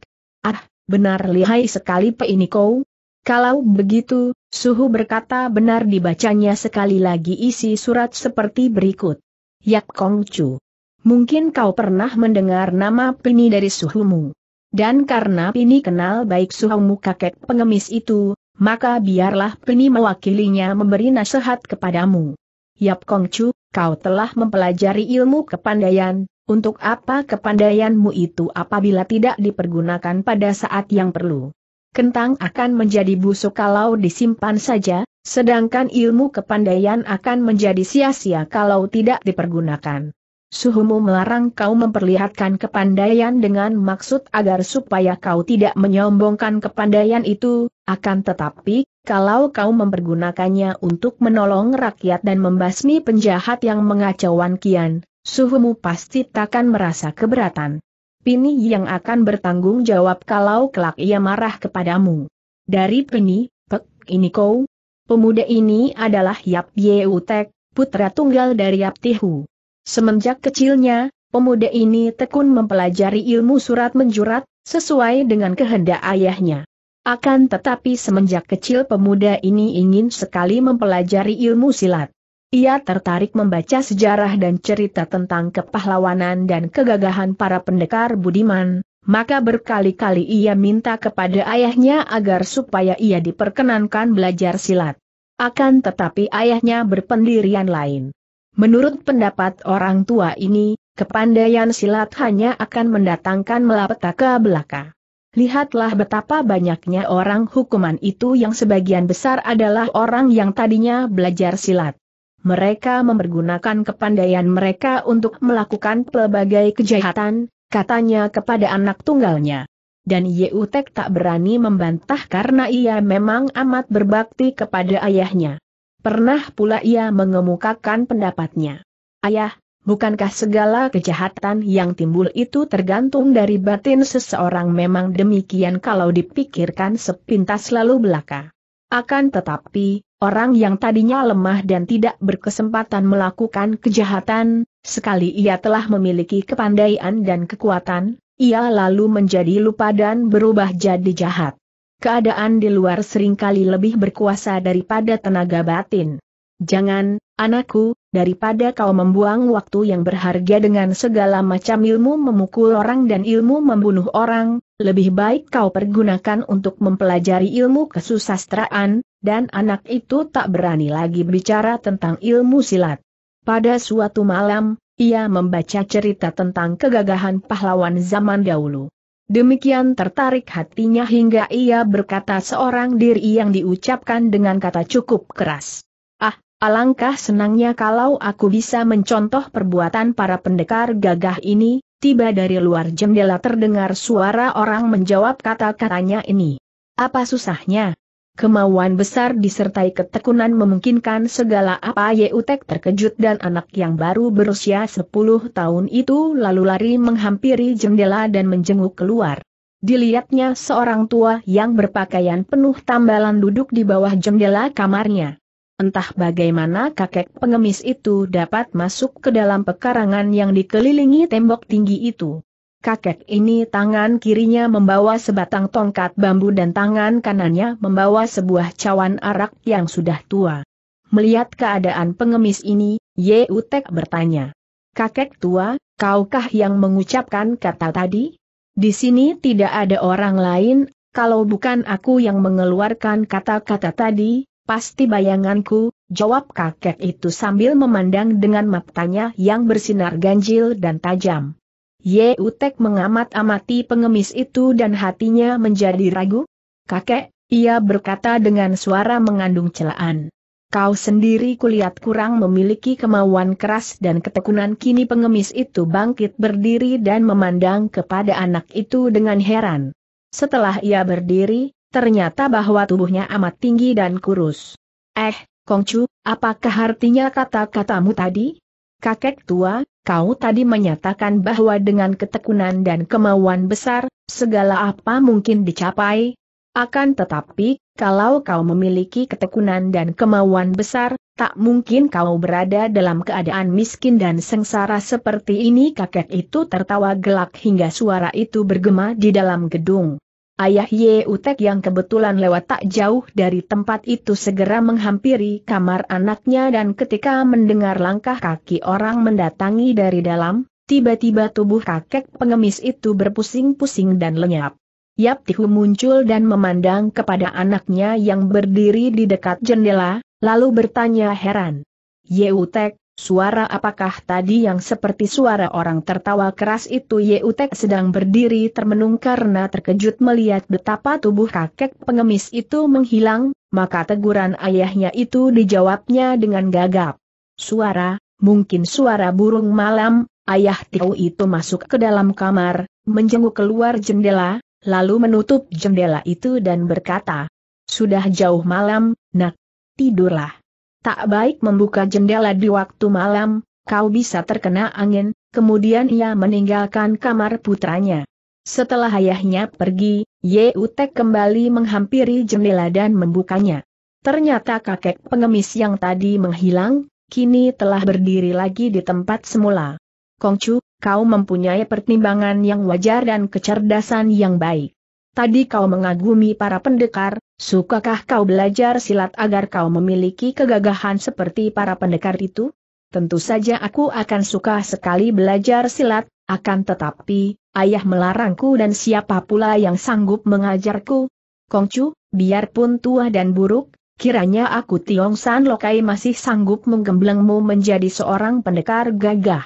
Ah, benar lihai sekali Pe ini kau. Kalau begitu, suhu berkata benar dibacanya sekali lagi isi surat seperti berikut. Yak Kongcu. Mungkin kau pernah mendengar nama Pini dari suhumu. Dan karena Pini kenal baik suhumu kakek pengemis itu, maka biarlah Pini mewakilinya memberi nasihat kepadamu. Yap Kongcu, kau telah mempelajari ilmu kepandaian, untuk apa kepandaianmu itu apabila tidak dipergunakan pada saat yang perlu? Kentang akan menjadi busuk kalau disimpan saja, sedangkan ilmu kepandaian akan menjadi sia-sia kalau tidak dipergunakan. Suhumu melarang kau memperlihatkan kepandaian dengan maksud agar supaya kau tidak menyombongkan kepandaian itu. Akan tetapi, kalau kau mempergunakannya untuk menolong rakyat dan membasmi penjahat yang mengacauan kian, suhumu pasti takkan merasa keberatan. Pini yang akan bertanggung jawab kalau kelak ia marah kepadamu. Dari Pini, Pek ini kau. Pemuda ini adalah Yap Yeutek, putra tunggal dari Yap Tihu. Semenjak kecilnya, pemuda ini tekun mempelajari ilmu surat menjurat, sesuai dengan kehendak ayahnya. Akan tetapi semenjak kecil pemuda ini ingin sekali mempelajari ilmu silat. Ia tertarik membaca sejarah dan cerita tentang kepahlawanan dan kegagahan para pendekar budiman, maka berkali-kali ia minta kepada ayahnya agar supaya ia diperkenankan belajar silat. Akan tetapi ayahnya berpendirian lain. Menurut pendapat orang tua ini, kepandaian silat hanya akan mendatangkan malapetaka belaka. Lihatlah betapa banyaknya orang hukuman itu yang sebagian besar adalah orang yang tadinya belajar silat. Mereka mempergunakan kepandaian mereka untuk melakukan pelbagai kejahatan, katanya kepada anak tunggalnya. Dan Yeutek tak berani membantah karena ia memang amat berbakti kepada ayahnya. Pernah pula ia mengemukakan pendapatnya. Ayah, bukankah segala kejahatan yang timbul itu tergantung dari batin seseorang? Memang demikian kalau dipikirkan sepintas lalu belaka. Akan tetapi, orang yang tadinya lemah dan tidak berkesempatan melakukan kejahatan, sekali ia telah memiliki kepandaian dan kekuatan, ia lalu menjadi lupa dan berubah jadi jahat. Keadaan di luar seringkali lebih berkuasa daripada tenaga batin. Jangan, anakku, daripada kau membuang waktu yang berharga dengan segala macam ilmu memukul orang dan ilmu membunuh orang, lebih baik kau pergunakan untuk mempelajari ilmu kesusastraan, dan anak itu tak berani lagi bicara tentang ilmu silat. Pada suatu malam, ia membaca cerita tentang kegagahan pahlawan zaman dahulu. Demikian tertarik hatinya hingga ia berkata seorang diri yang diucapkan dengan kata cukup keras. Alangkah senangnya kalau aku bisa mencontoh perbuatan para pendekar gagah ini, tiba dari luar jendela terdengar suara orang menjawab kata-katanya ini. Apa susahnya? Kemauan besar disertai ketekunan memungkinkan segala apa. Yutek terkejut dan anak yang baru berusia 10 tahun itu lalu lari menghampiri jendela dan menjenguk keluar. Dilihatnya seorang tua yang berpakaian penuh tambalan duduk di bawah jendela kamarnya. Entah bagaimana kakek pengemis itu dapat masuk ke dalam pekarangan yang dikelilingi tembok tinggi itu. Kakek ini tangan kirinya membawa sebatang tongkat bambu dan tangan kanannya membawa sebuah cawan arak yang sudah tua. Melihat keadaan pengemis ini, Yutek bertanya, "Kakek tua, kaukah yang mengucapkan kata tadi? Di sini tidak ada orang lain, kalau bukan aku yang mengeluarkan kata-kata tadi, pasti bayanganku," jawab kakek itu sambil memandang dengan matanya yang bersinar ganjil dan tajam. Yutek mengamat-amati pengemis itu dan hatinya menjadi ragu. "Kakek," ia berkata dengan suara mengandung celaan, "kau sendiri kulihat kurang memiliki kemauan keras dan ketekunan." Kini pengemis itu bangkit berdiri dan memandang kepada anak itu dengan heran. Setelah ia berdiri, ternyata bahwa tubuhnya amat tinggi dan kurus. "Eh, Kongcu, apakah artinya kata-katamu tadi?" "Kakek tua, kau tadi menyatakan bahwa dengan ketekunan dan kemauan besar, segala apa mungkin dicapai. Akan tetapi, kalau kau memiliki ketekunan dan kemauan besar, tak mungkin kau berada dalam keadaan miskin dan sengsara seperti ini." Kakek itu tertawa gelak hingga suara itu bergema di dalam gedung. Ayah Yutek yang kebetulan lewat tak jauh dari tempat itu segera menghampiri kamar anaknya dan ketika mendengar langkah kaki orang mendatangi dari dalam, tiba-tiba tubuh kakek pengemis itu berpusing-pusing dan lenyap. Yap Tihu muncul dan memandang kepada anaknya yang berdiri di dekat jendela, lalu bertanya heran, "Yutek, suara apakah tadi yang seperti suara orang tertawa keras itu?" Yutek sedang berdiri termenung karena terkejut melihat betapa tubuh kakek pengemis itu menghilang, maka teguran ayahnya itu dijawabnya dengan gagap. "Suara, mungkin suara burung malam." Ayah Tihu itu masuk ke dalam kamar, menjenguk keluar jendela, lalu menutup jendela itu dan berkata, "Sudah jauh malam, nak, tidurlah. Tak baik membuka jendela di waktu malam, kau bisa terkena angin." Kemudian ia meninggalkan kamar putranya. Setelah ayahnya pergi, Yutek kembali menghampiri jendela dan membukanya. Ternyata kakek pengemis yang tadi menghilang, kini telah berdiri lagi di tempat semula. "Kongcu, kau mempunyai pertimbangan yang wajar dan kecerdasan yang baik. Tadi kau mengagumi para pendekar, sukakah kau belajar silat agar kau memiliki kegagahan seperti para pendekar itu?" "Tentu saja aku akan suka sekali belajar silat, akan tetapi, ayah melarangku dan siapa pula yang sanggup mengajarku. Kongcu, biarpun tua dan buruk, kiranya aku Tiong San Lokai masih sanggup menggemblengmu menjadi seorang pendekar gagah.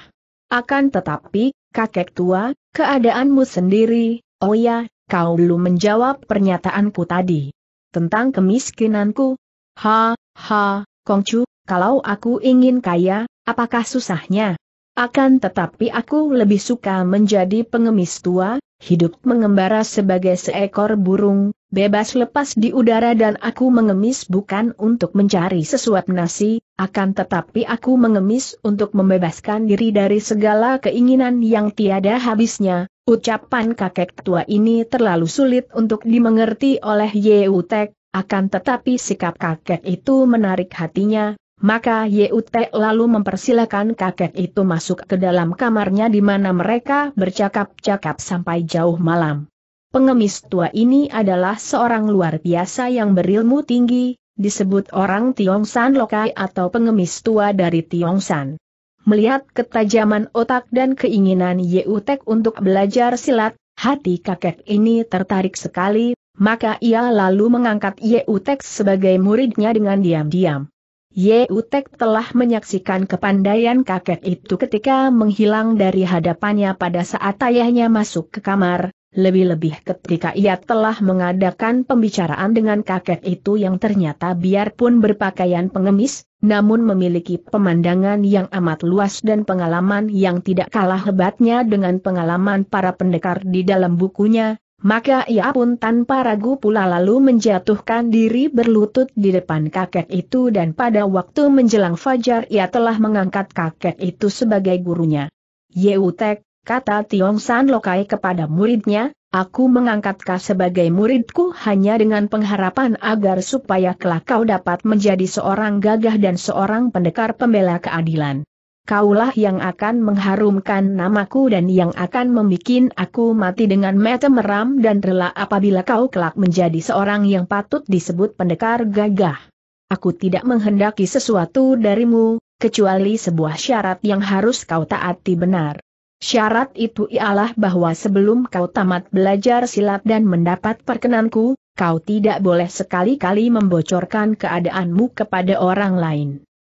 Akan tetapi, kakek tua, keadaanmu sendiri." "Oh ya, kau belum menjawab pernyataanku tadi tentang kemiskinanku." "Ha, ha, Kongcu, kalau aku ingin kaya, apakah susahnya? Akan tetapi aku lebih suka menjadi pengemis tua, hidup mengembara sebagai seekor burung, bebas lepas di udara dan aku mengemis bukan untuk mencari sesuap nasi, akan tetapi aku mengemis untuk membebaskan diri dari segala keinginan yang tiada habisnya." Ucapan kakek tua ini terlalu sulit untuk dimengerti oleh Yutek, akan tetapi sikap kakek itu menarik hatinya, maka Yutek lalu mempersilakan kakek itu masuk ke dalam kamarnya di mana mereka bercakap-cakap sampai jauh malam. Pengemis tua ini adalah seorang luar biasa yang berilmu tinggi, disebut orang Tiong San Lokai atau pengemis tua dari Tiong San. Melihat ketajaman otak dan keinginan Yutek untuk belajar silat, hati kakek ini tertarik sekali, maka ia lalu mengangkat Yutek sebagai muridnya dengan diam-diam. Yutek telah menyaksikan kepandaian kakek itu ketika menghilang dari hadapannya pada saat ayahnya masuk ke kamar, lebih-lebih ketika ia telah mengadakan pembicaraan dengan kakek itu yang ternyata biarpun berpakaian pengemis, namun memiliki pemandangan yang amat luas dan pengalaman yang tidak kalah hebatnya dengan pengalaman para pendekar di dalam bukunya, maka ia pun tanpa ragu pula lalu menjatuhkan diri berlutut di depan kakek itu dan pada waktu menjelang fajar ia telah mengangkat kakek itu sebagai gurunya. "Yeutek," kata Tiong San Lokai kepada muridnya, "aku mengangkat kau sebagai muridku hanya dengan pengharapan agar supaya kelak kau dapat menjadi seorang gagah dan seorang pendekar pembela keadilan. Kaulah yang akan mengharumkan namaku dan yang akan membuat aku mati dengan mata meram dan rela apabila kau kelak menjadi seorang yang patut disebut pendekar gagah. Aku tidak menghendaki sesuatu darimu, kecuali sebuah syarat yang harus kau taati benar. Syarat itu ialah bahwa sebelum kau tamat belajar silat dan mendapat perkenanku, kau tidak boleh sekali-kali membocorkan keadaanmu kepada orang lain.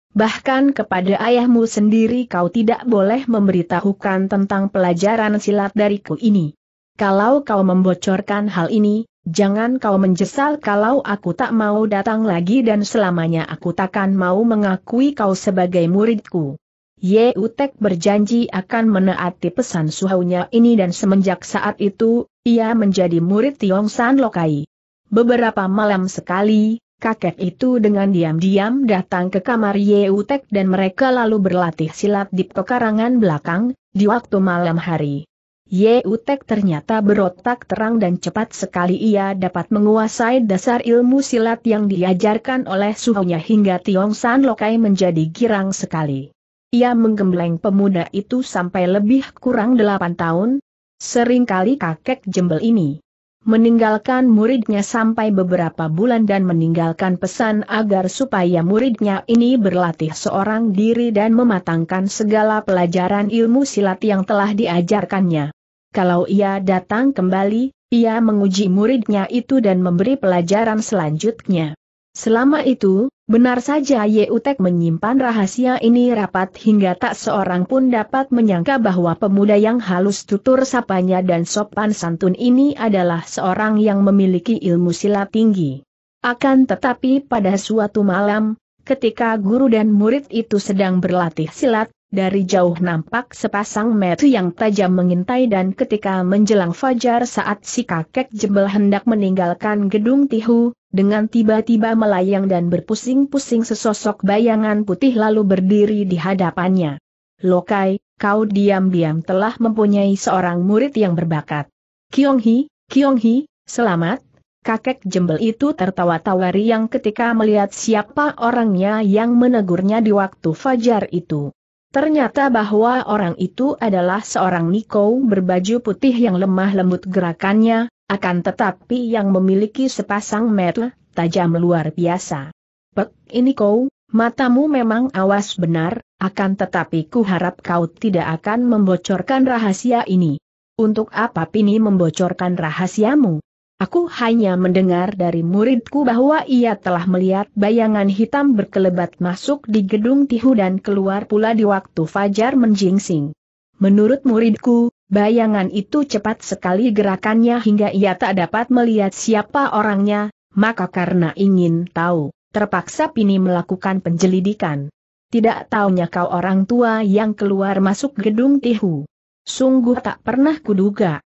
Bahkan kepada ayahmu sendiri kau tidak boleh memberitahukan tentang pelajaran silat dariku ini. Kalau kau membocorkan hal ini, jangan kau menyesal kalau aku tak mau datang lagi dan selamanya aku takkan mau mengakui kau sebagai muridku." Yeutek berjanji akan menaati pesan suhunya ini dan semenjak saat itu, ia menjadi murid Tiong San Lokai. Beberapa malam sekali, kakek itu dengan diam-diam datang ke kamar Yeutek dan mereka lalu berlatih silat di pekarangan belakang, di waktu malam hari. Yeutek ternyata berotak terang dan cepat sekali ia dapat menguasai dasar ilmu silat yang diajarkan oleh suhunya hingga Tiong San Lokai menjadi girang sekali. Ia menggembleng pemuda itu sampai lebih kurang 8 tahun, seringkali kakek jembel ini meninggalkan muridnya sampai beberapa bulan dan meninggalkan pesan agar supaya muridnya ini berlatih seorang diri dan mematangkan segala pelajaran ilmu silat yang telah diajarkannya. Kalau ia datang kembali, ia menguji muridnya itu dan memberi pelajaran selanjutnya. Selama itu, benar saja Yeutek menyimpan rahasia ini rapat hingga tak seorang pun dapat menyangka bahwa pemuda yang halus tutur sapanya dan sopan santun ini adalah seorang yang memiliki ilmu silat tinggi. Akan tetapi pada suatu malam, ketika guru dan murid itu sedang berlatih silat, dari jauh nampak sepasang mata yang tajam mengintai dan ketika menjelang fajar saat si kakek jebel hendak meninggalkan gedung Tihu, dengan tiba-tiba melayang dan berpusing-pusing sesosok bayangan putih lalu berdiri di hadapannya. "Lokai, kau diam-diam telah mempunyai seorang murid yang berbakat. Kiong Hi, selamat." Kakek jembel itu tertawa-tawari yang ketika melihat siapa orangnya yang menegurnya di waktu fajar itu. Ternyata bahwa orang itu adalah seorang Niko berbaju putih yang lemah lembut gerakannya, akan tetapi yang memiliki sepasang mata tajam luar biasa. "Pek, ini kau, matamu memang awas benar, akan tetapi ku harap kau tidak akan membocorkan rahasia ini." "Untuk apa Pini membocorkan rahasiamu? Aku hanya mendengar dari muridku bahwa ia telah melihat bayangan hitam berkelebat masuk di gedung Tihu dan keluar pula di waktu fajar menjingsing. Menurut muridku, bayangan itu cepat sekali gerakannya hingga ia tak dapat melihat siapa orangnya, maka karena ingin tahu, terpaksa Pini melakukan penyelidikan. Tidak taunya kau orang tua yang keluar masuk gedung Tihu. Sungguh tak pernah kuduga."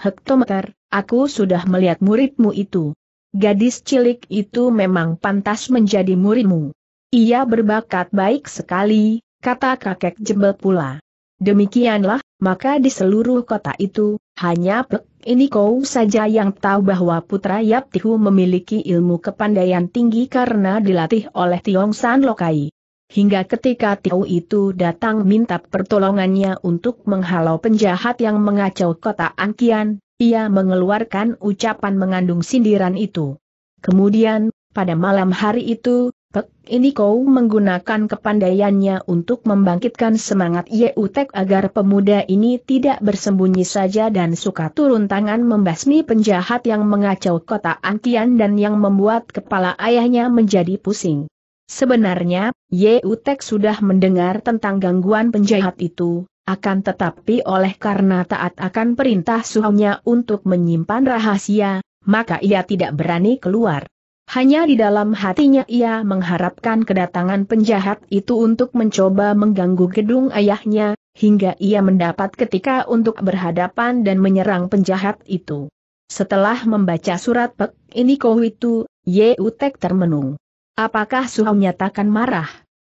Hektometer, aku sudah melihat muridmu itu. Gadis cilik itu memang pantas menjadi muridmu. Ia berbakat baik sekali," kata kakek jebel pula. "Demikianlah, maka di seluruh kota itu, hanya Pek ini kau saja yang tahu bahwa putra Yap Tihu memiliki ilmu kepandaian tinggi karena dilatih oleh Tiong San Lokai. Hingga ketika Tihu itu datang minta pertolongannya untuk menghalau penjahat yang mengacau kota Angkian, ia mengeluarkan ucapan mengandung sindiran itu. Kemudian, pada malam hari itu, Pek ini kau menggunakan kepandaiannya untuk membangkitkan semangat Yeutek agar pemuda ini tidak bersembunyi saja dan suka turun tangan membasmi penjahat yang mengacau kota Angkian dan yang membuat kepala ayahnya menjadi pusing. Sebenarnya, Yeutek sudah mendengar tentang gangguan penjahat itu, akan tetapi oleh karena taat akan perintah suhunya untuk menyimpan rahasia, maka ia tidak berani keluar. Hanya di dalam hatinya ia mengharapkan kedatangan penjahat itu untuk mencoba mengganggu gedung ayahnya, hingga ia mendapat ketika untuk berhadapan dan menyerang penjahat itu. Setelah membaca surat Pek ini Kau itu, Yutek termenung. Apakah Suhau nyatakan marah?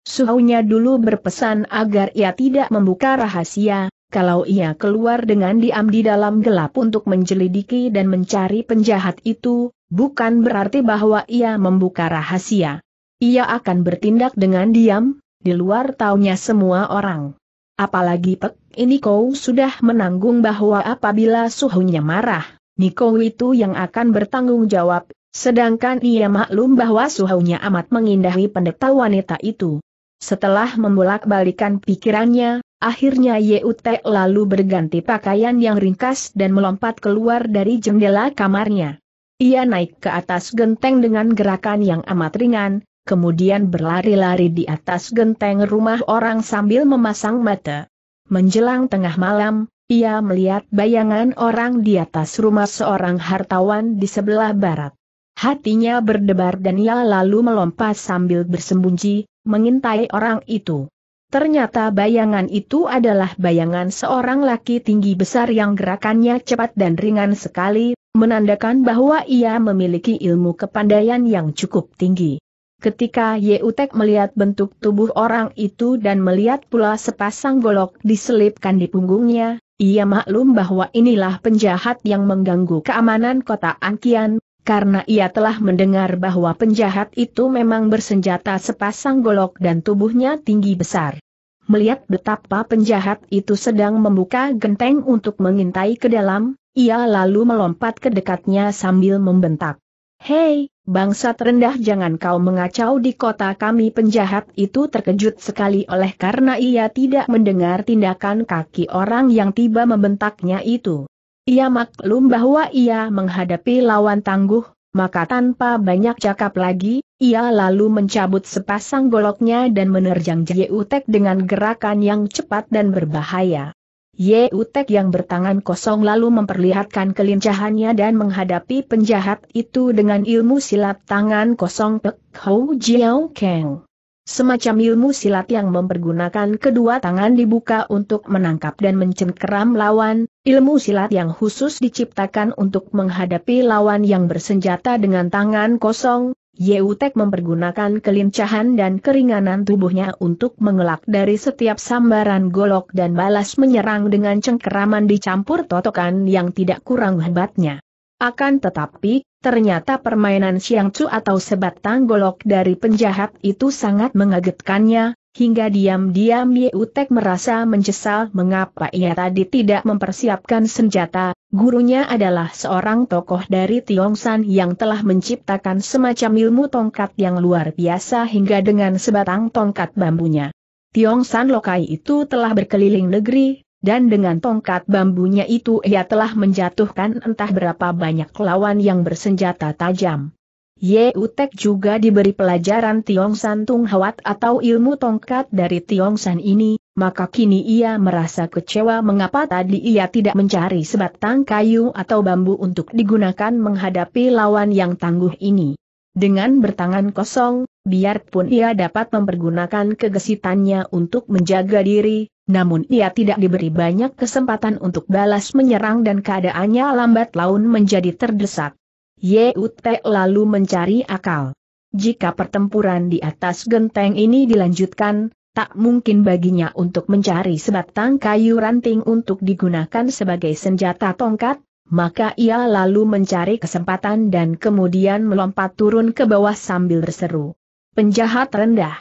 Suhaunya dulu berpesan agar ia tidak membuka rahasia, kalau ia keluar dengan diam di dalam gelap untuk menjelidiki dan mencari penjahat itu, bukan berarti bahwa ia membuka rahasia. Ia akan bertindak dengan diam, di luar taunya semua orang. Apalagi Pek ini Kau sudah menanggung bahwa apabila Suhaunya marah, Niko itu yang akan bertanggung jawab, sedangkan ia maklum bahwa Suhaunya amat mengindahi pendeta wanita itu. Setelah membolak-balikan pikirannya, akhirnya Yut lalu berganti pakaian yang ringkas dan melompat keluar dari jendela kamarnya. Ia naik ke atas genteng dengan gerakan yang amat ringan, kemudian berlari-lari di atas genteng rumah orang sambil memasang mata. Menjelang tengah malam, ia melihat bayangan orang di atas rumah seorang hartawan di sebelah barat. Hatinya berdebar dan ia lalu melompat sambil bersembunyi, mengintai orang itu. Ternyata bayangan itu adalah bayangan seorang laki tinggi besar yang gerakannya cepat dan ringan sekali, menandakan bahwa ia memiliki ilmu kepandaian yang cukup tinggi. Ketika Yutek melihat bentuk tubuh orang itu dan melihat pula sepasang golok diselipkan di punggungnya, ia maklum bahwa inilah penjahat yang mengganggu keamanan kota Angkian. Karena ia telah mendengar bahwa penjahat itu memang bersenjata sepasang golok dan tubuhnya tinggi besar. Melihat betapa penjahat itu sedang membuka genteng untuk mengintai ke dalam, ia lalu melompat ke dekatnya sambil membentak. "Hei, bangsat rendah, jangan kau mengacau di kota kami!" Penjahat itu terkejut sekali oleh karena ia tidak mendengar tindakan kaki orang yang tiba membentaknya itu. Ia maklum bahwa ia menghadapi lawan tangguh, maka tanpa banyak cakap lagi, ia lalu mencabut sepasang goloknya dan menerjang Yutek dengan gerakan yang cepat dan berbahaya. Yutek yang bertangan kosong lalu memperlihatkan kelincahannya dan menghadapi penjahat itu dengan ilmu silat tangan kosong Pek Hou Jiao Keng. Semacam ilmu silat yang mempergunakan kedua tangan dibuka untuk menangkap dan mencengkeram lawan, ilmu silat yang khusus diciptakan untuk menghadapi lawan yang bersenjata dengan tangan kosong. Yutek mempergunakan kelincahan dan keringanan tubuhnya untuk mengelak dari setiap sambaran golok dan balas menyerang dengan cengkeraman dicampur totokan yang tidak kurang hebatnya. Akan tetapi, ternyata permainan siangcu atau sebatang golok dari penjahat itu sangat mengagetkannya, hingga diam-diam Yutek merasa menyesal mengapa ia tadi tidak mempersiapkan senjata. Gurunya adalah seorang tokoh dari Tiongsan yang telah menciptakan semacam ilmu tongkat yang luar biasa hingga dengan sebatang tongkat bambunya. Tiongsan Lokai itu telah berkeliling negeri, dan dengan tongkat bambunya itu ia telah menjatuhkan entah berapa banyak lawan yang bersenjata tajam. Yutek juga diberi pelajaran Tiongsan Tung Hwat atau ilmu tongkat dari Tiongsan ini, maka kini ia merasa kecewa mengapa tadi ia tidak mencari sebatang kayu atau bambu untuk digunakan menghadapi lawan yang tangguh ini. Dengan bertangan kosong, biarpun ia dapat mempergunakan kegesitannya untuk menjaga diri, namun ia tidak diberi banyak kesempatan untuk balas menyerang dan keadaannya lambat laun menjadi terdesak. Yutek lalu mencari akal. Jika pertempuran di atas genteng ini dilanjutkan, tak mungkin baginya untuk mencari sebatang kayu ranting untuk digunakan sebagai senjata tongkat, maka ia lalu mencari kesempatan dan kemudian melompat turun ke bawah sambil berseru. "Penjahat rendah,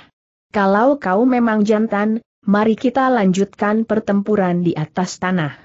kalau kau memang jantan, mari kita lanjutkan pertempuran di atas tanah."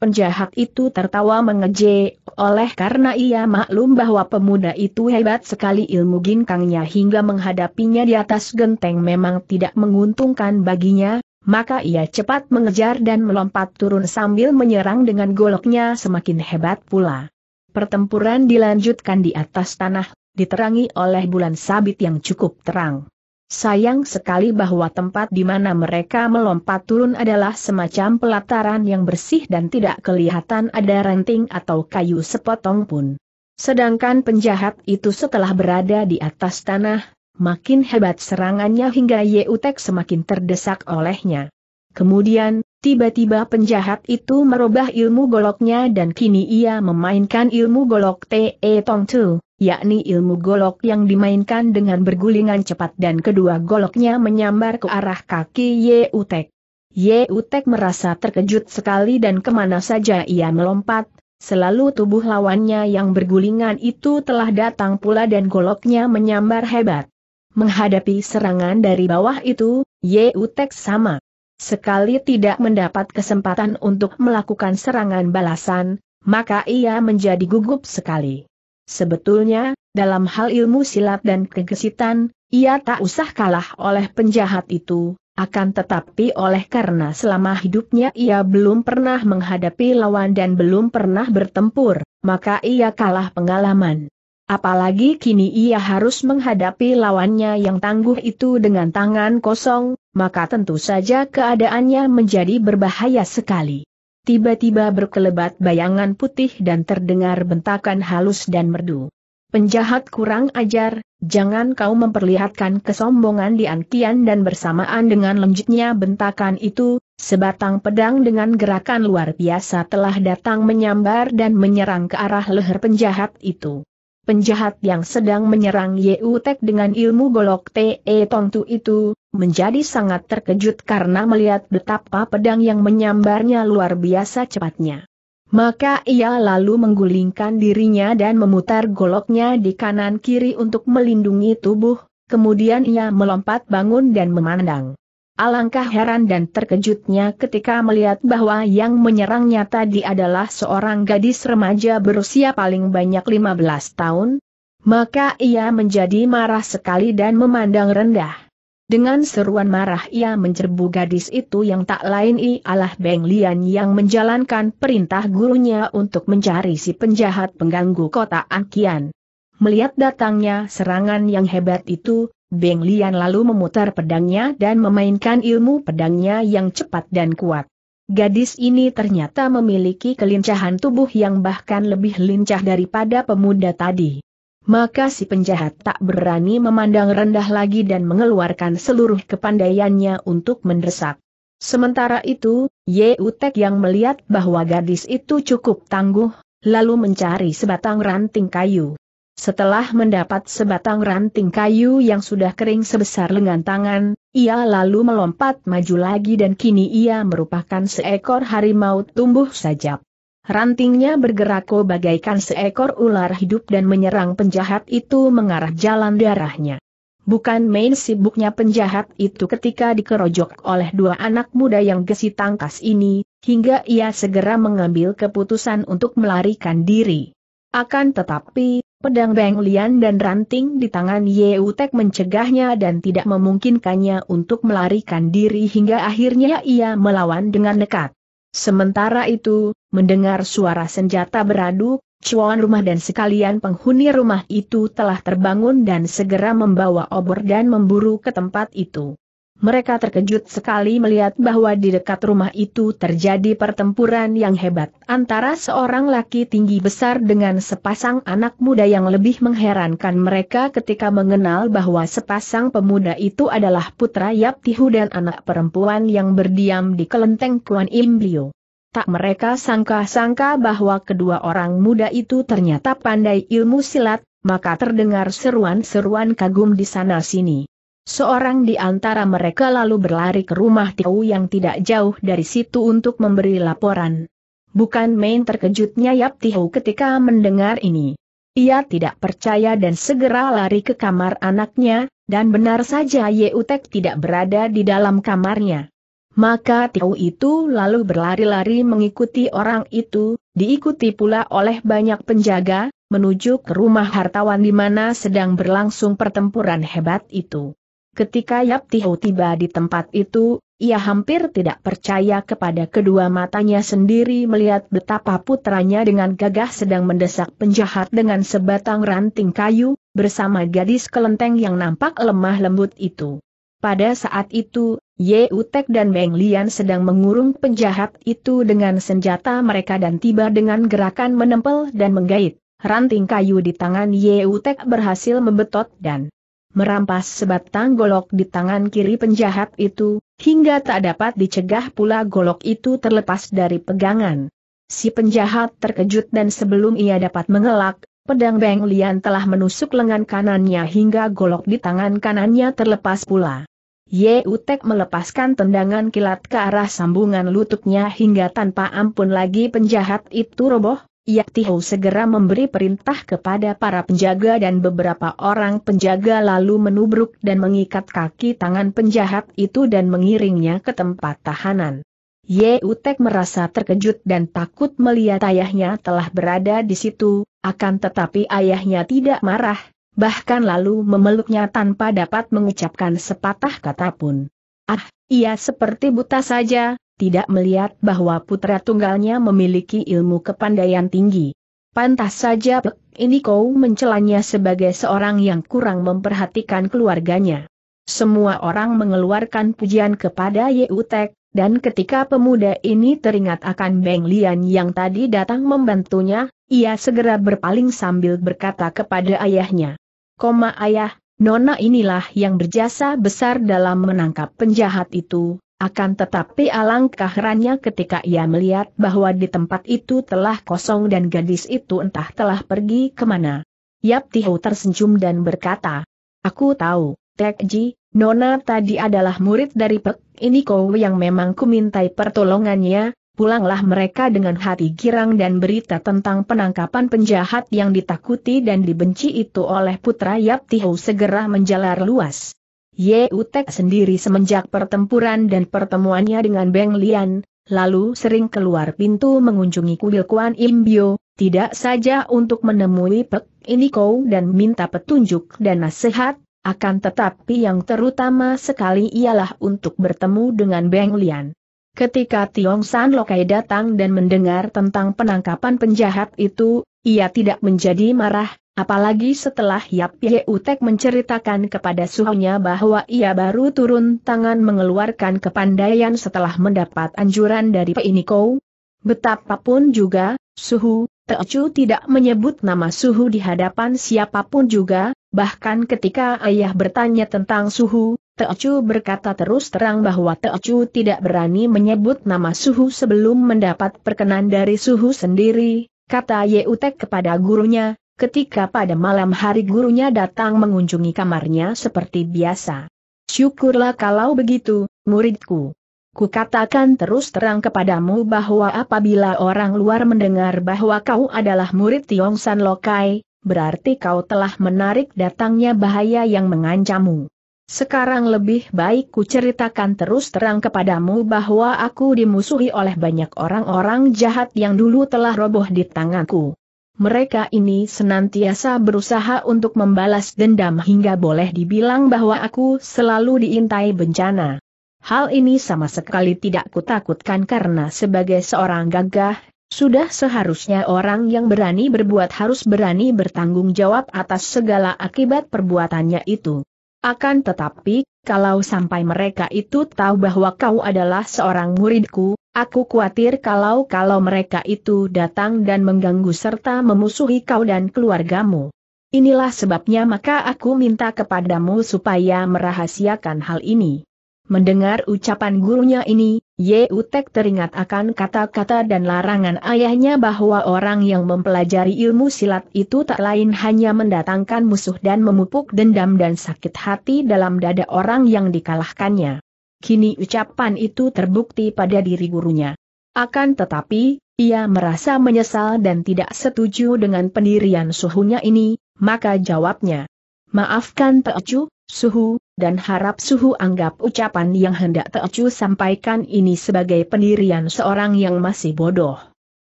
Penjahat itu tertawa mengejek, oleh karena ia maklum bahwa pemuda itu hebat sekali ilmu ginkangnya hingga menghadapinya di atas genteng memang tidak menguntungkan baginya, maka ia cepat mengejar dan melompat turun sambil menyerang dengan goloknya semakin hebat pula. Pertempuran dilanjutkan di atas tanah, diterangi oleh bulan sabit yang cukup terang. Sayang sekali bahwa tempat di mana mereka melompat turun adalah semacam pelataran yang bersih dan tidak kelihatan ada ranting atau kayu sepotong pun. Sedangkan penjahat itu setelah berada di atas tanah, makin hebat serangannya hingga Yutek semakin terdesak olehnya. Kemudian, tiba-tiba penjahat itu merubah ilmu goloknya dan kini ia memainkan ilmu golok Te Tong Tu, yakni ilmu golok yang dimainkan dengan bergulingan cepat dan kedua goloknya menyambar ke arah kaki Yutek. Yutek merasa terkejut sekali dan kemana saja ia melompat, selalu tubuh lawannya yang bergulingan itu telah datang pula dan goloknya menyambar hebat. Menghadapi serangan dari bawah itu, Yutek sama sekali tidak mendapat kesempatan untuk melakukan serangan balasan, maka ia menjadi gugup sekali. Sebetulnya, dalam hal ilmu silat dan kegesitan, ia tak usah kalah oleh penjahat itu. Akan tetapi oleh karena selama hidupnya ia belum pernah menghadapi lawan dan belum pernah bertempur, maka ia kalah pengalaman. Apalagi kini ia harus menghadapi lawannya yang tangguh itu dengan tangan kosong, maka tentu saja keadaannya menjadi berbahaya sekali. Tiba-tiba berkelebat bayangan putih dan terdengar bentakan halus dan merdu. "Penjahat kurang ajar, jangan kau memperlihatkan kesombongan di antian." Dan bersamaan dengan lembutnya bentakan itu, sebatang pedang dengan gerakan luar biasa telah datang menyambar dan menyerang ke arah leher penjahat itu. Penjahat yang sedang menyerang Yutek dengan ilmu golok Te Tong Tu itu, menjadi sangat terkejut karena melihat betapa pedang yang menyambarnya luar biasa cepatnya. Maka ia lalu menggulingkan dirinya dan memutar goloknya di kanan-kiri untuk melindungi tubuh, kemudian ia melompat bangun dan memandang. Alangkah heran dan terkejutnya ketika melihat bahwa yang menyerangnya tadi adalah seorang gadis remaja berusia paling banyak 15 tahun. Maka ia menjadi marah sekali dan memandang rendah. Dengan seruan marah ia menjerbu gadis itu yang tak lain ialah Beng Lian yang menjalankan perintah gurunya untuk mencari si penjahat pengganggu kota Angkian. Melihat datangnya serangan yang hebat itu, Beng Lian lalu memutar pedangnya dan memainkan ilmu pedangnya yang cepat dan kuat. Gadis ini ternyata memiliki kelincahan tubuh yang bahkan lebih lincah daripada pemuda tadi. Maka si penjahat tak berani memandang rendah lagi dan mengeluarkan seluruh kepandaiannya untuk mendesak. Sementara itu, Yutek yang melihat bahwa gadis itu cukup tangguh, lalu mencari sebatang ranting kayu. Setelah mendapat sebatang ranting kayu yang sudah kering sebesar lengan tangan, ia lalu melompat maju lagi dan kini ia merupakan seekor harimau tumbuh sajab. Rantingnya bergerak bagaikan seekor ular hidup dan menyerang penjahat itu mengarah jalan darahnya. Bukan main sibuknya penjahat itu ketika dikerojok oleh dua anak muda yang gesi tangkas ini, hingga ia segera mengambil keputusan untuk melarikan diri. Akan tetapi, pedang Beng Lian dan ranting di tangan Yutek mencegahnya dan tidak memungkinkannya untuk melarikan diri hingga akhirnya ia melawan dengan nekat. Sementara itu, mendengar suara senjata beradu, cuan rumah dan sekalian penghuni rumah itu telah terbangun dan segera membawa obor dan memburu ke tempat itu. Mereka terkejut sekali melihat bahwa di dekat rumah itu terjadi pertempuran yang hebat antara seorang laki tinggi besar dengan sepasang anak muda yang lebih mengherankan mereka ketika mengenal bahwa sepasang pemuda itu adalah putra Yap Tihu dan anak perempuan yang berdiam di kelenteng Kuan Im Liu. Tak mereka sangka-sangka bahwa kedua orang muda itu ternyata pandai ilmu silat, maka terdengar seruan-seruan kagum di sana-sini. Seorang di antara mereka lalu berlari ke rumah Tiu yang tidak jauh dari situ untuk memberi laporan. Bukan main terkejutnya Yap Tihu ketika mendengar ini. Ia tidak percaya dan segera lari ke kamar anaknya, dan benar saja Yutek tidak berada di dalam kamarnya. Maka Tiu itu lalu berlari-lari mengikuti orang itu, diikuti pula oleh banyak penjaga, menuju ke rumah hartawan di mana sedang berlangsung pertempuran hebat itu. Ketika Yap Tihu tiba di tempat itu, ia hampir tidak percaya kepada kedua matanya sendiri melihat betapa putranya dengan gagah sedang mendesak penjahat dengan sebatang ranting kayu, bersama gadis kelenteng yang nampak lemah lembut itu. Pada saat itu, Yutek dan Beng Lian sedang mengurung penjahat itu dengan senjata mereka dan tiba dengan gerakan menempel dan menggait. ranting kayu di tangan Yutek berhasil membetot dan merampas sebatang golok di tangan kiri penjahat itu, hingga tak dapat dicegah pula golok itu terlepas dari pegangan. Si penjahat terkejut dan sebelum ia dapat mengelak, pedang Beng Lian telah menusuk lengan kanannya hingga golok di tangan kanannya terlepas pula. Yutek melepaskan tendangan kilat ke arah sambungan lututnya hingga tanpa ampun lagi penjahat itu roboh. Yak Tihou segera memberi perintah kepada para penjaga dan beberapa orang penjaga lalu menubruk dan mengikat kaki tangan penjahat itu dan mengiringnya ke tempat tahanan. Yutek merasa terkejut dan takut melihat ayahnya telah berada di situ, akan tetapi ayahnya tidak marah, bahkan lalu memeluknya tanpa dapat mengucapkan sepatah kata pun. Ah, ia seperti buta saja. Tidak melihat bahwa putra tunggalnya memiliki ilmu kepandaian tinggi. Pantas saja ini kau mencelanya sebagai seorang yang kurang memperhatikan keluarganya. Semua orang mengeluarkan pujian kepada Yutek, dan ketika pemuda ini teringat akan Beng Lian yang tadi datang membantunya, ia segera berpaling sambil berkata kepada ayahnya, "Koma ayah, nona inilah yang berjasa besar dalam menangkap penjahat itu." Akan tetapi alangkah herannya ketika ia melihat bahwa di tempat itu telah kosong dan gadis itu entah telah pergi kemana. Yap Tihou tersenyum dan berkata, "Aku tahu, Tekji, nona tadi adalah murid dari Pek ini kau yang memang kumintai pertolongannya, pulanglah mereka dengan hati girang dan berita tentang penangkapan penjahat yang ditakuti dan dibenci itu oleh putra Yap Tihou segera menjalar luas." Yutek sendiri semenjak pertempuran dan pertemuannya dengan Beng Lian, lalu sering keluar pintu mengunjungi kuil Kuan Im Bio, tidak saja untuk menemui Pek ini kau dan minta petunjuk dan nasihat, akan tetapi yang terutama sekali ialah untuk bertemu dengan Beng Lian. Ketika Tiong San Lokai datang dan mendengar tentang penangkapan penjahat itu, ia tidak menjadi marah. Apalagi setelah Yutek menceritakan kepada suhunya bahwa ia baru turun tangan mengeluarkan kepandaian setelah mendapat anjuran dari Peinikau. Betapapun juga, suhu, Teocu tidak menyebut nama suhu di hadapan siapapun juga, bahkan ketika ayah bertanya tentang suhu, Teocu berkata terus terang bahwa Teocu tidak berani menyebut nama suhu sebelum mendapat perkenan dari suhu sendiri, kata Yutek kepada gurunya. Ketika pada malam hari gurunya datang mengunjungi kamarnya seperti biasa. Syukurlah kalau begitu, muridku. Kukatakan terus terang kepadamu bahwa apabila orang luar mendengar bahwa kau adalah murid Tiong San Lokai, berarti kau telah menarik datangnya bahaya yang mengancammu. Sekarang lebih baik kuceritakan terus terang kepadamu bahwa aku dimusuhi oleh banyak orang-orang jahat yang dulu telah roboh di tanganku. Mereka ini senantiasa berusaha untuk membalas dendam hingga boleh dibilang bahwa aku selalu diintai bencana. Hal ini sama sekali tidak kutakutkan karena sebagai seorang gagah, sudah seharusnya orang yang berani berbuat harus berani bertanggung jawab atas segala akibat perbuatannya itu. Akan tetapi, kalau sampai mereka itu tahu bahwa kau adalah seorang muridku, aku khawatir kalau mereka itu datang dan mengganggu serta memusuhi kau dan keluargamu. Inilah sebabnya maka aku minta kepadamu supaya merahasiakan hal ini. Mendengar ucapan gurunya ini, Yutek teringat akan kata-kata dan larangan ayahnya bahwa orang yang mempelajari ilmu silat itu tak lain hanya mendatangkan musuh dan memupuk dendam dan sakit hati dalam dada orang yang dikalahkannya. Kini ucapan itu terbukti pada diri gurunya. Akan tetapi, ia merasa menyesal dan tidak setuju dengan pendirian suhunya ini, maka jawabnya, "Maafkan Teocu, suhu, dan harap suhu anggap ucapan yang hendak Teocu sampaikan ini sebagai pendirian seorang yang masih bodoh.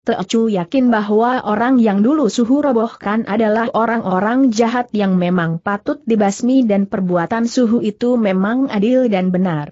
Teocu yakin bahwa orang yang dulu suhu robohkan adalah orang-orang jahat yang memang patut dibasmi dan perbuatan suhu itu memang adil dan benar.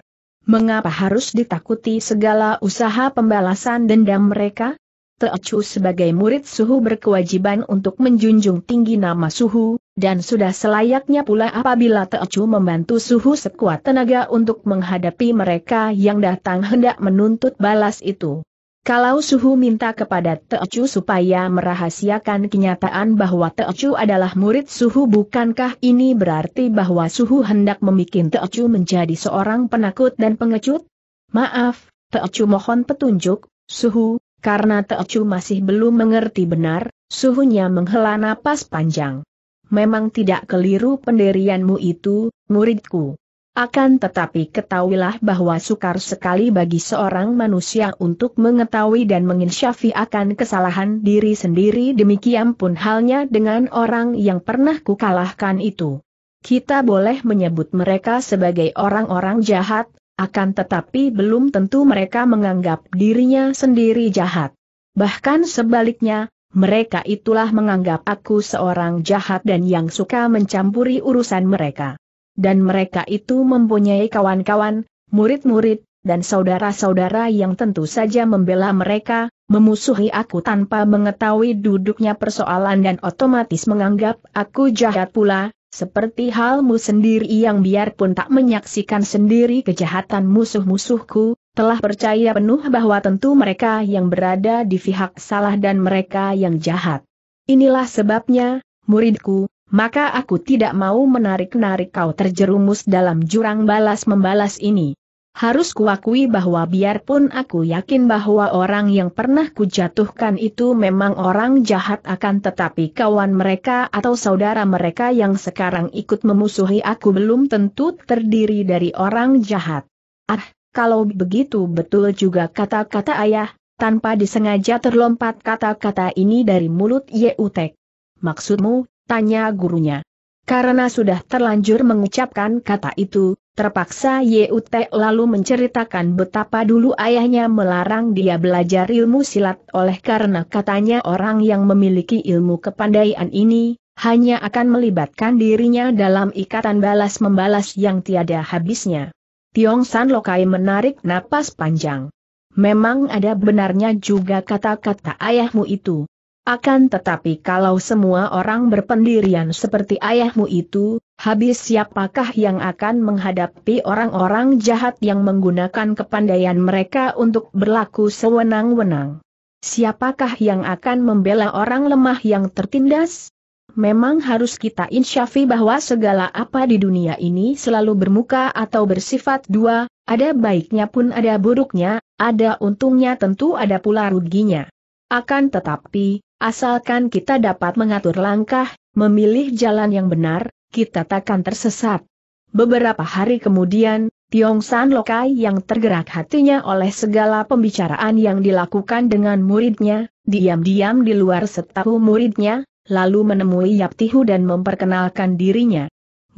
Mengapa harus ditakuti segala usaha pembalasan dendam mereka? Teocu sebagai murid suhu berkewajiban untuk menjunjung tinggi nama suhu, dan sudah selayaknya pula apabila Teocu membantu suhu sekuat tenaga untuk menghadapi mereka yang datang hendak menuntut balas itu. Kalau Suhu minta kepada Teocu supaya merahasiakan kenyataan bahwa Teocu adalah murid Suhu, bukankah ini berarti bahwa Suhu hendak membuat Teocu menjadi seorang penakut dan pengecut? Maaf, Teocu mohon petunjuk, Suhu, karena Teocu masih belum mengerti benar, Suhunya menghela napas panjang. Memang tidak keliru pendirianmu itu, muridku. Akan tetapi ketahuilah bahwa sukar sekali bagi seorang manusia untuk mengetahui dan menginsyafi akan kesalahan diri sendiri, demikian pun halnya dengan orang yang pernah kukalahkan itu. Kita boleh menyebut mereka sebagai orang-orang jahat, akan tetapi belum tentu mereka menganggap dirinya sendiri jahat. Bahkan sebaliknya, mereka itulah menganggap aku seorang jahat dan yang suka mencampuri urusan mereka. Dan mereka itu mempunyai kawan-kawan, murid-murid, dan saudara-saudara yang tentu saja membela mereka, memusuhi aku tanpa mengetahui duduknya persoalan dan otomatis menganggap aku jahat pula, seperti halmu sendiri yang biarpun tak menyaksikan sendiri kejahatan musuh-musuhku, telah percaya penuh bahwa tentu mereka yang berada di pihak salah dan mereka yang jahat. Inilah sebabnya, muridku, maka aku tidak mau menarik-narik kau terjerumus dalam jurang balas-membalas ini. Harus kuakui bahwa biarpun aku yakin bahwa orang yang pernah kujatuhkan itu memang orang jahat, akan tetapi kawan mereka atau saudara mereka yang sekarang ikut memusuhi aku belum tentu terdiri dari orang jahat. Ah, kalau begitu betul juga kata-kata ayah, tanpa disengaja terlompat kata-kata ini dari mulut Yutek. Maksudmu? Tanya gurunya. Karena sudah terlanjur mengucapkan kata itu, terpaksa Yutek lalu menceritakan betapa dulu ayahnya melarang dia belajar ilmu silat oleh karena katanya orang yang memiliki ilmu kepandaian ini, hanya akan melibatkan dirinya dalam ikatan balas-membalas yang tiada habisnya. Tiong San Lokai menarik napas panjang. Memang ada benarnya juga kata-kata ayahmu itu. Akan tetapi kalau semua orang berpendirian seperti ayahmu itu, habis siapakah yang akan menghadapi orang-orang jahat yang menggunakan kepandaian mereka untuk berlaku sewenang-wenang? Siapakah yang akan membela orang lemah yang tertindas? Memang harus kita insyafi bahwa segala apa di dunia ini selalu bermuka atau bersifat dua, ada baiknya pun ada buruknya, ada untungnya tentu ada pula ruginya. Akan tetapi, asalkan kita dapat mengatur langkah, memilih jalan yang benar, kita takkan tersesat. Beberapa hari kemudian, Tiong San Lokai yang tergerak hatinya oleh segala pembicaraan yang dilakukan dengan muridnya, diam-diam di luar setahu muridnya, lalu menemui Yap Tihu dan memperkenalkan dirinya.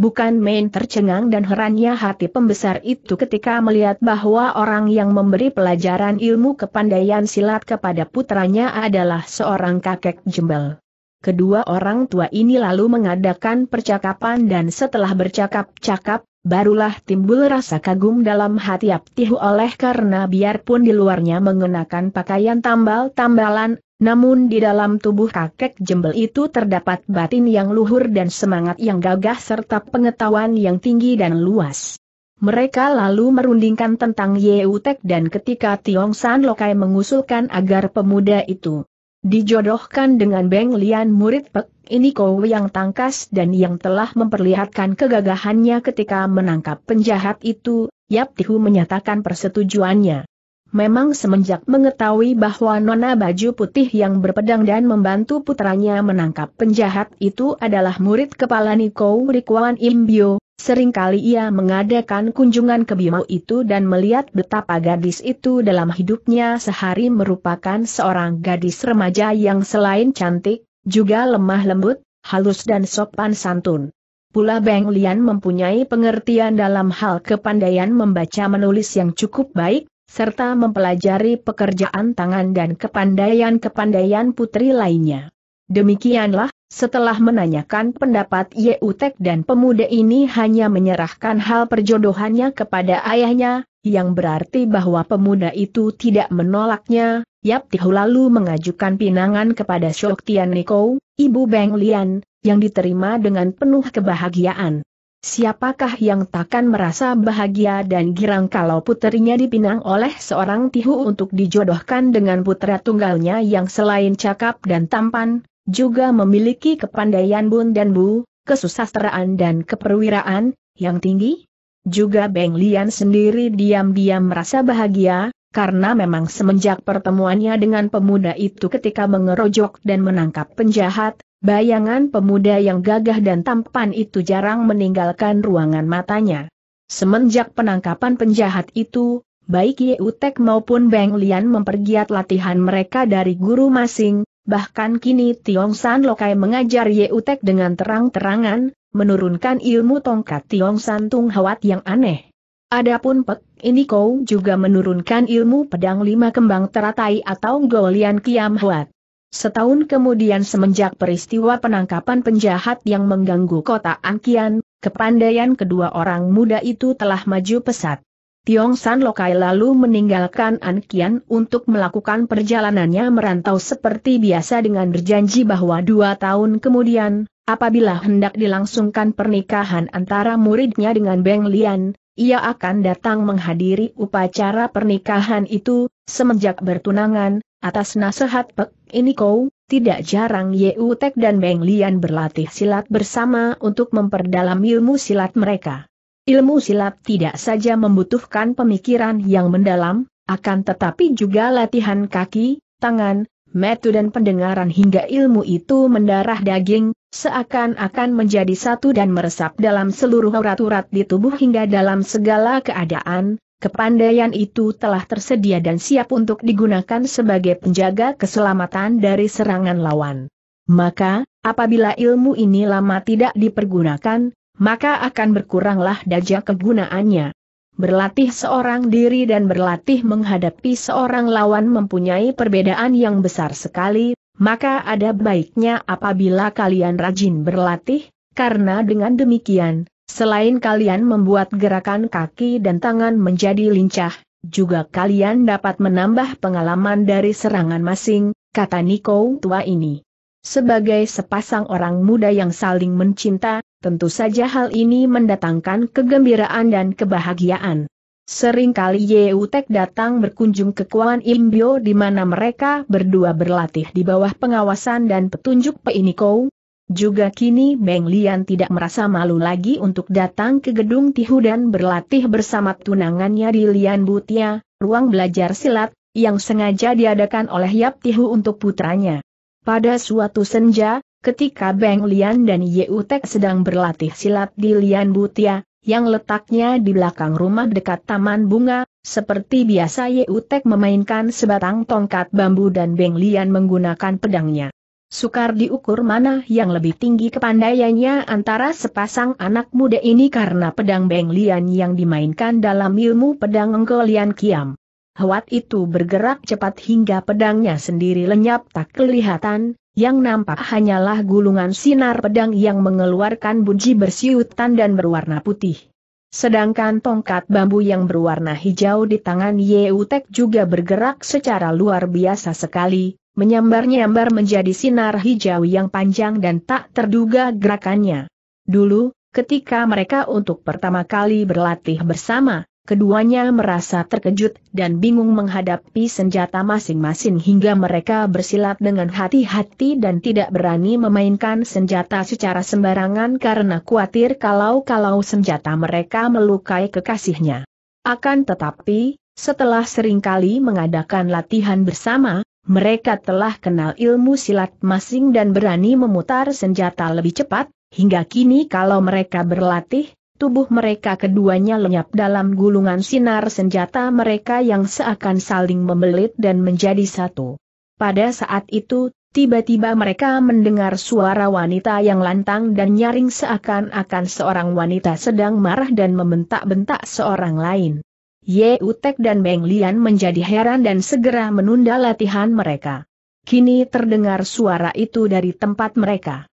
Bukan main tercengang dan herannya hati pembesar itu ketika melihat bahwa orang yang memberi pelajaran ilmu kepandaian silat kepada putranya adalah seorang kakek jembel. Kedua orang tua ini lalu mengadakan percakapan dan setelah bercakap-cakap, barulah timbul rasa kagum dalam hati Aptihu oleh karena biarpun di luarnya mengenakan pakaian tambal-tambalan, namun di dalam tubuh kakek jembel itu terdapat batin yang luhur dan semangat yang gagah serta pengetahuan yang tinggi dan luas. Mereka lalu merundingkan tentang Yutek dan ketika Tiong San Lokai mengusulkan agar pemuda itu dijodohkan dengan Beng Lian murid Pek Iniko yang tangkas dan yang telah memperlihatkan kegagahannya ketika menangkap penjahat itu, Yap Tihu menyatakan persetujuannya. Memang semenjak mengetahui bahwa nona baju putih yang berpedang dan membantu putranya menangkap penjahat itu adalah murid kepala Niko Rikuan Imbio, seringkali ia mengadakan kunjungan ke Bimau itu dan melihat betapa gadis itu dalam hidupnya sehari merupakan seorang gadis remaja yang selain cantik, juga lemah lembut, halus dan sopan santun. Pula Beng Lian mempunyai pengertian dalam hal kepandaian membaca menulis yang cukup baik, serta mempelajari pekerjaan tangan dan kepandaian-kepandaian putri lainnya. Demikianlah, setelah menanyakan pendapat Yutek dan pemuda ini hanya menyerahkan hal perjodohannya kepada ayahnya, yang berarti bahwa pemuda itu tidak menolaknya, Yap Tihu lalu mengajukan pinangan kepada Shok Tian Niko, ibu Beng Lian, yang diterima dengan penuh kebahagiaan. Siapakah yang takkan merasa bahagia dan girang kalau puterinya dipinang oleh seorang tihu untuk dijodohkan dengan putra tunggalnya yang selain cakap dan tampan, juga memiliki kepandaian bun dan bu, kesusastraan dan keperwiraan, yang tinggi? Juga Beng Lian sendiri diam-diam merasa bahagia, karena memang semenjak pertemuannya dengan pemuda itu ketika mengerojok dan menangkap penjahat, bayangan pemuda yang gagah dan tampan itu jarang meninggalkan ruangan matanya. Semenjak penangkapan penjahat itu, baik Yeutek maupun Beng Lian mempergiat latihan mereka dari guru masing, bahkan kini Tiong San Lokai mengajar Yeutek dengan terang-terangan, menurunkan ilmu tongkat Tiong San Tung Hawat yang aneh. Adapun Pek Ini Kau juga menurunkan ilmu pedang lima kembang teratai atau Golian Kiam Hwat. Setahun kemudian semenjak peristiwa penangkapan penjahat yang mengganggu kota Angkian, kepandaian kedua orang muda itu telah maju pesat. Tiong San Lokai lalu meninggalkan Angkian untuk melakukan perjalanannya merantau seperti biasa dengan berjanji bahwa 2 tahun kemudian, apabila hendak dilangsungkan pernikahan antara muridnya dengan Beng Lian, ia akan datang menghadiri upacara pernikahan itu. Semenjak bertunangan, atas nasihat Pek Ini Kau, tidak jarang Yeutek dan Beng Lian berlatih silat bersama untuk memperdalam ilmu silat mereka. Ilmu silat tidak saja membutuhkan pemikiran yang mendalam, akan tetapi juga latihan kaki, tangan, mata dan pendengaran hingga ilmu itu mendarah daging, seakan-akan menjadi satu dan meresap dalam seluruh urat-urat di tubuh hingga dalam segala keadaan. Kepandaian itu telah tersedia dan siap untuk digunakan sebagai penjaga keselamatan dari serangan lawan. Maka, apabila ilmu ini lama tidak dipergunakan, maka akan berkuranglah daya kegunaannya. Berlatih seorang diri dan berlatih menghadapi seorang lawan mempunyai perbedaan yang besar sekali, maka ada baiknya apabila kalian rajin berlatih, karena dengan demikian, selain kalian membuat gerakan kaki dan tangan menjadi lincah, juga kalian dapat menambah pengalaman dari serangan masing, kata Niko tua ini. Sebagai sepasang orang muda yang saling mencinta, tentu saja hal ini mendatangkan kegembiraan dan kebahagiaan. Seringkali Yeutek datang berkunjung ke Kuan Im Bio di mana mereka berdua berlatih di bawah pengawasan dan petunjuk Pek Ini Kau. Juga kini Beng Lian tidak merasa malu lagi untuk datang ke gedung Tihu dan berlatih bersama tunangannya di Lian Butia, ruang belajar silat, yang sengaja diadakan oleh Yap Tihu untuk putranya. Pada suatu senja, ketika Beng Lian dan Yeutek sedang berlatih silat di Lian Butia, yang letaknya di belakang rumah dekat taman bunga, seperti biasa Yeutek memainkan sebatang tongkat bambu dan Beng Lian menggunakan pedangnya. Sukar diukur mana yang lebih tinggi kepandaiannya antara sepasang anak muda ini karena pedang Beng Lian yang dimainkan dalam ilmu pedang Golian Kiam Hwat itu bergerak cepat hingga pedangnya sendiri lenyap tak kelihatan, yang nampak hanyalah gulungan sinar pedang yang mengeluarkan bunyi bersiutan dan berwarna putih. Sedangkan tongkat bambu yang berwarna hijau di tangan Yeutek juga bergerak secara luar biasa sekali, menyambar-nyambar menjadi sinar hijau yang panjang dan tak terduga gerakannya. Dulu, ketika mereka untuk pertama kali berlatih bersama, keduanya merasa terkejut dan bingung menghadapi senjata masing-masing hingga mereka bersilat dengan hati-hati dan tidak berani memainkan senjata secara sembarangan karena khawatir kalau-kalau senjata mereka melukai kekasihnya. Akan tetapi, setelah seringkali mengadakan latihan bersama, mereka telah kenal ilmu silat masing dan berani memutar senjata lebih cepat, hingga kini kalau mereka berlatih, tubuh mereka keduanya lenyap dalam gulungan sinar senjata mereka yang seakan saling membelit dan menjadi satu. Pada saat itu, tiba-tiba mereka mendengar suara wanita yang lantang dan nyaring seakan-akan seorang wanita sedang marah dan membentak-bentak seorang lain. Yeutek dan Beng Lian menjadi heran dan segera menunda latihan mereka. Kini terdengar suara itu dari tempat mereka.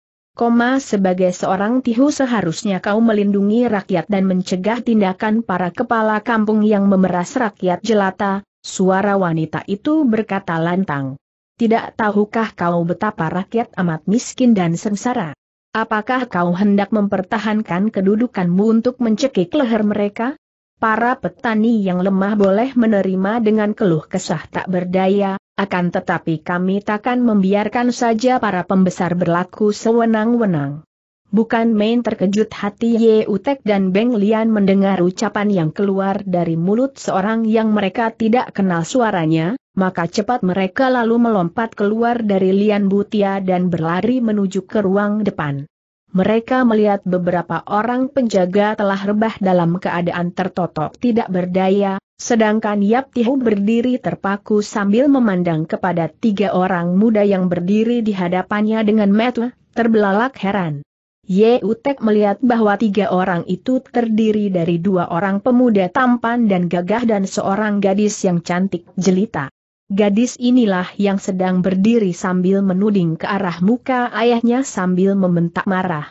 Sebagai seorang tihu seharusnya kau melindungi rakyat dan mencegah tindakan para kepala kampung yang memeras rakyat jelata, suara wanita itu berkata lantang. Tidak tahukah kau betapa rakyat amat miskin dan sengsara? Apakah kau hendak mempertahankan kedudukanmu untuk mencekik leher mereka? Para petani yang lemah boleh menerima dengan keluh kesah tak berdaya, akan tetapi kami takkan membiarkan saja para pembesar berlaku sewenang-wenang. Bukan main terkejut hati Ye Utek dan Beng Lian mendengar ucapan yang keluar dari mulut seorang yang mereka tidak kenal suaranya, maka cepat mereka lalu melompat keluar dari lian butia dan berlari menuju ke ruang depan. Mereka melihat beberapa orang penjaga telah rebah dalam keadaan tertotok tidak berdaya, sedangkan Yap Tihu berdiri terpaku sambil memandang kepada tiga orang muda yang berdiri di hadapannya dengan mata terbelalak heran. Ye Utek melihat bahwa tiga orang itu terdiri dari dua orang pemuda tampan dan gagah dan seorang gadis yang cantik jelita. Gadis inilah yang sedang berdiri sambil menuding ke arah muka ayahnya sambil membentak marah.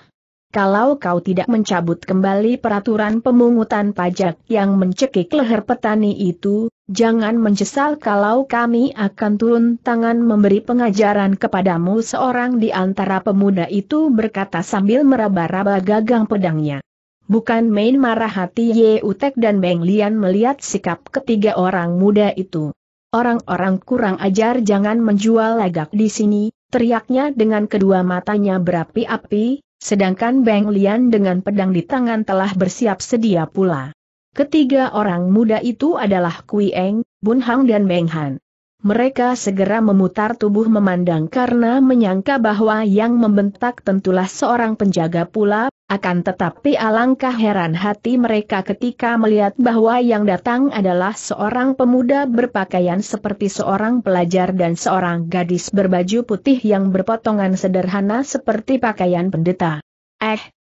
Kalau kau tidak mencabut kembali peraturan pemungutan pajak yang mencekik leher petani itu, jangan menyesal kalau kami akan turun tangan memberi pengajaran kepadamu. Seorang di antara pemuda itu berkata sambil meraba-raba gagang pedangnya. Bukan main marah hati Ye Utek dan Beng Lian melihat sikap ketiga orang muda itu. Orang-orang kurang ajar jangan menjual lagak di sini, teriaknya dengan kedua matanya berapi-api, sedangkan Beng Lian dengan pedang di tangan telah bersiap sedia pula. Ketiga orang muda itu adalah Kui Eng, Bun Hang dan Beng Han. Mereka segera memutar tubuh memandang karena menyangka bahwa yang membentak tentulah seorang penjaga pula, akan tetapi alangkah heran hati mereka ketika melihat bahwa yang datang adalah seorang pemuda berpakaian seperti seorang pelajar dan seorang gadis berbaju putih yang berpotongan sederhana seperti pakaian pendeta.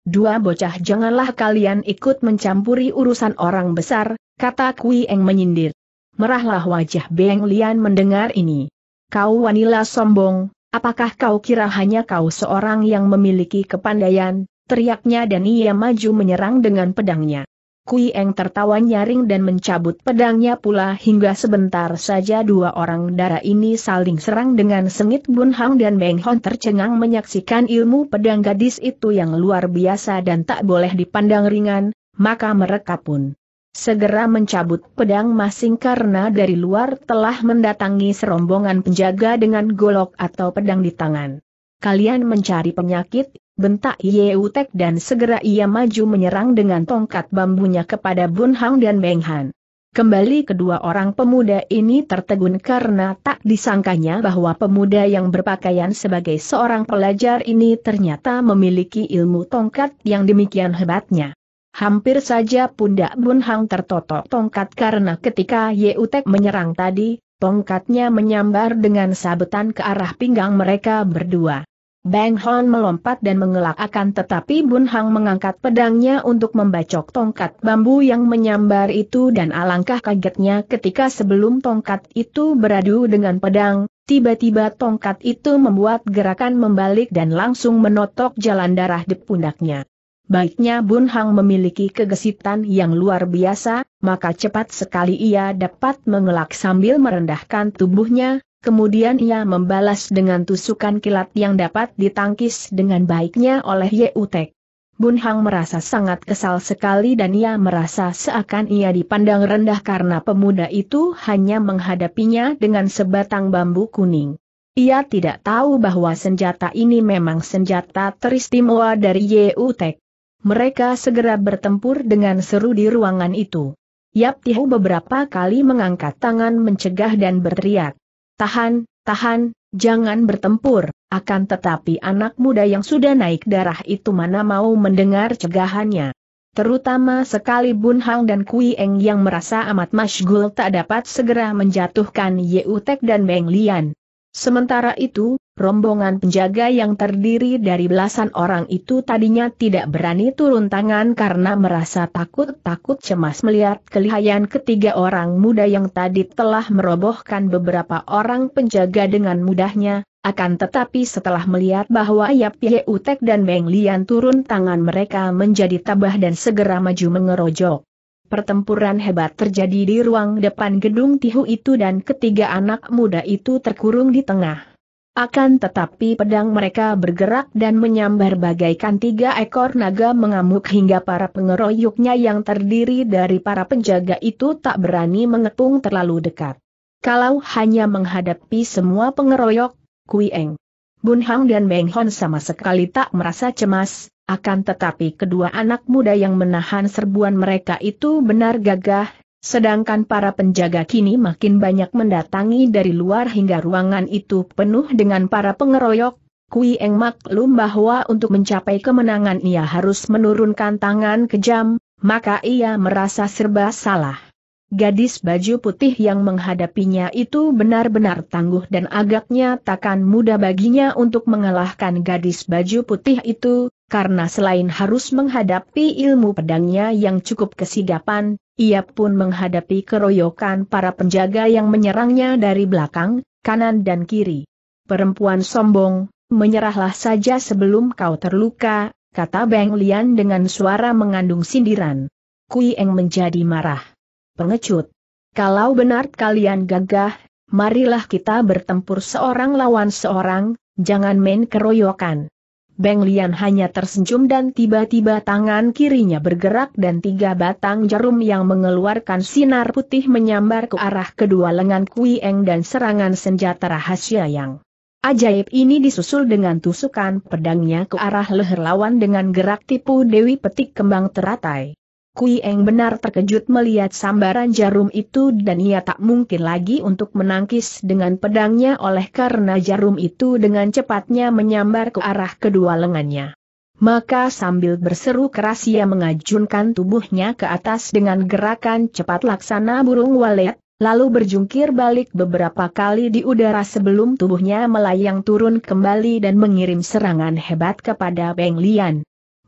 Dua bocah janganlah kalian ikut mencampuri urusan orang besar, kata Kui Eng menyindir. Merahlah wajah Beng Lian mendengar ini. Kau wanita sombong, apakah kau kira hanya kau seorang yang memiliki kepandaian? Teriaknya dan ia maju menyerang dengan pedangnya. Kui Eng tertawa nyaring dan mencabut pedangnya pula hingga sebentar saja dua orang dara ini saling serang dengan sengit. Bun Hang dan Beng Han tercengang menyaksikan ilmu pedang gadis itu yang luar biasa dan tak boleh dipandang ringan, maka mereka pun segera mencabut pedang masing karena dari luar telah mendatangi serombongan penjaga dengan golok atau pedang di tangan. Kalian mencari penyakit, bentak Ye Utek dan segera ia maju menyerang dengan tongkat bambunya kepada Bun Hang dan Beng Han. Kembali kedua orang pemuda ini tertegun karena tak disangkanya bahwa pemuda yang berpakaian sebagai seorang pelajar ini ternyata memiliki ilmu tongkat yang demikian hebatnya. Hampir saja pundak Bun Hang tertotok tongkat karena ketika Ye Utek menyerang tadi, tongkatnya menyambar dengan sabetan ke arah pinggang mereka berdua. Beng Han melompat dan mengelak akan tetapi Bun Hang mengangkat pedangnya untuk membacok tongkat bambu yang menyambar itu dan alangkah kagetnya ketika sebelum tongkat itu beradu dengan pedang, tiba-tiba tongkat itu membuat gerakan membalik dan langsung menotok jalan darah di pundaknya. Baiknya Bun Hang memiliki kegesitan yang luar biasa, maka cepat sekali ia dapat mengelak sambil merendahkan tubuhnya, kemudian ia membalas dengan tusukan kilat yang dapat ditangkis dengan baiknya oleh Ye Utek. Bun Hang merasa sangat kesal sekali dan ia merasa seakan ia dipandang rendah karena pemuda itu hanya menghadapinya dengan sebatang bambu kuning. Ia tidak tahu bahwa senjata ini memang senjata teristimewa dari Ye Utek. Mereka segera bertempur dengan seru di ruangan itu. Yap Tihu beberapa kali mengangkat tangan mencegah dan berteriak. Tahan, tahan, jangan bertempur, akan tetapi anak muda yang sudah naik darah itu mana mau mendengar cegahannya. Terutama sekali Bun Hang dan Kui Eng yang merasa amat masyghul tak dapat segera menjatuhkan Ye Utek dan Beng Lian. Sementara itu, rombongan penjaga yang terdiri dari belasan orang itu tadinya tidak berani turun tangan karena merasa takut-takut cemas melihat kelihaian ketiga orang muda yang tadi telah merobohkan beberapa orang penjaga dengan mudahnya, akan tetapi setelah melihat bahwa Yap Ye Utek dan Beng Lian turun tangan mereka menjadi tabah dan segera maju mengerojok. Pertempuran hebat terjadi di ruang depan gedung Tihu itu dan ketiga anak muda itu terkurung di tengah. Akan tetapi pedang mereka bergerak dan menyambar bagaikan tiga ekor naga mengamuk hingga para pengeroyoknya yang terdiri dari para penjaga itu tak berani mengepung terlalu dekat. Kalau hanya menghadapi semua pengeroyok, Kui Eng, Bun Hang dan Beng Hon sama sekali tak merasa cemas, akan tetapi kedua anak muda yang menahan serbuan mereka itu benar gagah. Sedangkan para penjaga kini makin banyak mendatangi dari luar hingga ruangan itu penuh dengan para pengeroyok. Kui Eng maklum bahwa untuk mencapai kemenangan ia harus menurunkan tangan kejam, maka ia merasa serba salah. Gadis baju putih yang menghadapinya itu benar-benar tangguh dan agaknya takkan mudah baginya untuk mengalahkan gadis baju putih itu, karena selain harus menghadapi ilmu pedangnya yang cukup kesigapan, ia pun menghadapi keroyokan para penjaga yang menyerangnya dari belakang, kanan dan kiri. "Perempuan sombong, menyerahlah saja sebelum kau terluka," kata Beng Lian dengan suara mengandung sindiran. Kui Eng menjadi marah. "Pengecut, kalau benar kalian gagah, marilah kita bertempur seorang lawan seorang, jangan main keroyokan." Beng Lian hanya tersenyum dan tiba-tiba tangan kirinya bergerak dan tiga batang jarum yang mengeluarkan sinar putih menyambar ke arah kedua lengan Kui Eng dan serangan senjata rahasia yang ajaib ini disusul dengan tusukan pedangnya ke arah leher lawan dengan gerak tipu Dewi Petik Kembang Teratai. Kui Eng benar terkejut melihat sambaran jarum itu dan ia tak mungkin lagi untuk menangkis dengan pedangnya oleh karena jarum itu dengan cepatnya menyambar ke arah kedua lengannya. Maka sambil berseru keras ia mengajunkan tubuhnya ke atas dengan gerakan cepat laksana burung walet, lalu berjungkir balik beberapa kali di udara sebelum tubuhnya melayang turun kembali dan mengirim serangan hebat kepada Beng Lian.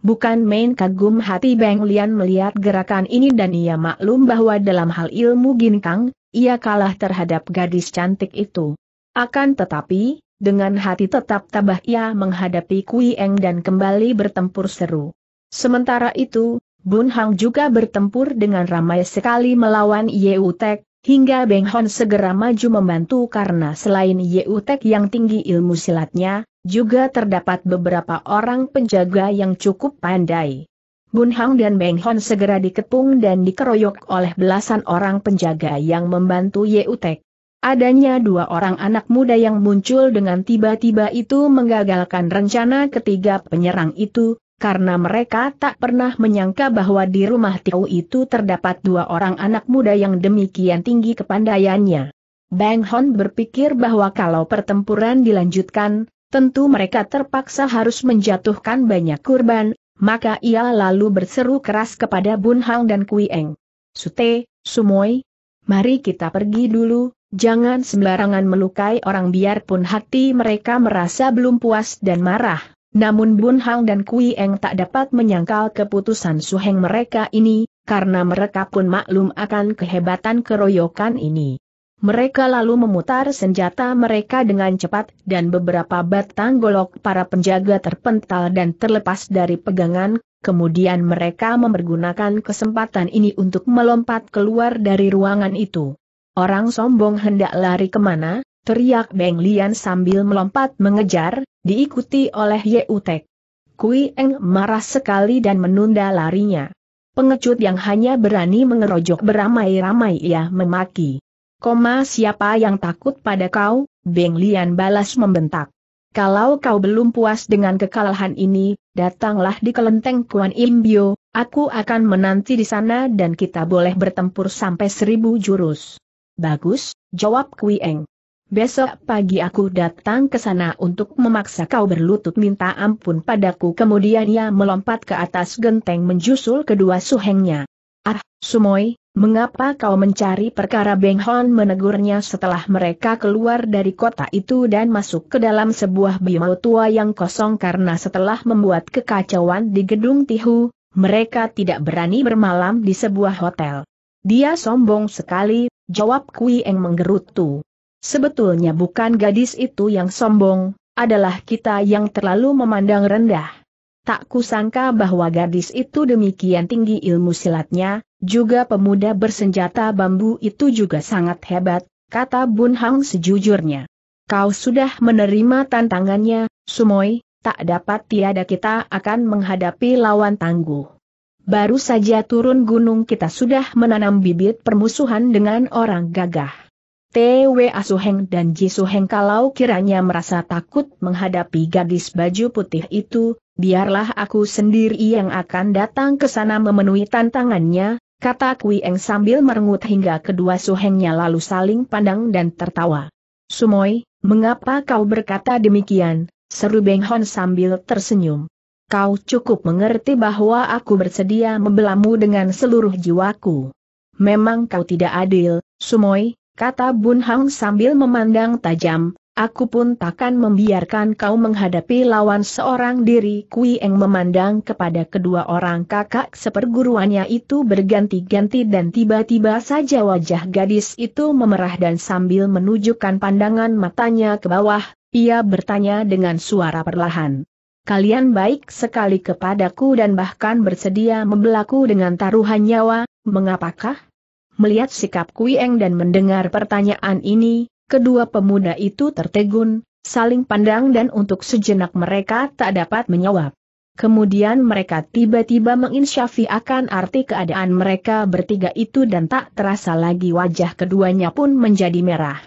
Bukan main kagum hati Beng Lian melihat gerakan ini dan ia maklum bahwa dalam hal ilmu ginkang, ia kalah terhadap gadis cantik itu. Akan tetapi, dengan hati tetap tabah ia menghadapi Kui Eng dan kembali bertempur seru. Sementara itu, Bun Hang juga bertempur dengan ramai sekali melawan Yeu Tek, hingga Beng Hon segera maju membantu karena selain Yeu Tek yang tinggi ilmu silatnya, juga terdapat beberapa orang penjaga yang cukup pandai. Bun Hang dan Beng Hon segera dikepung dan dikeroyok oleh belasan orang penjaga yang membantu Yeu Tek. Adanya dua orang anak muda yang muncul dengan tiba-tiba itu menggagalkan rencana ketiga penyerang itu, karena mereka tak pernah menyangka bahwa di rumah Tio itu terdapat dua orang anak muda yang demikian tinggi kepandaiannya. Beng Hon berpikir bahwa kalau pertempuran dilanjutkan, tentu mereka terpaksa harus menjatuhkan banyak korban, maka ia lalu berseru keras kepada Bun Hang dan Kui Eng. "Sute, Sumoy, mari kita pergi dulu, jangan sembarangan melukai orang biarpun hati mereka merasa belum puas dan marah." Namun Bun Hang dan Kui Eng tak dapat menyangkal keputusan suheng mereka ini, karena mereka pun maklum akan kehebatan keroyokan ini. Mereka lalu memutar senjata mereka dengan cepat dan beberapa batang golok para penjaga terpental dan terlepas dari pegangan, kemudian mereka mempergunakan kesempatan ini untuk melompat keluar dari ruangan itu. "Orang sombong hendak lari kemana?" teriak Beng Lian sambil melompat mengejar, diikuti oleh Yeu Tek. Kui Eng marah sekali dan menunda larinya. "Pengecut yang hanya berani mengerojok beramai-ramai," ia memaki. "Siapa yang takut pada kau?" Beng Lian balas membentak. "Kalau kau belum puas dengan kekalahan ini, datanglah di kelenteng Kuan Im Bio, aku akan menanti di sana dan kita boleh bertempur sampai 1000 jurus." "Bagus," jawab Kui Eng. "Besok pagi aku datang ke sana untuk memaksa kau berlutut minta ampun padaku." Kemudian ia melompat ke atas genteng menjusul kedua suhengnya. "Ah, Sumoy, mengapa kau mencari perkara?" Beng Hon menegurnya setelah mereka keluar dari kota itu dan masuk ke dalam sebuah bimau tua yang kosong karena setelah membuat kekacauan di gedung Tihu, mereka tidak berani bermalam di sebuah hotel. "Dia sombong sekali," jawab Kui Eng menggerutu. "Sebetulnya bukan gadis itu yang sombong, adalah kita yang terlalu memandang rendah. Tak kusangka bahwa gadis itu demikian tinggi ilmu silatnya, juga pemuda bersenjata bambu itu juga sangat hebat," kata Bun Hang sejujurnya. kau sudah menerima tantangannya, Sumoy, tak dapat tiada kita akan menghadapi lawan tangguh. Baru saja turun gunung kita sudah menanam bibit permusuhan dengan orang gagah. T.W. Asuheng dan Ji Suheng kalau kiranya merasa takut menghadapi gadis baju putih itu, biarlah aku sendiri yang akan datang ke sana memenuhi tantangannya, kata Kui Eng sambil merengut hingga kedua Suhengnya lalu saling pandang dan tertawa. Sumoy, mengapa kau berkata demikian? Seru Beng Hon sambil tersenyum. Kau cukup mengerti bahwa aku bersedia membelamu dengan seluruh jiwaku. Memang kau tidak adil, Sumoy, kata Bun Hang sambil memandang tajam, aku pun takkan membiarkan kau menghadapi lawan seorang diri. Kui Eng memandang kepada kedua orang kakak seperguruannya itu berganti-ganti dan tiba-tiba saja wajah gadis itu memerah dan sambil menunjukkan pandangan matanya ke bawah, ia bertanya dengan suara perlahan. Kalian baik sekali kepadaku dan bahkan bersedia membelaku dengan taruhan nyawa, mengapakah? Melihat sikap Kui Eng dan mendengar pertanyaan ini, kedua pemuda itu tertegun, saling pandang dan untuk sejenak mereka tak dapat menjawab. Kemudian mereka tiba-tiba menginsyafi akan arti keadaan mereka bertiga itu dan tak terasa lagi wajah keduanya pun menjadi merah.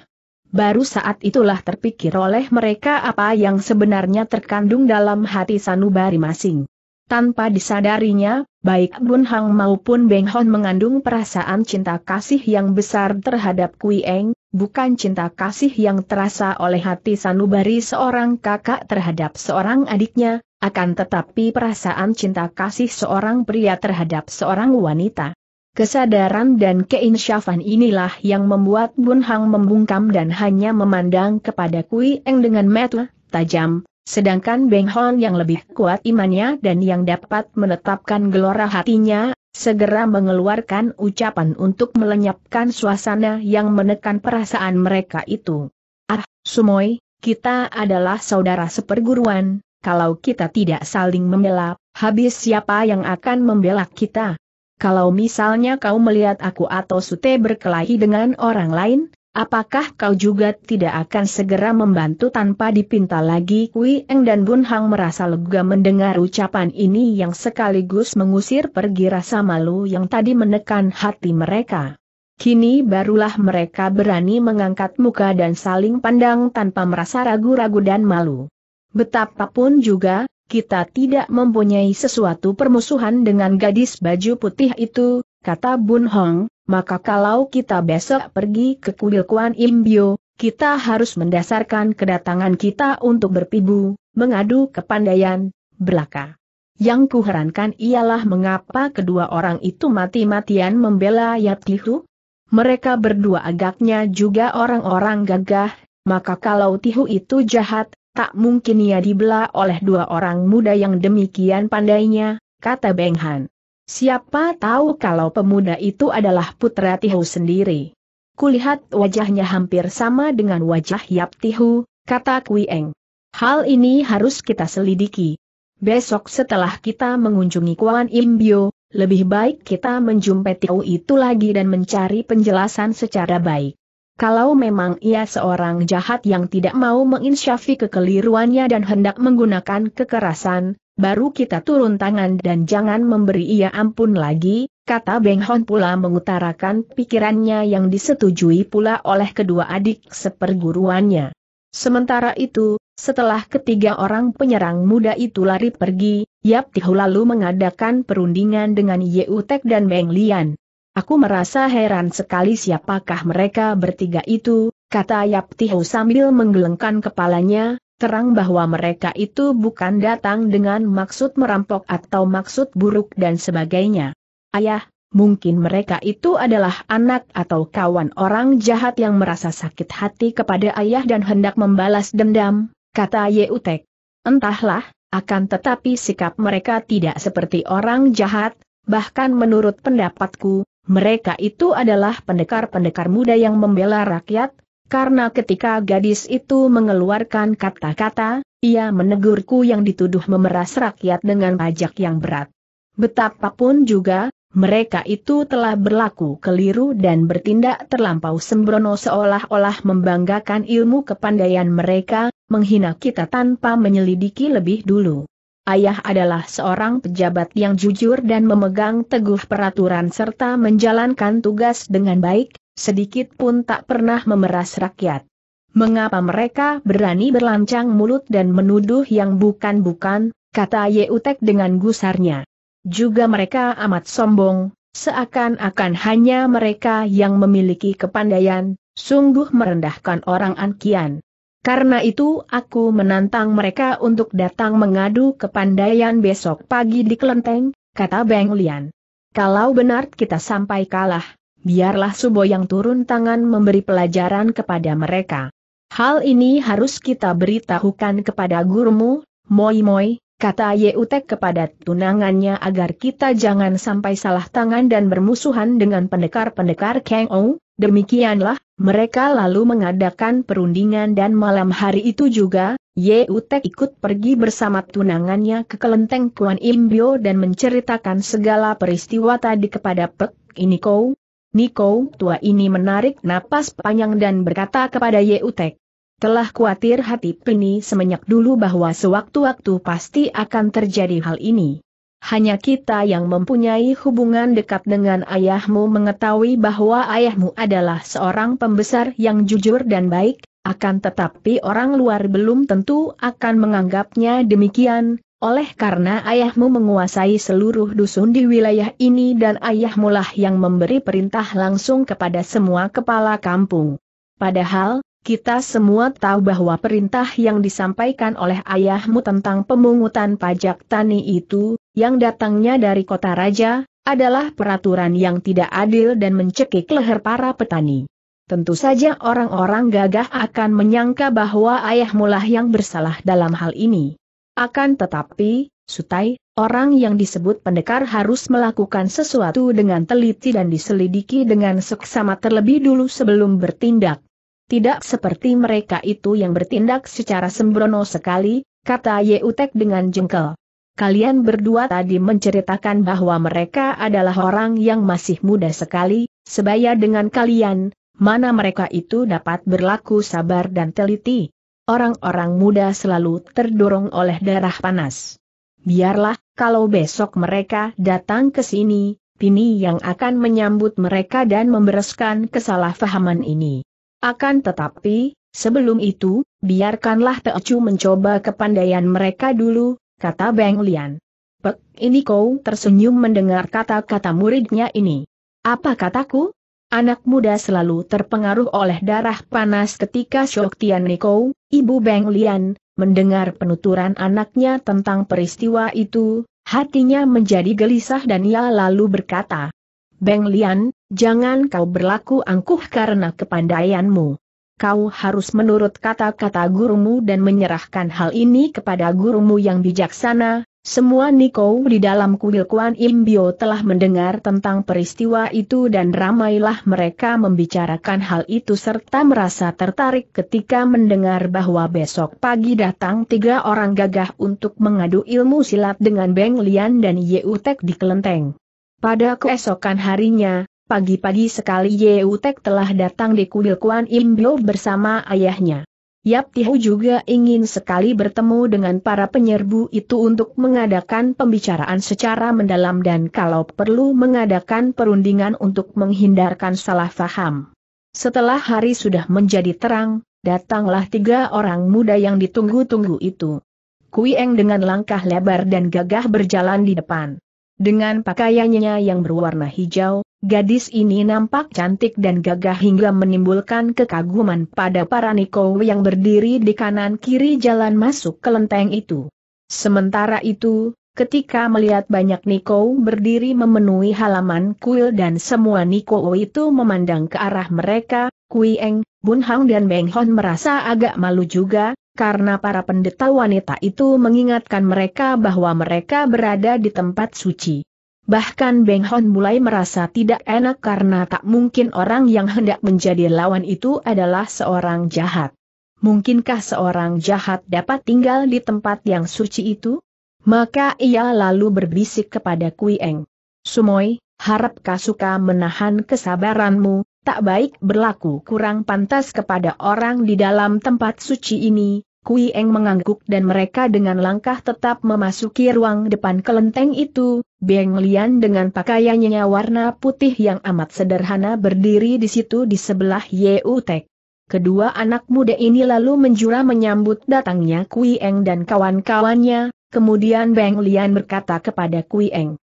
Baru saat itulah terpikir oleh mereka apa yang sebenarnya terkandung dalam hati sanubari masing. Tanpa disadarinya, baik Bun Hang maupun Beng Hon mengandung perasaan cinta kasih yang besar terhadap Kui Eng, bukan cinta kasih yang terasa oleh hati sanubari seorang kakak terhadap seorang adiknya, akan tetapi perasaan cinta kasih seorang pria terhadap seorang wanita. Kesadaran dan keinsyafan inilah yang membuat Bun Hang membungkam dan hanya memandang kepada Kui Eng dengan mata tajam, sedangkan Beng Hon yang lebih kuat imannya dan yang dapat menetapkan gelora hatinya, segera mengeluarkan ucapan untuk melenyapkan suasana yang menekan perasaan mereka itu. Ah, Sumoy, kita adalah saudara seperguruan, kalau kita tidak saling membela, habis siapa yang akan membela kita? Kalau misalnya kau melihat aku atau Sute berkelahi dengan orang lain, apakah kau juga tidak akan segera membantu tanpa dipinta lagi? Kui Eng dan Bun Hang merasa lega mendengar ucapan ini yang sekaligus mengusir pergi rasa malu yang tadi menekan hati mereka. Kini barulah mereka berani mengangkat muka dan saling pandang tanpa merasa ragu-ragu dan malu. Betapapun juga, kita tidak mempunyai sesuatu permusuhan dengan gadis baju putih itu, kata Bun Hong, maka kalau kita besok pergi ke kuil Kuan Im Bio, kita harus mendasarkan kedatangan kita untuk berpibu, mengadu kepandaian, belaka. Yang kuherankan ialah mengapa kedua orang itu mati-matian membela Yat Lihu? Mereka berdua agaknya juga orang-orang gagah, maka kalau Tihu itu jahat, tak mungkin ia dibela oleh dua orang muda yang demikian pandainya, kata Beng Hon. Siapa tahu kalau pemuda itu adalah putra Tihu sendiri. Kulihat wajahnya hampir sama dengan wajah Yap Tihu, kata Kui Eng. Hal ini harus kita selidiki. Besok setelah kita mengunjungi Kuan Im Bio, lebih baik kita menjumpai Tihu itu lagi dan mencari penjelasan secara baik. Kalau memang ia seorang jahat yang tidak mau menginsyafi kekeliruannya dan hendak menggunakan kekerasan, baru kita turun tangan dan jangan memberi ia ampun lagi, kata Beng Hon pula mengutarakan pikirannya yang disetujui pula oleh kedua adik seperguruannya. Sementara itu, setelah ketiga orang penyerang muda itu lari pergi, Yap Tihu lalu mengadakan perundingan dengan Yeu Tek dan Beng Lian. Aku merasa heran sekali siapakah mereka bertiga itu, kata Yap Tihu sambil menggelengkan kepalanya, terang bahwa mereka itu bukan datang dengan maksud merampok atau maksud buruk dan sebagainya. Ayah, mungkin mereka itu adalah anak atau kawan orang jahat yang merasa sakit hati kepada ayah dan hendak membalas dendam, kata Yeu Tek. Entahlah, akan tetapi sikap mereka tidak seperti orang jahat, bahkan menurut pendapatku, mereka itu adalah pendekar-pendekar muda yang membela rakyat, karena ketika gadis itu mengeluarkan kata-kata, ia menegurku yang dituduh memeras rakyat dengan pajak yang berat. Betapapun juga, mereka itu telah berlaku keliru dan bertindak terlampau sembrono seolah-olah membanggakan ilmu kepandaian mereka, menghina kita tanpa menyelidiki lebih dulu. Ayah adalah seorang pejabat yang jujur dan memegang teguh peraturan serta menjalankan tugas dengan baik, sedikit pun tak pernah memeras rakyat. Mengapa mereka berani berlancang mulut dan menuduh yang bukan-bukan, kata Yutek dengan gusarnya. Juga mereka amat sombong, seakan-akan hanya mereka yang memiliki kepandaian, sungguh merendahkan orang Ankian. Karena itu aku menantang mereka untuk datang mengadu kepandaian besok pagi di kelenteng, kata Beng Lian. Kalau benar kita sampai kalah, biarlah Subo yang turun tangan memberi pelajaran kepada mereka. Hal ini harus kita beritahukan kepada gurumu, Moi-moi, kata Yutek kepada tunangannya agar kita jangan sampai salah tangan dan bermusuhan dengan pendekar-pendekar Kang Ou. Demikianlah, mereka lalu mengadakan perundingan dan malam hari itu juga, Yutek ikut pergi bersama tunangannya ke kelenteng Kuan Im Bio dan menceritakan segala peristiwa tadi kepada Pek Niko. Niko tua ini menarik napas panjang dan berkata kepada Yutek. Telah khawatir hati Pini semenjak dulu bahwa sewaktu-waktu pasti akan terjadi hal ini. Hanya kita yang mempunyai hubungan dekat dengan ayahmu mengetahui bahwa ayahmu adalah seorang pembesar yang jujur dan baik, akan tetapi orang luar belum tentu akan menganggapnya demikian, oleh karena ayahmu menguasai seluruh dusun di wilayah ini dan ayahmulah yang memberi perintah langsung kepada semua kepala kampung. Padahal, kita semua tahu bahwa perintah yang disampaikan oleh ayahmu tentang pemungutan pajak tani itu, yang datangnya dari kota raja, adalah peraturan yang tidak adil dan mencekik leher para petani. Tentu saja orang-orang gagah akan menyangka bahwa ayahmulah yang bersalah dalam hal ini. Akan tetapi, Sutai, orang yang disebut pendekar harus melakukan sesuatu dengan teliti dan diselidiki dengan seksama terlebih dulu sebelum bertindak. Tidak seperti mereka itu yang bertindak secara sembrono sekali, kata Yutek dengan jengkel. Kalian berdua tadi menceritakan bahwa mereka adalah orang yang masih muda sekali, sebaya dengan kalian, mana mereka itu dapat berlaku sabar dan teliti. Orang-orang muda selalu terdorong oleh darah panas. Biarlah, kalau besok mereka datang ke sini, Pini yang akan menyambut mereka dan membereskan kesalahpahaman ini. Akan tetapi, sebelum itu, biarkanlah Teocu mencoba kepandaian mereka dulu, kata Beng Lian. Pek Niko tersenyum mendengar kata-kata muridnya ini. Apa kataku? Anak muda selalu terpengaruh oleh darah panas ketika Shok Tian Niko, ibu Beng Lian, mendengar penuturan anaknya tentang peristiwa itu, hatinya menjadi gelisah dan ia lalu berkata. Beng Lian, jangan kau berlaku angkuh karena kepandaianmu. Kau harus menurut kata-kata gurumu dan menyerahkan hal ini kepada gurumu yang bijaksana. Semua Niko di dalam kuil Kuan Im Bio telah mendengar tentang peristiwa itu dan ramailah mereka membicarakan hal itu serta merasa tertarik ketika mendengar bahwa besok pagi datang tiga orang gagah untuk mengadu ilmu silat dengan Beng Lian dan Yutek di kelenteng. Pada keesokan harinya, pagi-pagi sekali Yutek telah datang di kuil Kuan Im Bio bersama ayahnya. Yap Tihu juga ingin sekali bertemu dengan para penyerbu itu untuk mengadakan pembicaraan secara mendalam dan kalau perlu mengadakan perundingan untuk menghindarkan salah faham. Setelah hari sudah menjadi terang, datanglah tiga orang muda yang ditunggu-tunggu itu. Kui Eng dengan langkah lebar dan gagah berjalan di depan. Dengan pakaiannya yang berwarna hijau, gadis ini nampak cantik dan gagah hingga menimbulkan kekaguman pada para Niko yang berdiri di kanan-kiri jalan masuk ke kelenteng itu. Sementara itu, ketika melihat banyak Niko berdiri memenuhi halaman kuil dan semua Niko itu memandang ke arah mereka, Kui Eng, Bun Hong dan Beng Hon merasa agak malu juga. Karena para pendeta wanita itu mengingatkan mereka bahwa mereka berada di tempat suci. Bahkan Beng Hon mulai merasa tidak enak karena tak mungkin orang yang hendak menjadi lawan itu adalah seorang jahat. Mungkinkah seorang jahat dapat tinggal di tempat yang suci itu? Maka ia lalu berbisik kepada Kui Eng. Sumoy, harap kau suka menahan kesabaranmu, tak baik berlaku kurang pantas kepada orang di dalam tempat suci ini." Kui Eng mengangguk dan mereka dengan langkah tetap memasuki ruang depan kelenteng itu. Beng Lian dengan pakaiannya warna putih yang amat sederhana berdiri di situ di sebelah Yeu Tek. Kedua anak muda ini lalu menjura menyambut datangnya Kui Eng dan kawan-kawannya. Kemudian Beng Lian berkata kepada Kui Eng,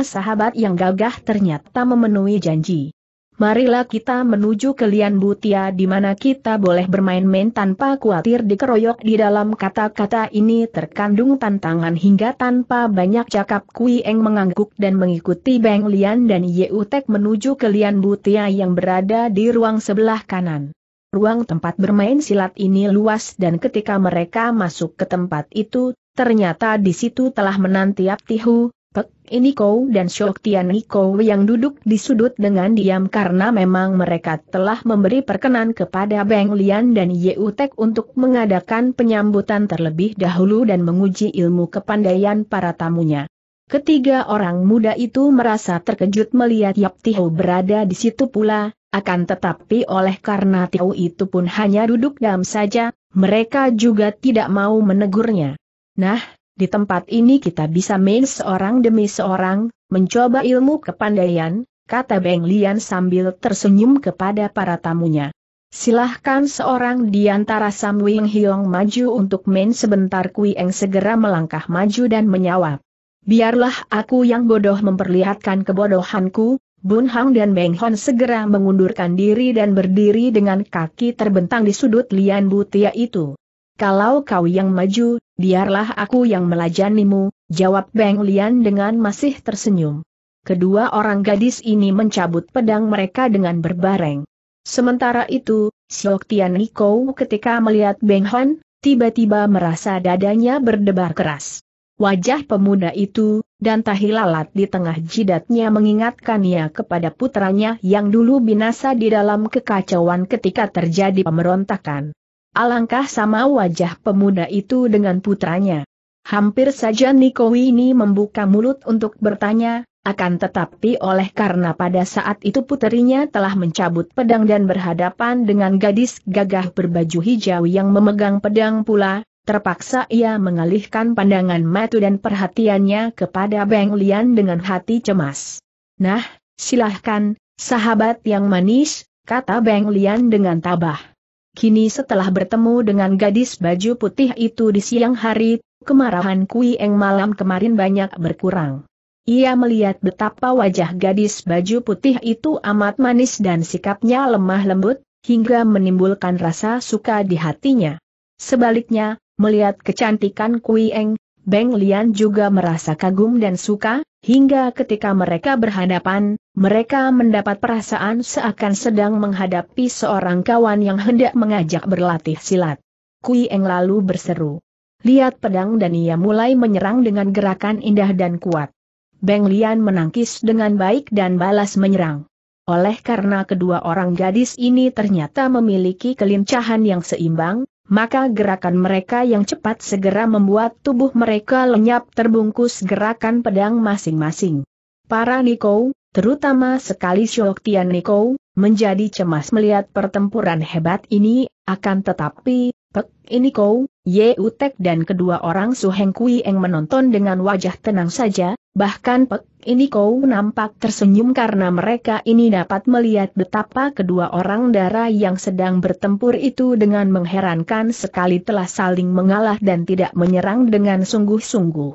"Sahabat yang gagah ternyata memenuhi janji. Marilah kita menuju ke Lian Butia di mana kita boleh bermain-main tanpa khawatir dikeroyok." Di dalam kata-kata ini terkandung tantangan hingga tanpa banyak cakap Kui Eng mengangguk dan mengikuti Beng Lian dan Yeu Tek menuju ke Lian Butia yang berada di ruang sebelah kanan. Ruang tempat bermain silat ini luas dan ketika mereka masuk ke tempat itu, ternyata di situ telah menanti Aptihu, Pek Iniko dan Shok Tian Niko yang duduk di sudut dengan diam karena memang mereka telah memberi perkenan kepada Beng Lian dan Yeu Tek untuk mengadakan penyambutan terlebih dahulu dan menguji ilmu kepandaian para tamunya. Ketiga orang muda itu merasa terkejut melihat Yap Tiho berada di situ pula, akan tetapi oleh karena Tiho itu pun hanya duduk diam saja, mereka juga tidak mau menegurnya. "Nah, di tempat ini kita bisa main seorang demi seorang, mencoba ilmu kepandaian," kata Beng Lian sambil tersenyum kepada para tamunya. "Silahkan seorang di antara Sam Wing Hiong maju untuk main sebentar." Kui Eng segera melangkah maju dan menyawab, "Biarlah aku yang bodoh memperlihatkan kebodohanku." Bun Hang dan Beng Hon segera mengundurkan diri dan berdiri dengan kaki terbentang di sudut Lian Butia itu. "Kalau kau yang maju, biarlah aku yang melajanimu," jawab Beng Lian dengan masih tersenyum. Kedua orang gadis ini mencabut pedang mereka dengan berbareng. Sementara itu, Shok Tian Niko ketika melihat Beng Hon, tiba-tiba merasa dadanya berdebar keras. Wajah pemuda itu, dan tahi lalat di tengah jidatnya mengingatkannya kepada putranya yang dulu binasa di dalam kekacauan ketika terjadi pemberontakan. Alangkah sama wajah pemuda itu dengan putranya. Hampir saja Niko ini membuka mulut untuk bertanya, akan tetapi oleh karena pada saat itu puterinya telah mencabut pedang dan berhadapan dengan gadis gagah berbaju hijau yang memegang pedang pula, terpaksa ia mengalihkan pandangan mata dan perhatiannya kepada Beng Lian dengan hati cemas. "Nah, silahkan, sahabat yang manis," kata Beng Lian dengan tabah. Kini setelah bertemu dengan gadis baju putih itu di siang hari, kemarahan Kui Eng malam kemarin banyak berkurang. Ia melihat betapa wajah gadis baju putih itu amat manis dan sikapnya lemah lembut, hingga menimbulkan rasa suka di hatinya. Sebaliknya, melihat kecantikan Kui Eng, Beng Lian juga merasa kagum dan suka, hingga ketika mereka berhadapan, mereka mendapat perasaan seakan sedang menghadapi seorang kawan yang hendak mengajak berlatih silat. Kui Eng lalu berseru, "Lihat pedang!" dan ia mulai menyerang dengan gerakan indah dan kuat. Beng Lian menangkis dengan baik dan balas menyerang. Oleh karena kedua orang gadis ini ternyata memiliki kelincahan yang seimbang, maka gerakan mereka yang cepat segera membuat tubuh mereka lenyap terbungkus gerakan pedang masing-masing. Para Niko, terutama sekali Shok Tian Niko, menjadi cemas melihat pertempuran hebat ini, akan tetapi, Pek Iniko, Yeu Tek dan kedua orang Su Heng Kui Eng menonton dengan wajah tenang saja, bahkan Pek Iniko nampak tersenyum karena mereka ini dapat melihat betapa kedua orang dara yang sedang bertempur itu dengan mengherankan sekali telah saling mengalah dan tidak menyerang dengan sungguh-sungguh.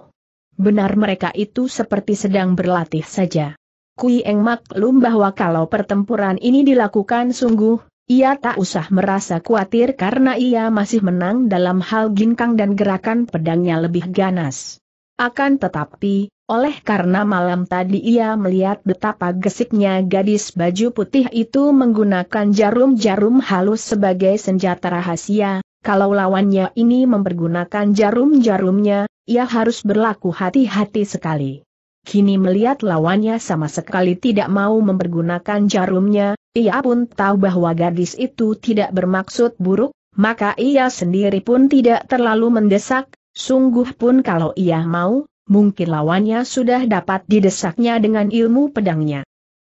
Benar mereka itu seperti sedang berlatih saja. Kui Eng maklum bahwa kalau pertempuran ini dilakukan sungguh, ia tak usah merasa khawatir karena ia masih menang dalam hal ginkang dan gerakan pedangnya lebih ganas. Akan tetapi, oleh karena malam tadi ia melihat betapa gesiknya gadis baju putih itu menggunakan jarum-jarum halus sebagai senjata rahasia, kalau lawannya ini mempergunakan jarum-jarumnya, ia harus berlaku hati-hati sekali. Kini melihat lawannya sama sekali tidak mau mempergunakan jarumnya, ia pun tahu bahwa gadis itu tidak bermaksud buruk, maka ia sendiri pun tidak terlalu mendesak, sungguh pun kalau ia mau, mungkin lawannya sudah dapat didesaknya dengan ilmu pedangnya.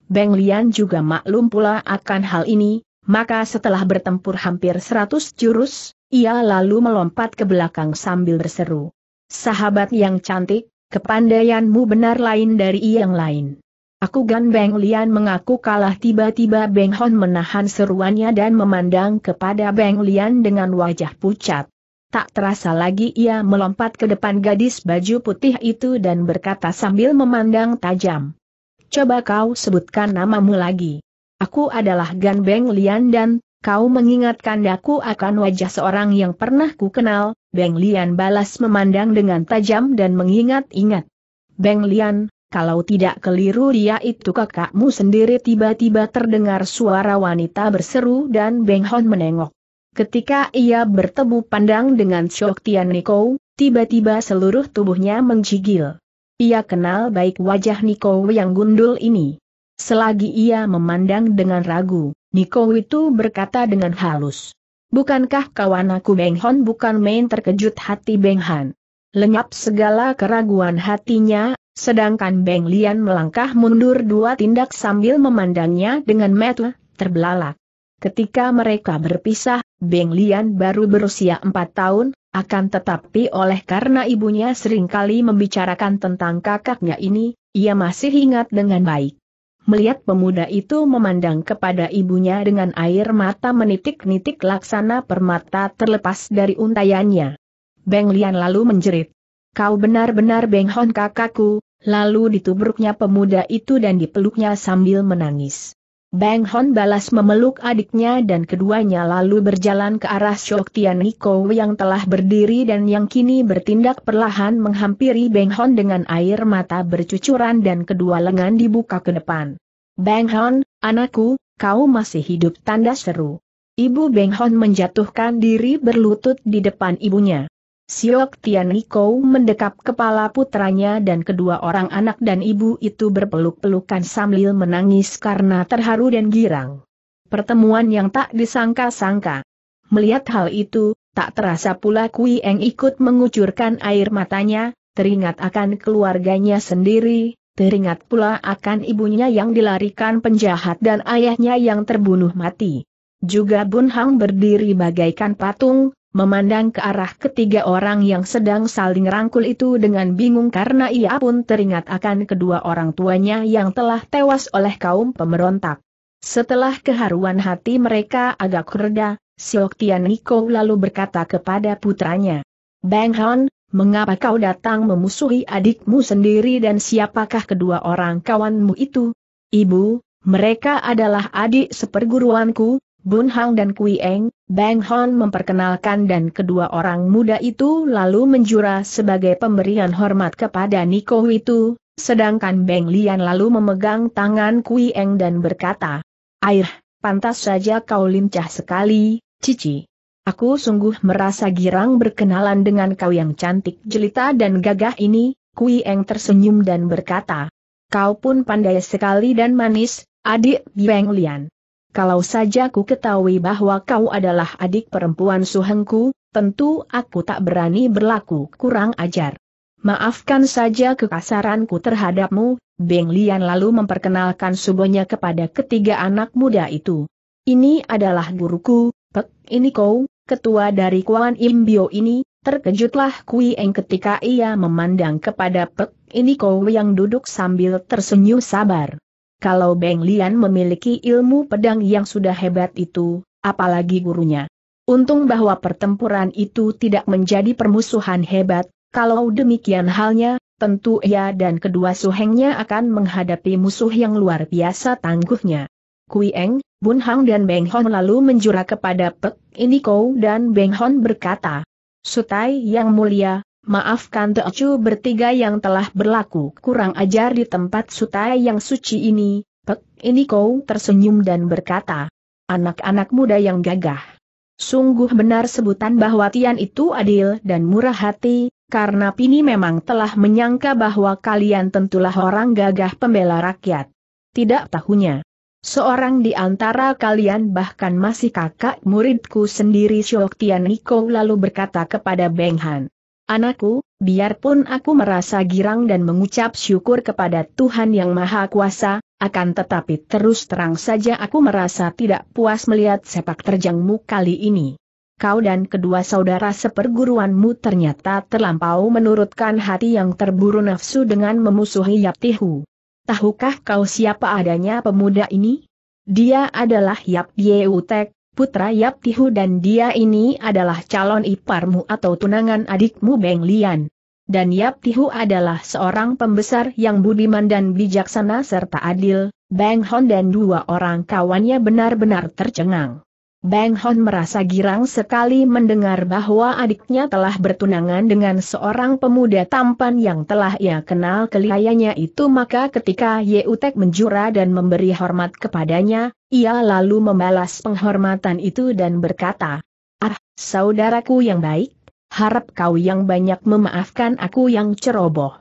Beng Lian juga maklum pula akan hal ini, maka setelah bertempur hampir 100 jurus, ia lalu melompat ke belakang sambil berseru, "Sahabat yang cantik, kepandaianmu benar lain dari yang lain." Aku Gan Beng Lian mengaku kalah. Tiba-tiba Beng Hon menahan seruannya dan memandang kepada Beng Lian dengan wajah pucat. Tak terasa lagi ia melompat ke depan gadis baju putih itu dan berkata sambil memandang tajam, "Coba kau sebutkan namamu lagi." "Aku adalah Gan Beng Lian dan kau mengingatkan aku akan wajah seorang yang pernah ku kenal." Beng Lian balas memandang dengan tajam dan mengingat-ingat. "Beng Lian, kalau tidak keliru dia itu kakakmu sendiri." Tiba-tiba terdengar suara wanita berseru dan Beng Hon menengok. Ketika ia bertemu pandang dengan Chok Tian Niko, tiba-tiba seluruh tubuhnya menggigil. Ia kenal baik wajah Niko yang gundul ini. Selagi ia memandang dengan ragu, Niko itu berkata dengan halus, "Bukankah kawan aku?" Beng Hon bukan main terkejut. Hati Beng Hon lenyap segala keraguan hatinya, sedangkan Beng Lian melangkah mundur 2 tindak sambil memandangnya dengan mata terbelalak. Ketika mereka berpisah, Beng Lian baru berusia 4 tahun, akan tetapi oleh karena ibunya seringkali membicarakan tentang kakaknya ini, ia masih ingat dengan baik. Melihat pemuda itu memandang kepada ibunya dengan air mata menitik-nitik laksana permata terlepas dari untaiannya. Beng Lian lalu menjerit, "Kau benar-benar Beng Hon kakakku!" Lalu ditubruknya pemuda itu dan dipeluknya sambil menangis. Beng Hon balas memeluk adiknya dan keduanya lalu berjalan ke arah Chok Tian Niko yang telah berdiri dan yang kini bertindak perlahan menghampiri Beng Hon dengan air mata bercucuran dan kedua lengan dibuka ke depan. "Beng Hon, anakku, kau masih hidup!" tanda seru. Ibu Beng Hon menjatuhkan diri berlutut di depan ibunya. Chok Tian Niko mendekap kepala putranya dan kedua orang anak dan ibu itu berpeluk-pelukan sambil menangis karena terharu dan girang. Pertemuan yang tak disangka-sangka. Melihat hal itu, tak terasa pula Kui Eng ikut mengucurkan air matanya, teringat akan keluarganya sendiri, teringat pula akan ibunya yang dilarikan penjahat dan ayahnya yang terbunuh mati. Juga Bun Hang berdiri bagaikan patung, memandang ke arah ketiga orang yang sedang saling rangkul itu dengan bingung karena ia pun teringat akan kedua orang tuanya yang telah tewas oleh kaum pemberontak. Setelah keharuan hati mereka agak reda, Chok Tian Niko lalu berkata kepada putranya, "Beng Hon, mengapa kau datang memusuhi adikmu sendiri dan siapakah kedua orang kawanmu itu?" "Ibu, mereka adalah adik seperguruanku, Bun Hang dan Kui Eng," Beng Hon memperkenalkan, dan kedua orang muda itu lalu menjura sebagai pemberian hormat kepada Niko itu, sedangkan Beng Lian lalu memegang tangan Kui Eng dan berkata, "Air, pantas saja kau lincah sekali, Cici. Aku sungguh merasa girang berkenalan dengan kau yang cantik jelita dan gagah ini." Kui Eng tersenyum dan berkata, "Kau pun pandai sekali dan manis, adik Beng Lian. Kalau saja ku ketahui bahwa kau adalah adik perempuan suhengku, tentu aku tak berani berlaku kurang ajar. Maafkan saja kekasaranku terhadapmu." Beng Lian lalu memperkenalkan subonya kepada ketiga anak muda itu. "Ini adalah guruku, Pek Ini Kau, ketua dari Kuan Im Bio ini." Terkejutlah Kui Eng ketika ia memandang kepada Pek Ini Kau yang duduk sambil tersenyum sabar. Kalau Beng Lian memiliki ilmu pedang yang sudah hebat itu, apalagi gurunya. Untung bahwa pertempuran itu tidak menjadi permusuhan hebat, kalau demikian halnya, tentu ia dan kedua suhengnya akan menghadapi musuh yang luar biasa tangguhnya. Kui Eng, Bun Hang dan Beng Hon lalu menjura kepada Pek Ini Kau dan Beng Hon berkata, "Sutai yang mulia, maafkan Teocu bertiga yang telah berlaku kurang ajar di tempat Sutai yang suci ini." Pek Ini Kau tersenyum dan berkata, "Anak-anak muda yang gagah. Sungguh benar sebutan bahwa Tian itu adil dan murah hati, karena Pini memang telah menyangka bahwa kalian tentulah orang gagah pembela rakyat. Tidak tahunya, seorang di antara kalian bahkan masih kakak muridku sendiri." Chok Tian Niko lalu berkata kepada Beng Hon, Anakku, biarpun aku merasa girang dan mengucap syukur kepada Tuhan Yang Maha Kuasa, akan tetapi terus terang saja aku merasa tidak puas melihat sepak terjangmu kali ini. Kau dan kedua saudara seperguruanmu ternyata terlampau menurutkan hati yang terburu nafsu dengan memusuhi Yaptihu. Tahukah kau siapa adanya pemuda ini? Dia adalah Yap Yeutek, putra Yaptihu, dan dia ini adalah calon iparmu atau tunangan adikmu Beng Lian. Dan Yaptihu adalah seorang pembesar yang budiman dan bijaksana serta adil. Beng Hon dan dua orang kawannya benar-benar tercengang. Beng Hon merasa girang sekali mendengar bahwa adiknya telah bertunangan dengan seorang pemuda tampan yang telah ia kenal kelihayannya itu. Maka ketika Yeutek menjura dan memberi hormat kepadanya, ia lalu membalas penghormatan itu dan berkata, "Ah, saudaraku yang baik, harap kau yang banyak memaafkan aku yang ceroboh."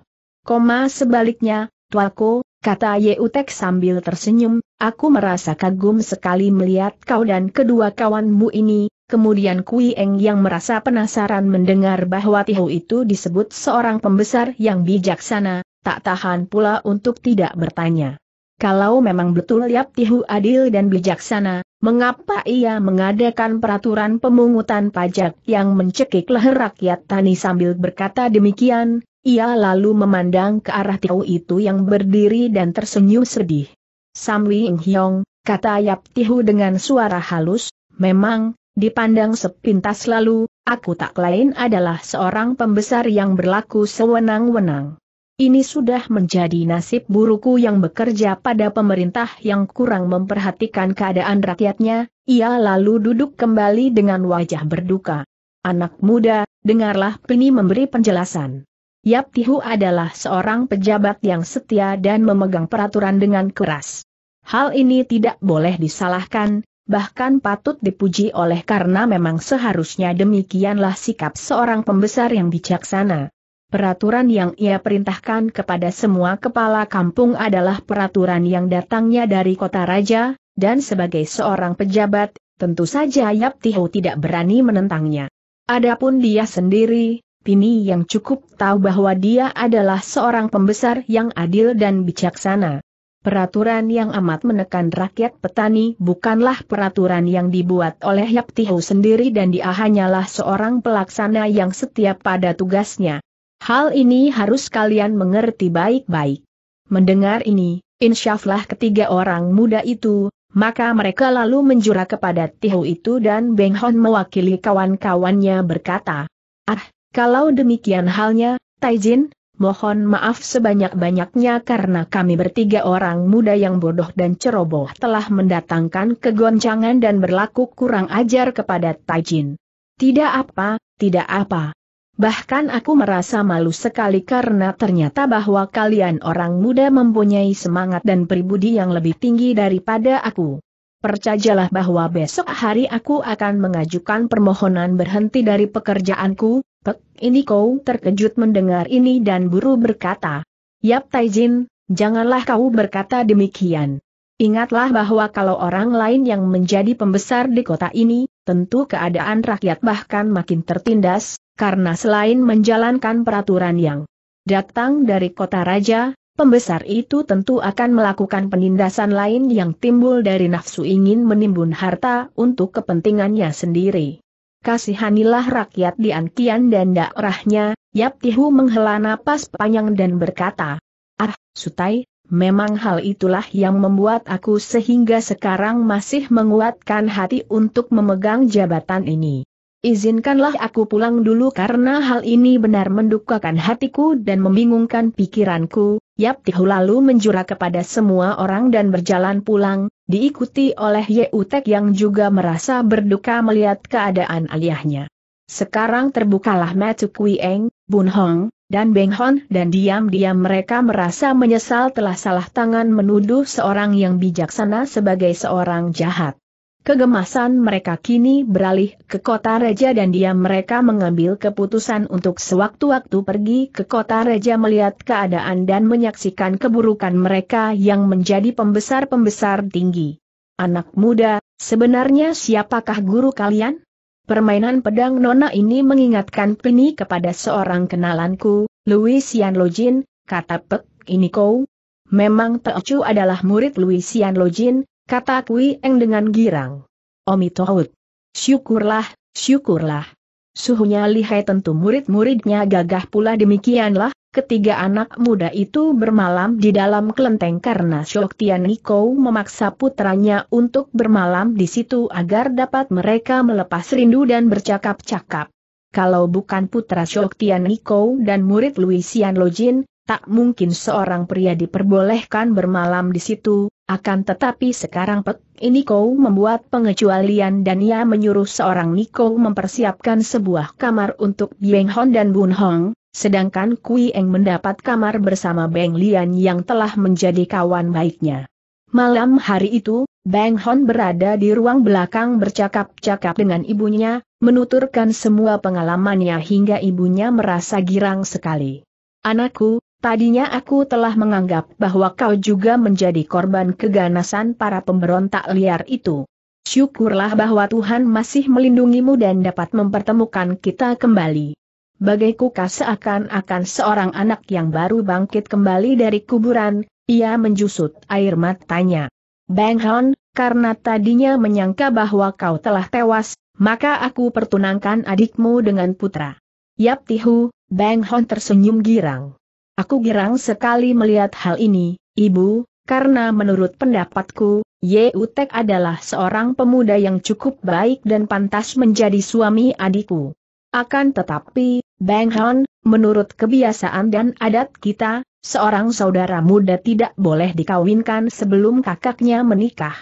Sebaliknya, tuaku," kata Yeutek sambil tersenyum, "aku merasa kagum sekali melihat kau dan kedua kawanmu ini." Kemudian Kui Eng yang merasa penasaran mendengar bahwa Tihu itu disebut seorang pembesar yang bijaksana, tak tahan pula untuk tidak bertanya. Kalau memang betul Yaptihu adil dan bijaksana, mengapa ia mengadakan peraturan pemungutan pajak yang mencekik leher rakyat tani? Sambil berkata demikian, ia lalu memandang ke arah Tihu itu yang berdiri dan tersenyum sedih. "Sam Wing Hyong," kata Yaptihu dengan suara halus, "memang, dipandang sepintas lalu, aku tak lain adalah seorang pembesar yang berlaku sewenang-wenang. Ini sudah menjadi nasib burukku yang bekerja pada pemerintah yang kurang memperhatikan keadaan rakyatnya." Ia lalu duduk kembali dengan wajah berduka. "Anak muda, dengarlah Pini memberi penjelasan. Yaptihu adalah seorang pejabat yang setia dan memegang peraturan dengan keras. Hal ini tidak boleh disalahkan, bahkan patut dipuji oleh karena memang seharusnya demikianlah sikap seorang pembesar yang bijaksana. Peraturan yang ia perintahkan kepada semua kepala kampung adalah peraturan yang datangnya dari kota raja, dan sebagai seorang pejabat, tentu saja Yaptihu tidak berani menentangnya. Adapun dia sendiri, Pini yang cukup tahu bahwa dia adalah seorang pembesar yang adil dan bijaksana. Peraturan yang amat menekan rakyat petani bukanlah peraturan yang dibuat oleh Yaptihu sendiri, dan dia hanyalah seorang pelaksana yang setia pada tugasnya. Hal ini harus kalian mengerti baik-baik." Mendengar ini, insyaflah ketiga orang muda itu, maka mereka lalu menjura kepada Tihu itu, dan Beng Hon mewakili kawan-kawannya berkata, "Ah, kalau demikian halnya, Taijin, mohon maaf sebanyak-banyaknya karena kami bertiga orang muda yang bodoh dan ceroboh telah mendatangkan kegoncangan dan berlaku kurang ajar kepada Taijin." "Tidak apa, tidak apa. Bahkan aku merasa malu sekali karena ternyata bahwa kalian orang muda mempunyai semangat dan pribudi yang lebih tinggi daripada aku. Percayalah bahwa besok hari aku akan mengajukan permohonan berhenti dari pekerjaanku." Pek ini kau terkejut mendengar ini dan buru berkata, "Yap Taijin, janganlah kau berkata demikian. Ingatlah bahwa kalau orang lain yang menjadi pembesar di kota ini, tentu keadaan rakyat bahkan makin tertindas, karena selain menjalankan peraturan yang datang dari kota raja, pembesar itu tentu akan melakukan penindasan lain yang timbul dari nafsu ingin menimbun harta untuk kepentingannya sendiri. Kasihanilah rakyat di Ankian dan daerahnya." Yaptihu menghela napas panjang dan berkata, "Ah, Sutai, memang hal itulah yang membuat aku sehingga sekarang masih menguatkan hati untuk memegang jabatan ini. Izinkanlah aku pulang dulu karena hal ini benar mendukakan hatiku dan membingungkan pikiranku." Yaptihu lalu menjura kepada semua orang dan berjalan pulang, diikuti oleh Yeutek yang juga merasa berduka melihat keadaan aliyahnya. Sekarang terbukalah mata Kui Eng, Bun Hong, dan Beng Hon, dan diam-diam mereka merasa menyesal telah salah tangan menuduh seorang yang bijaksana sebagai seorang jahat. Kegemasan mereka kini beralih ke kota raja dan diam mereka mengambil keputusan untuk sewaktu-waktu pergi ke kota raja melihat keadaan dan menyaksikan keburukan mereka yang menjadi pembesar-pembesar tinggi. "Anak muda, sebenarnya siapakah guru kalian?" Permainan pedang nona ini mengingatkan Penny kepada seorang kenalanku, Louisian Lojin, kata Pek, ini kau. Memang Teocu adalah murid Louisian Lojin, kata Kui Eng dengan girang. Omi Tohut. Syukurlah, syukurlah. Suhunya lihai tentu murid-muridnya gagah pula demikianlah. Ketiga anak muda itu bermalam di dalam kelenteng karena Shok Tian Niko memaksa putranya untuk bermalam di situ agar dapat mereka melepas rindu dan bercakap-cakap. Kalau bukan putra Shok Tian Niko dan murid Louisian Lojin, tak mungkin seorang pria diperbolehkan bermalam di situ, akan tetapi sekarang Pek Niko membuat pengecualian dan ia menyuruh seorang Niko mempersiapkan sebuah kamar untuk Bieng Hon dan Bun Hong. Sedangkan Kui Eng mendapat kamar bersama Beng Lian yang telah menjadi kawan baiknya. Malam hari itu, Beng Hon berada di ruang belakang bercakap-cakap dengan ibunya, menuturkan semua pengalamannya hingga ibunya merasa girang sekali. Anakku, tadinya aku telah menganggap bahwa kau juga menjadi korban keganasan para pemberontak liar itu. Syukurlah bahwa Tuhan masih melindungimu dan dapat mempertemukan kita kembali. Bagaiku seakan-akan seorang anak yang baru bangkit kembali dari kuburan, ia menjusut air matanya. Beng Hon, karena tadinya menyangka bahwa kau telah tewas, maka aku pertunangkan adikmu dengan putra. Yap Tihu, Beng Hon tersenyum girang. Aku girang sekali melihat hal ini, Ibu, karena menurut pendapatku, Yutek adalah seorang pemuda yang cukup baik dan pantas menjadi suami adikku. Akan tetapi, Beng Hon, menurut kebiasaan dan adat kita, seorang saudara muda tidak boleh dikawinkan sebelum kakaknya menikah.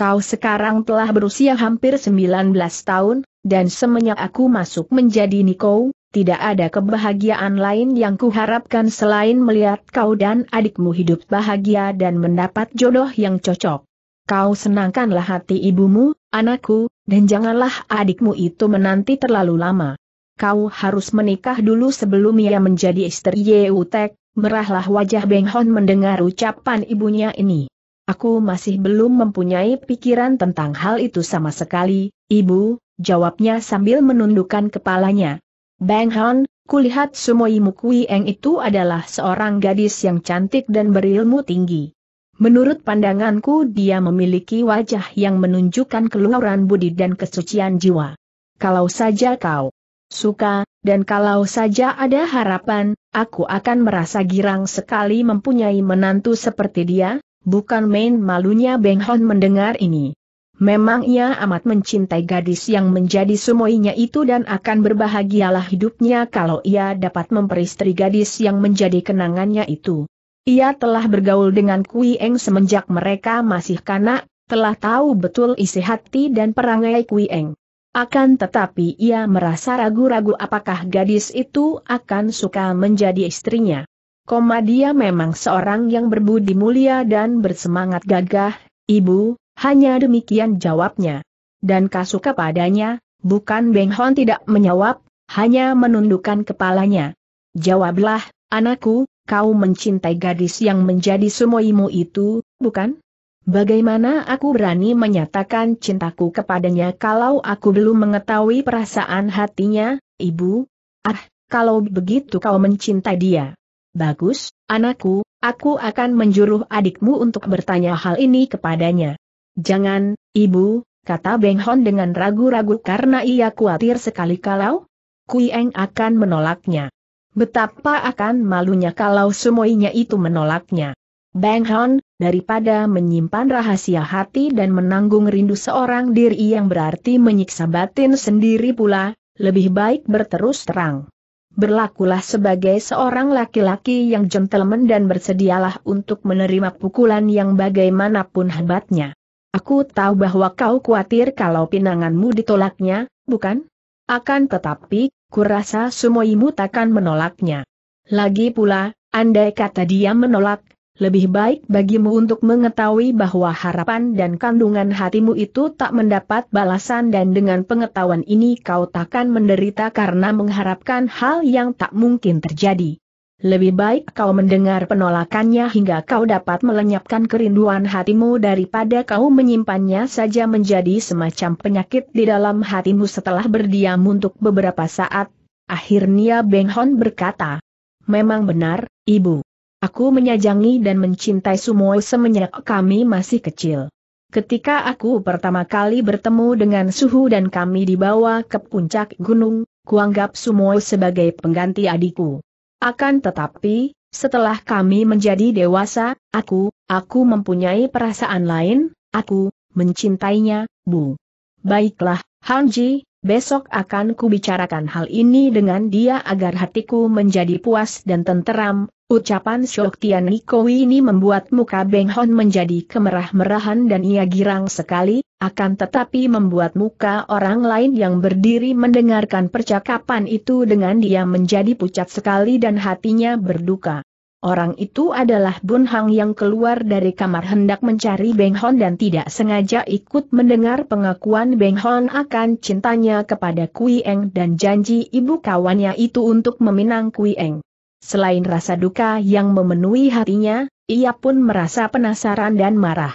Kau sekarang telah berusia hampir 19 tahun, dan semenjak aku masuk menjadi Niko, tidak ada kebahagiaan lain yang kuharapkan selain melihat kau dan adikmu hidup bahagia dan mendapat jodoh yang cocok. Kau senangkanlah hati ibumu, anakku, dan janganlah adikmu itu menanti terlalu lama. Kau harus menikah dulu sebelum ia menjadi istri Yutek. Merahlah wajah Beng Hon mendengar ucapan ibunya ini. Aku masih belum mempunyai pikiran tentang hal itu sama sekali, Ibu, jawabnya sambil menundukkan kepalanya. Beng Hon, kulihat sumoimu Kui Eng itu adalah seorang gadis yang cantik dan berilmu tinggi. Menurut pandanganku dia memiliki wajah yang menunjukkan keluhuran budi dan kesucian jiwa. Kalau saja kau suka, dan kalau saja ada harapan, aku akan merasa girang sekali mempunyai menantu seperti dia, bukan main malunya Beng Hon mendengar ini. Memang ia amat mencintai gadis yang menjadi sumoinya itu dan akan berbahagialah hidupnya kalau ia dapat memperistri gadis yang menjadi kenangannya itu. Ia telah bergaul dengan Kui Eng semenjak mereka masih kanak, telah tahu betul isi hati dan perangai Kui Eng. Akan tetapi ia merasa ragu-ragu apakah gadis itu akan suka menjadi istrinya. Dia memang seorang yang berbudi mulia dan bersemangat gagah, Ibu, hanya demikian jawabnya. Dan kau suka padanya, bukan? Beng Hon tidak menjawab, hanya menundukkan kepalanya. Jawablah, anakku. Kau mencintai gadis yang menjadi sumoimu itu, bukan? Bagaimana aku berani menyatakan cintaku kepadanya kalau aku belum mengetahui perasaan hatinya, Ibu? Ah, kalau begitu kau mencintai dia. Bagus, anakku, aku akan menjuruh adikmu untuk bertanya hal ini kepadanya. Jangan, Ibu, kata Beng Hon dengan ragu-ragu karena ia khawatir sekali kalau Kui Eng akan menolaknya. Betapa akan malunya kalau sumoinya itu menolaknya. Beng Hon, daripada menyimpan rahasia hati dan menanggung rindu seorang diri yang berarti menyiksa batin sendiri pula, lebih baik berterus terang. Berlakulah sebagai seorang laki-laki yang gentleman dan bersedialah untuk menerima pukulan yang bagaimanapun hebatnya. Aku tahu bahwa kau khawatir kalau pinanganmu ditolaknya, bukan? Akan tetapi, kurasa sumoimu takkan menolaknya. Lagi pula, andai kata dia menolak, lebih baik bagimu untuk mengetahui bahwa harapan dan kandungan hatimu itu tak mendapat balasan dan dengan pengetahuan ini kau takkan menderita karena mengharapkan hal yang tak mungkin terjadi. Lebih baik kau mendengar penolakannya hingga kau dapat melenyapkan kerinduan hatimu daripada kau menyimpannya saja menjadi semacam penyakit di dalam hatimu. Setelah berdiam untuk beberapa saat, akhirnya Beng Hon berkata, "Memang benar, Ibu. Aku menyayangi dan mencintai Sumoe semenjak kami masih kecil. Ketika aku pertama kali bertemu dengan Suhu dan kami dibawa ke puncak gunung, kuanggap Sumoe sebagai pengganti adikku. Akan tetapi, setelah kami menjadi dewasa, aku mempunyai perasaan lain, aku mencintainya, Bu." "Baiklah, Hanji, besok akan kubicarakan hal ini dengan dia agar hatiku menjadi puas dan tenteram." Ucapan Shoktian Niko ini membuat muka Beng Hon menjadi kemerah-merahan dan ia girang sekali, akan tetapi membuat muka orang lain yang berdiri mendengarkan percakapan itu dengan dia menjadi pucat sekali dan hatinya berduka. Orang itu adalah Bun Hang yang keluar dari kamar hendak mencari Beng Hon dan tidak sengaja ikut mendengar pengakuan Beng Hon akan cintanya kepada Kui Eng dan janji ibu kawannya itu untuk meminang Kui Eng. Selain rasa duka yang memenuhi hatinya, ia pun merasa penasaran dan marah.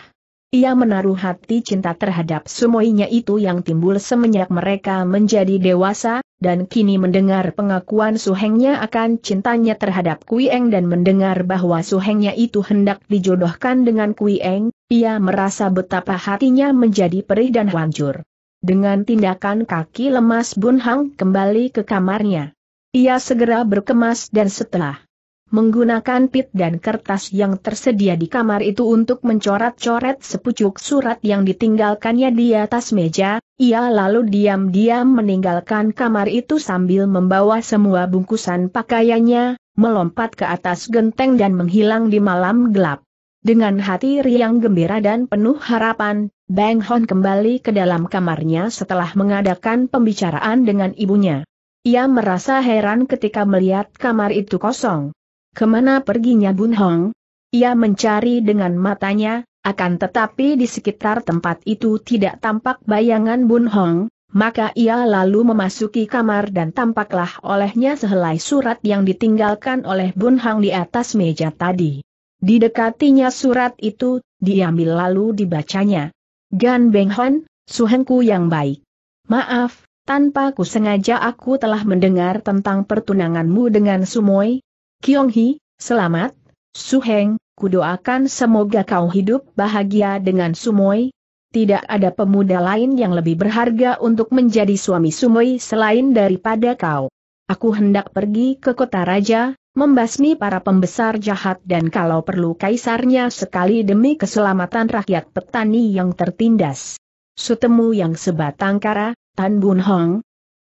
Ia menaruh hati cinta terhadap semuanya itu yang timbul semenjak mereka menjadi dewasa, dan kini mendengar pengakuan Suhengnya akan cintanya terhadap Kui Eng dan mendengar bahwa Suhengnya itu hendak dijodohkan dengan Kui Eng, ia merasa betapa hatinya menjadi perih dan hancur. Dengan tindakan kaki lemas Bun Hang kembali ke kamarnya. Ia segera berkemas dan setelah menggunakan pit dan kertas yang tersedia di kamar itu untuk mencoret-coret sepucuk surat yang ditinggalkannya di atas meja, ia lalu diam-diam meninggalkan kamar itu sambil membawa semua bungkusan pakaiannya, melompat ke atas genteng dan menghilang di malam gelap. Dengan hati riang gembira dan penuh harapan, Beng Hon kembali ke dalam kamarnya setelah mengadakan pembicaraan dengan ibunya. Ia merasa heran ketika melihat kamar itu kosong. Kemana perginya Bun Hong? Ia mencari dengan matanya, akan tetapi di sekitar tempat itu tidak tampak bayangan Bun Hong, maka ia lalu memasuki kamar dan tampaklah olehnya sehelai surat yang ditinggalkan oleh Bun Hong di atas meja tadi. Didekatinya surat itu, diambil lalu dibacanya. "Gan Beng Hon, suhengku yang baik. Maaf. Tanpa ku sengaja aku telah mendengar tentang pertunanganmu dengan Sumoe. Kiong Hi, selamat, Suheng, kudoakan semoga kau hidup bahagia dengan Sumoe. Tidak ada pemuda lain yang lebih berharga untuk menjadi suami Sumoe selain daripada kau. Aku hendak pergi ke kota raja, membasmi para pembesar jahat dan kalau perlu kaisarnya sekali demi keselamatan rakyat petani yang tertindas. Sutemu yang sebatang kara, Tan Bun Hong,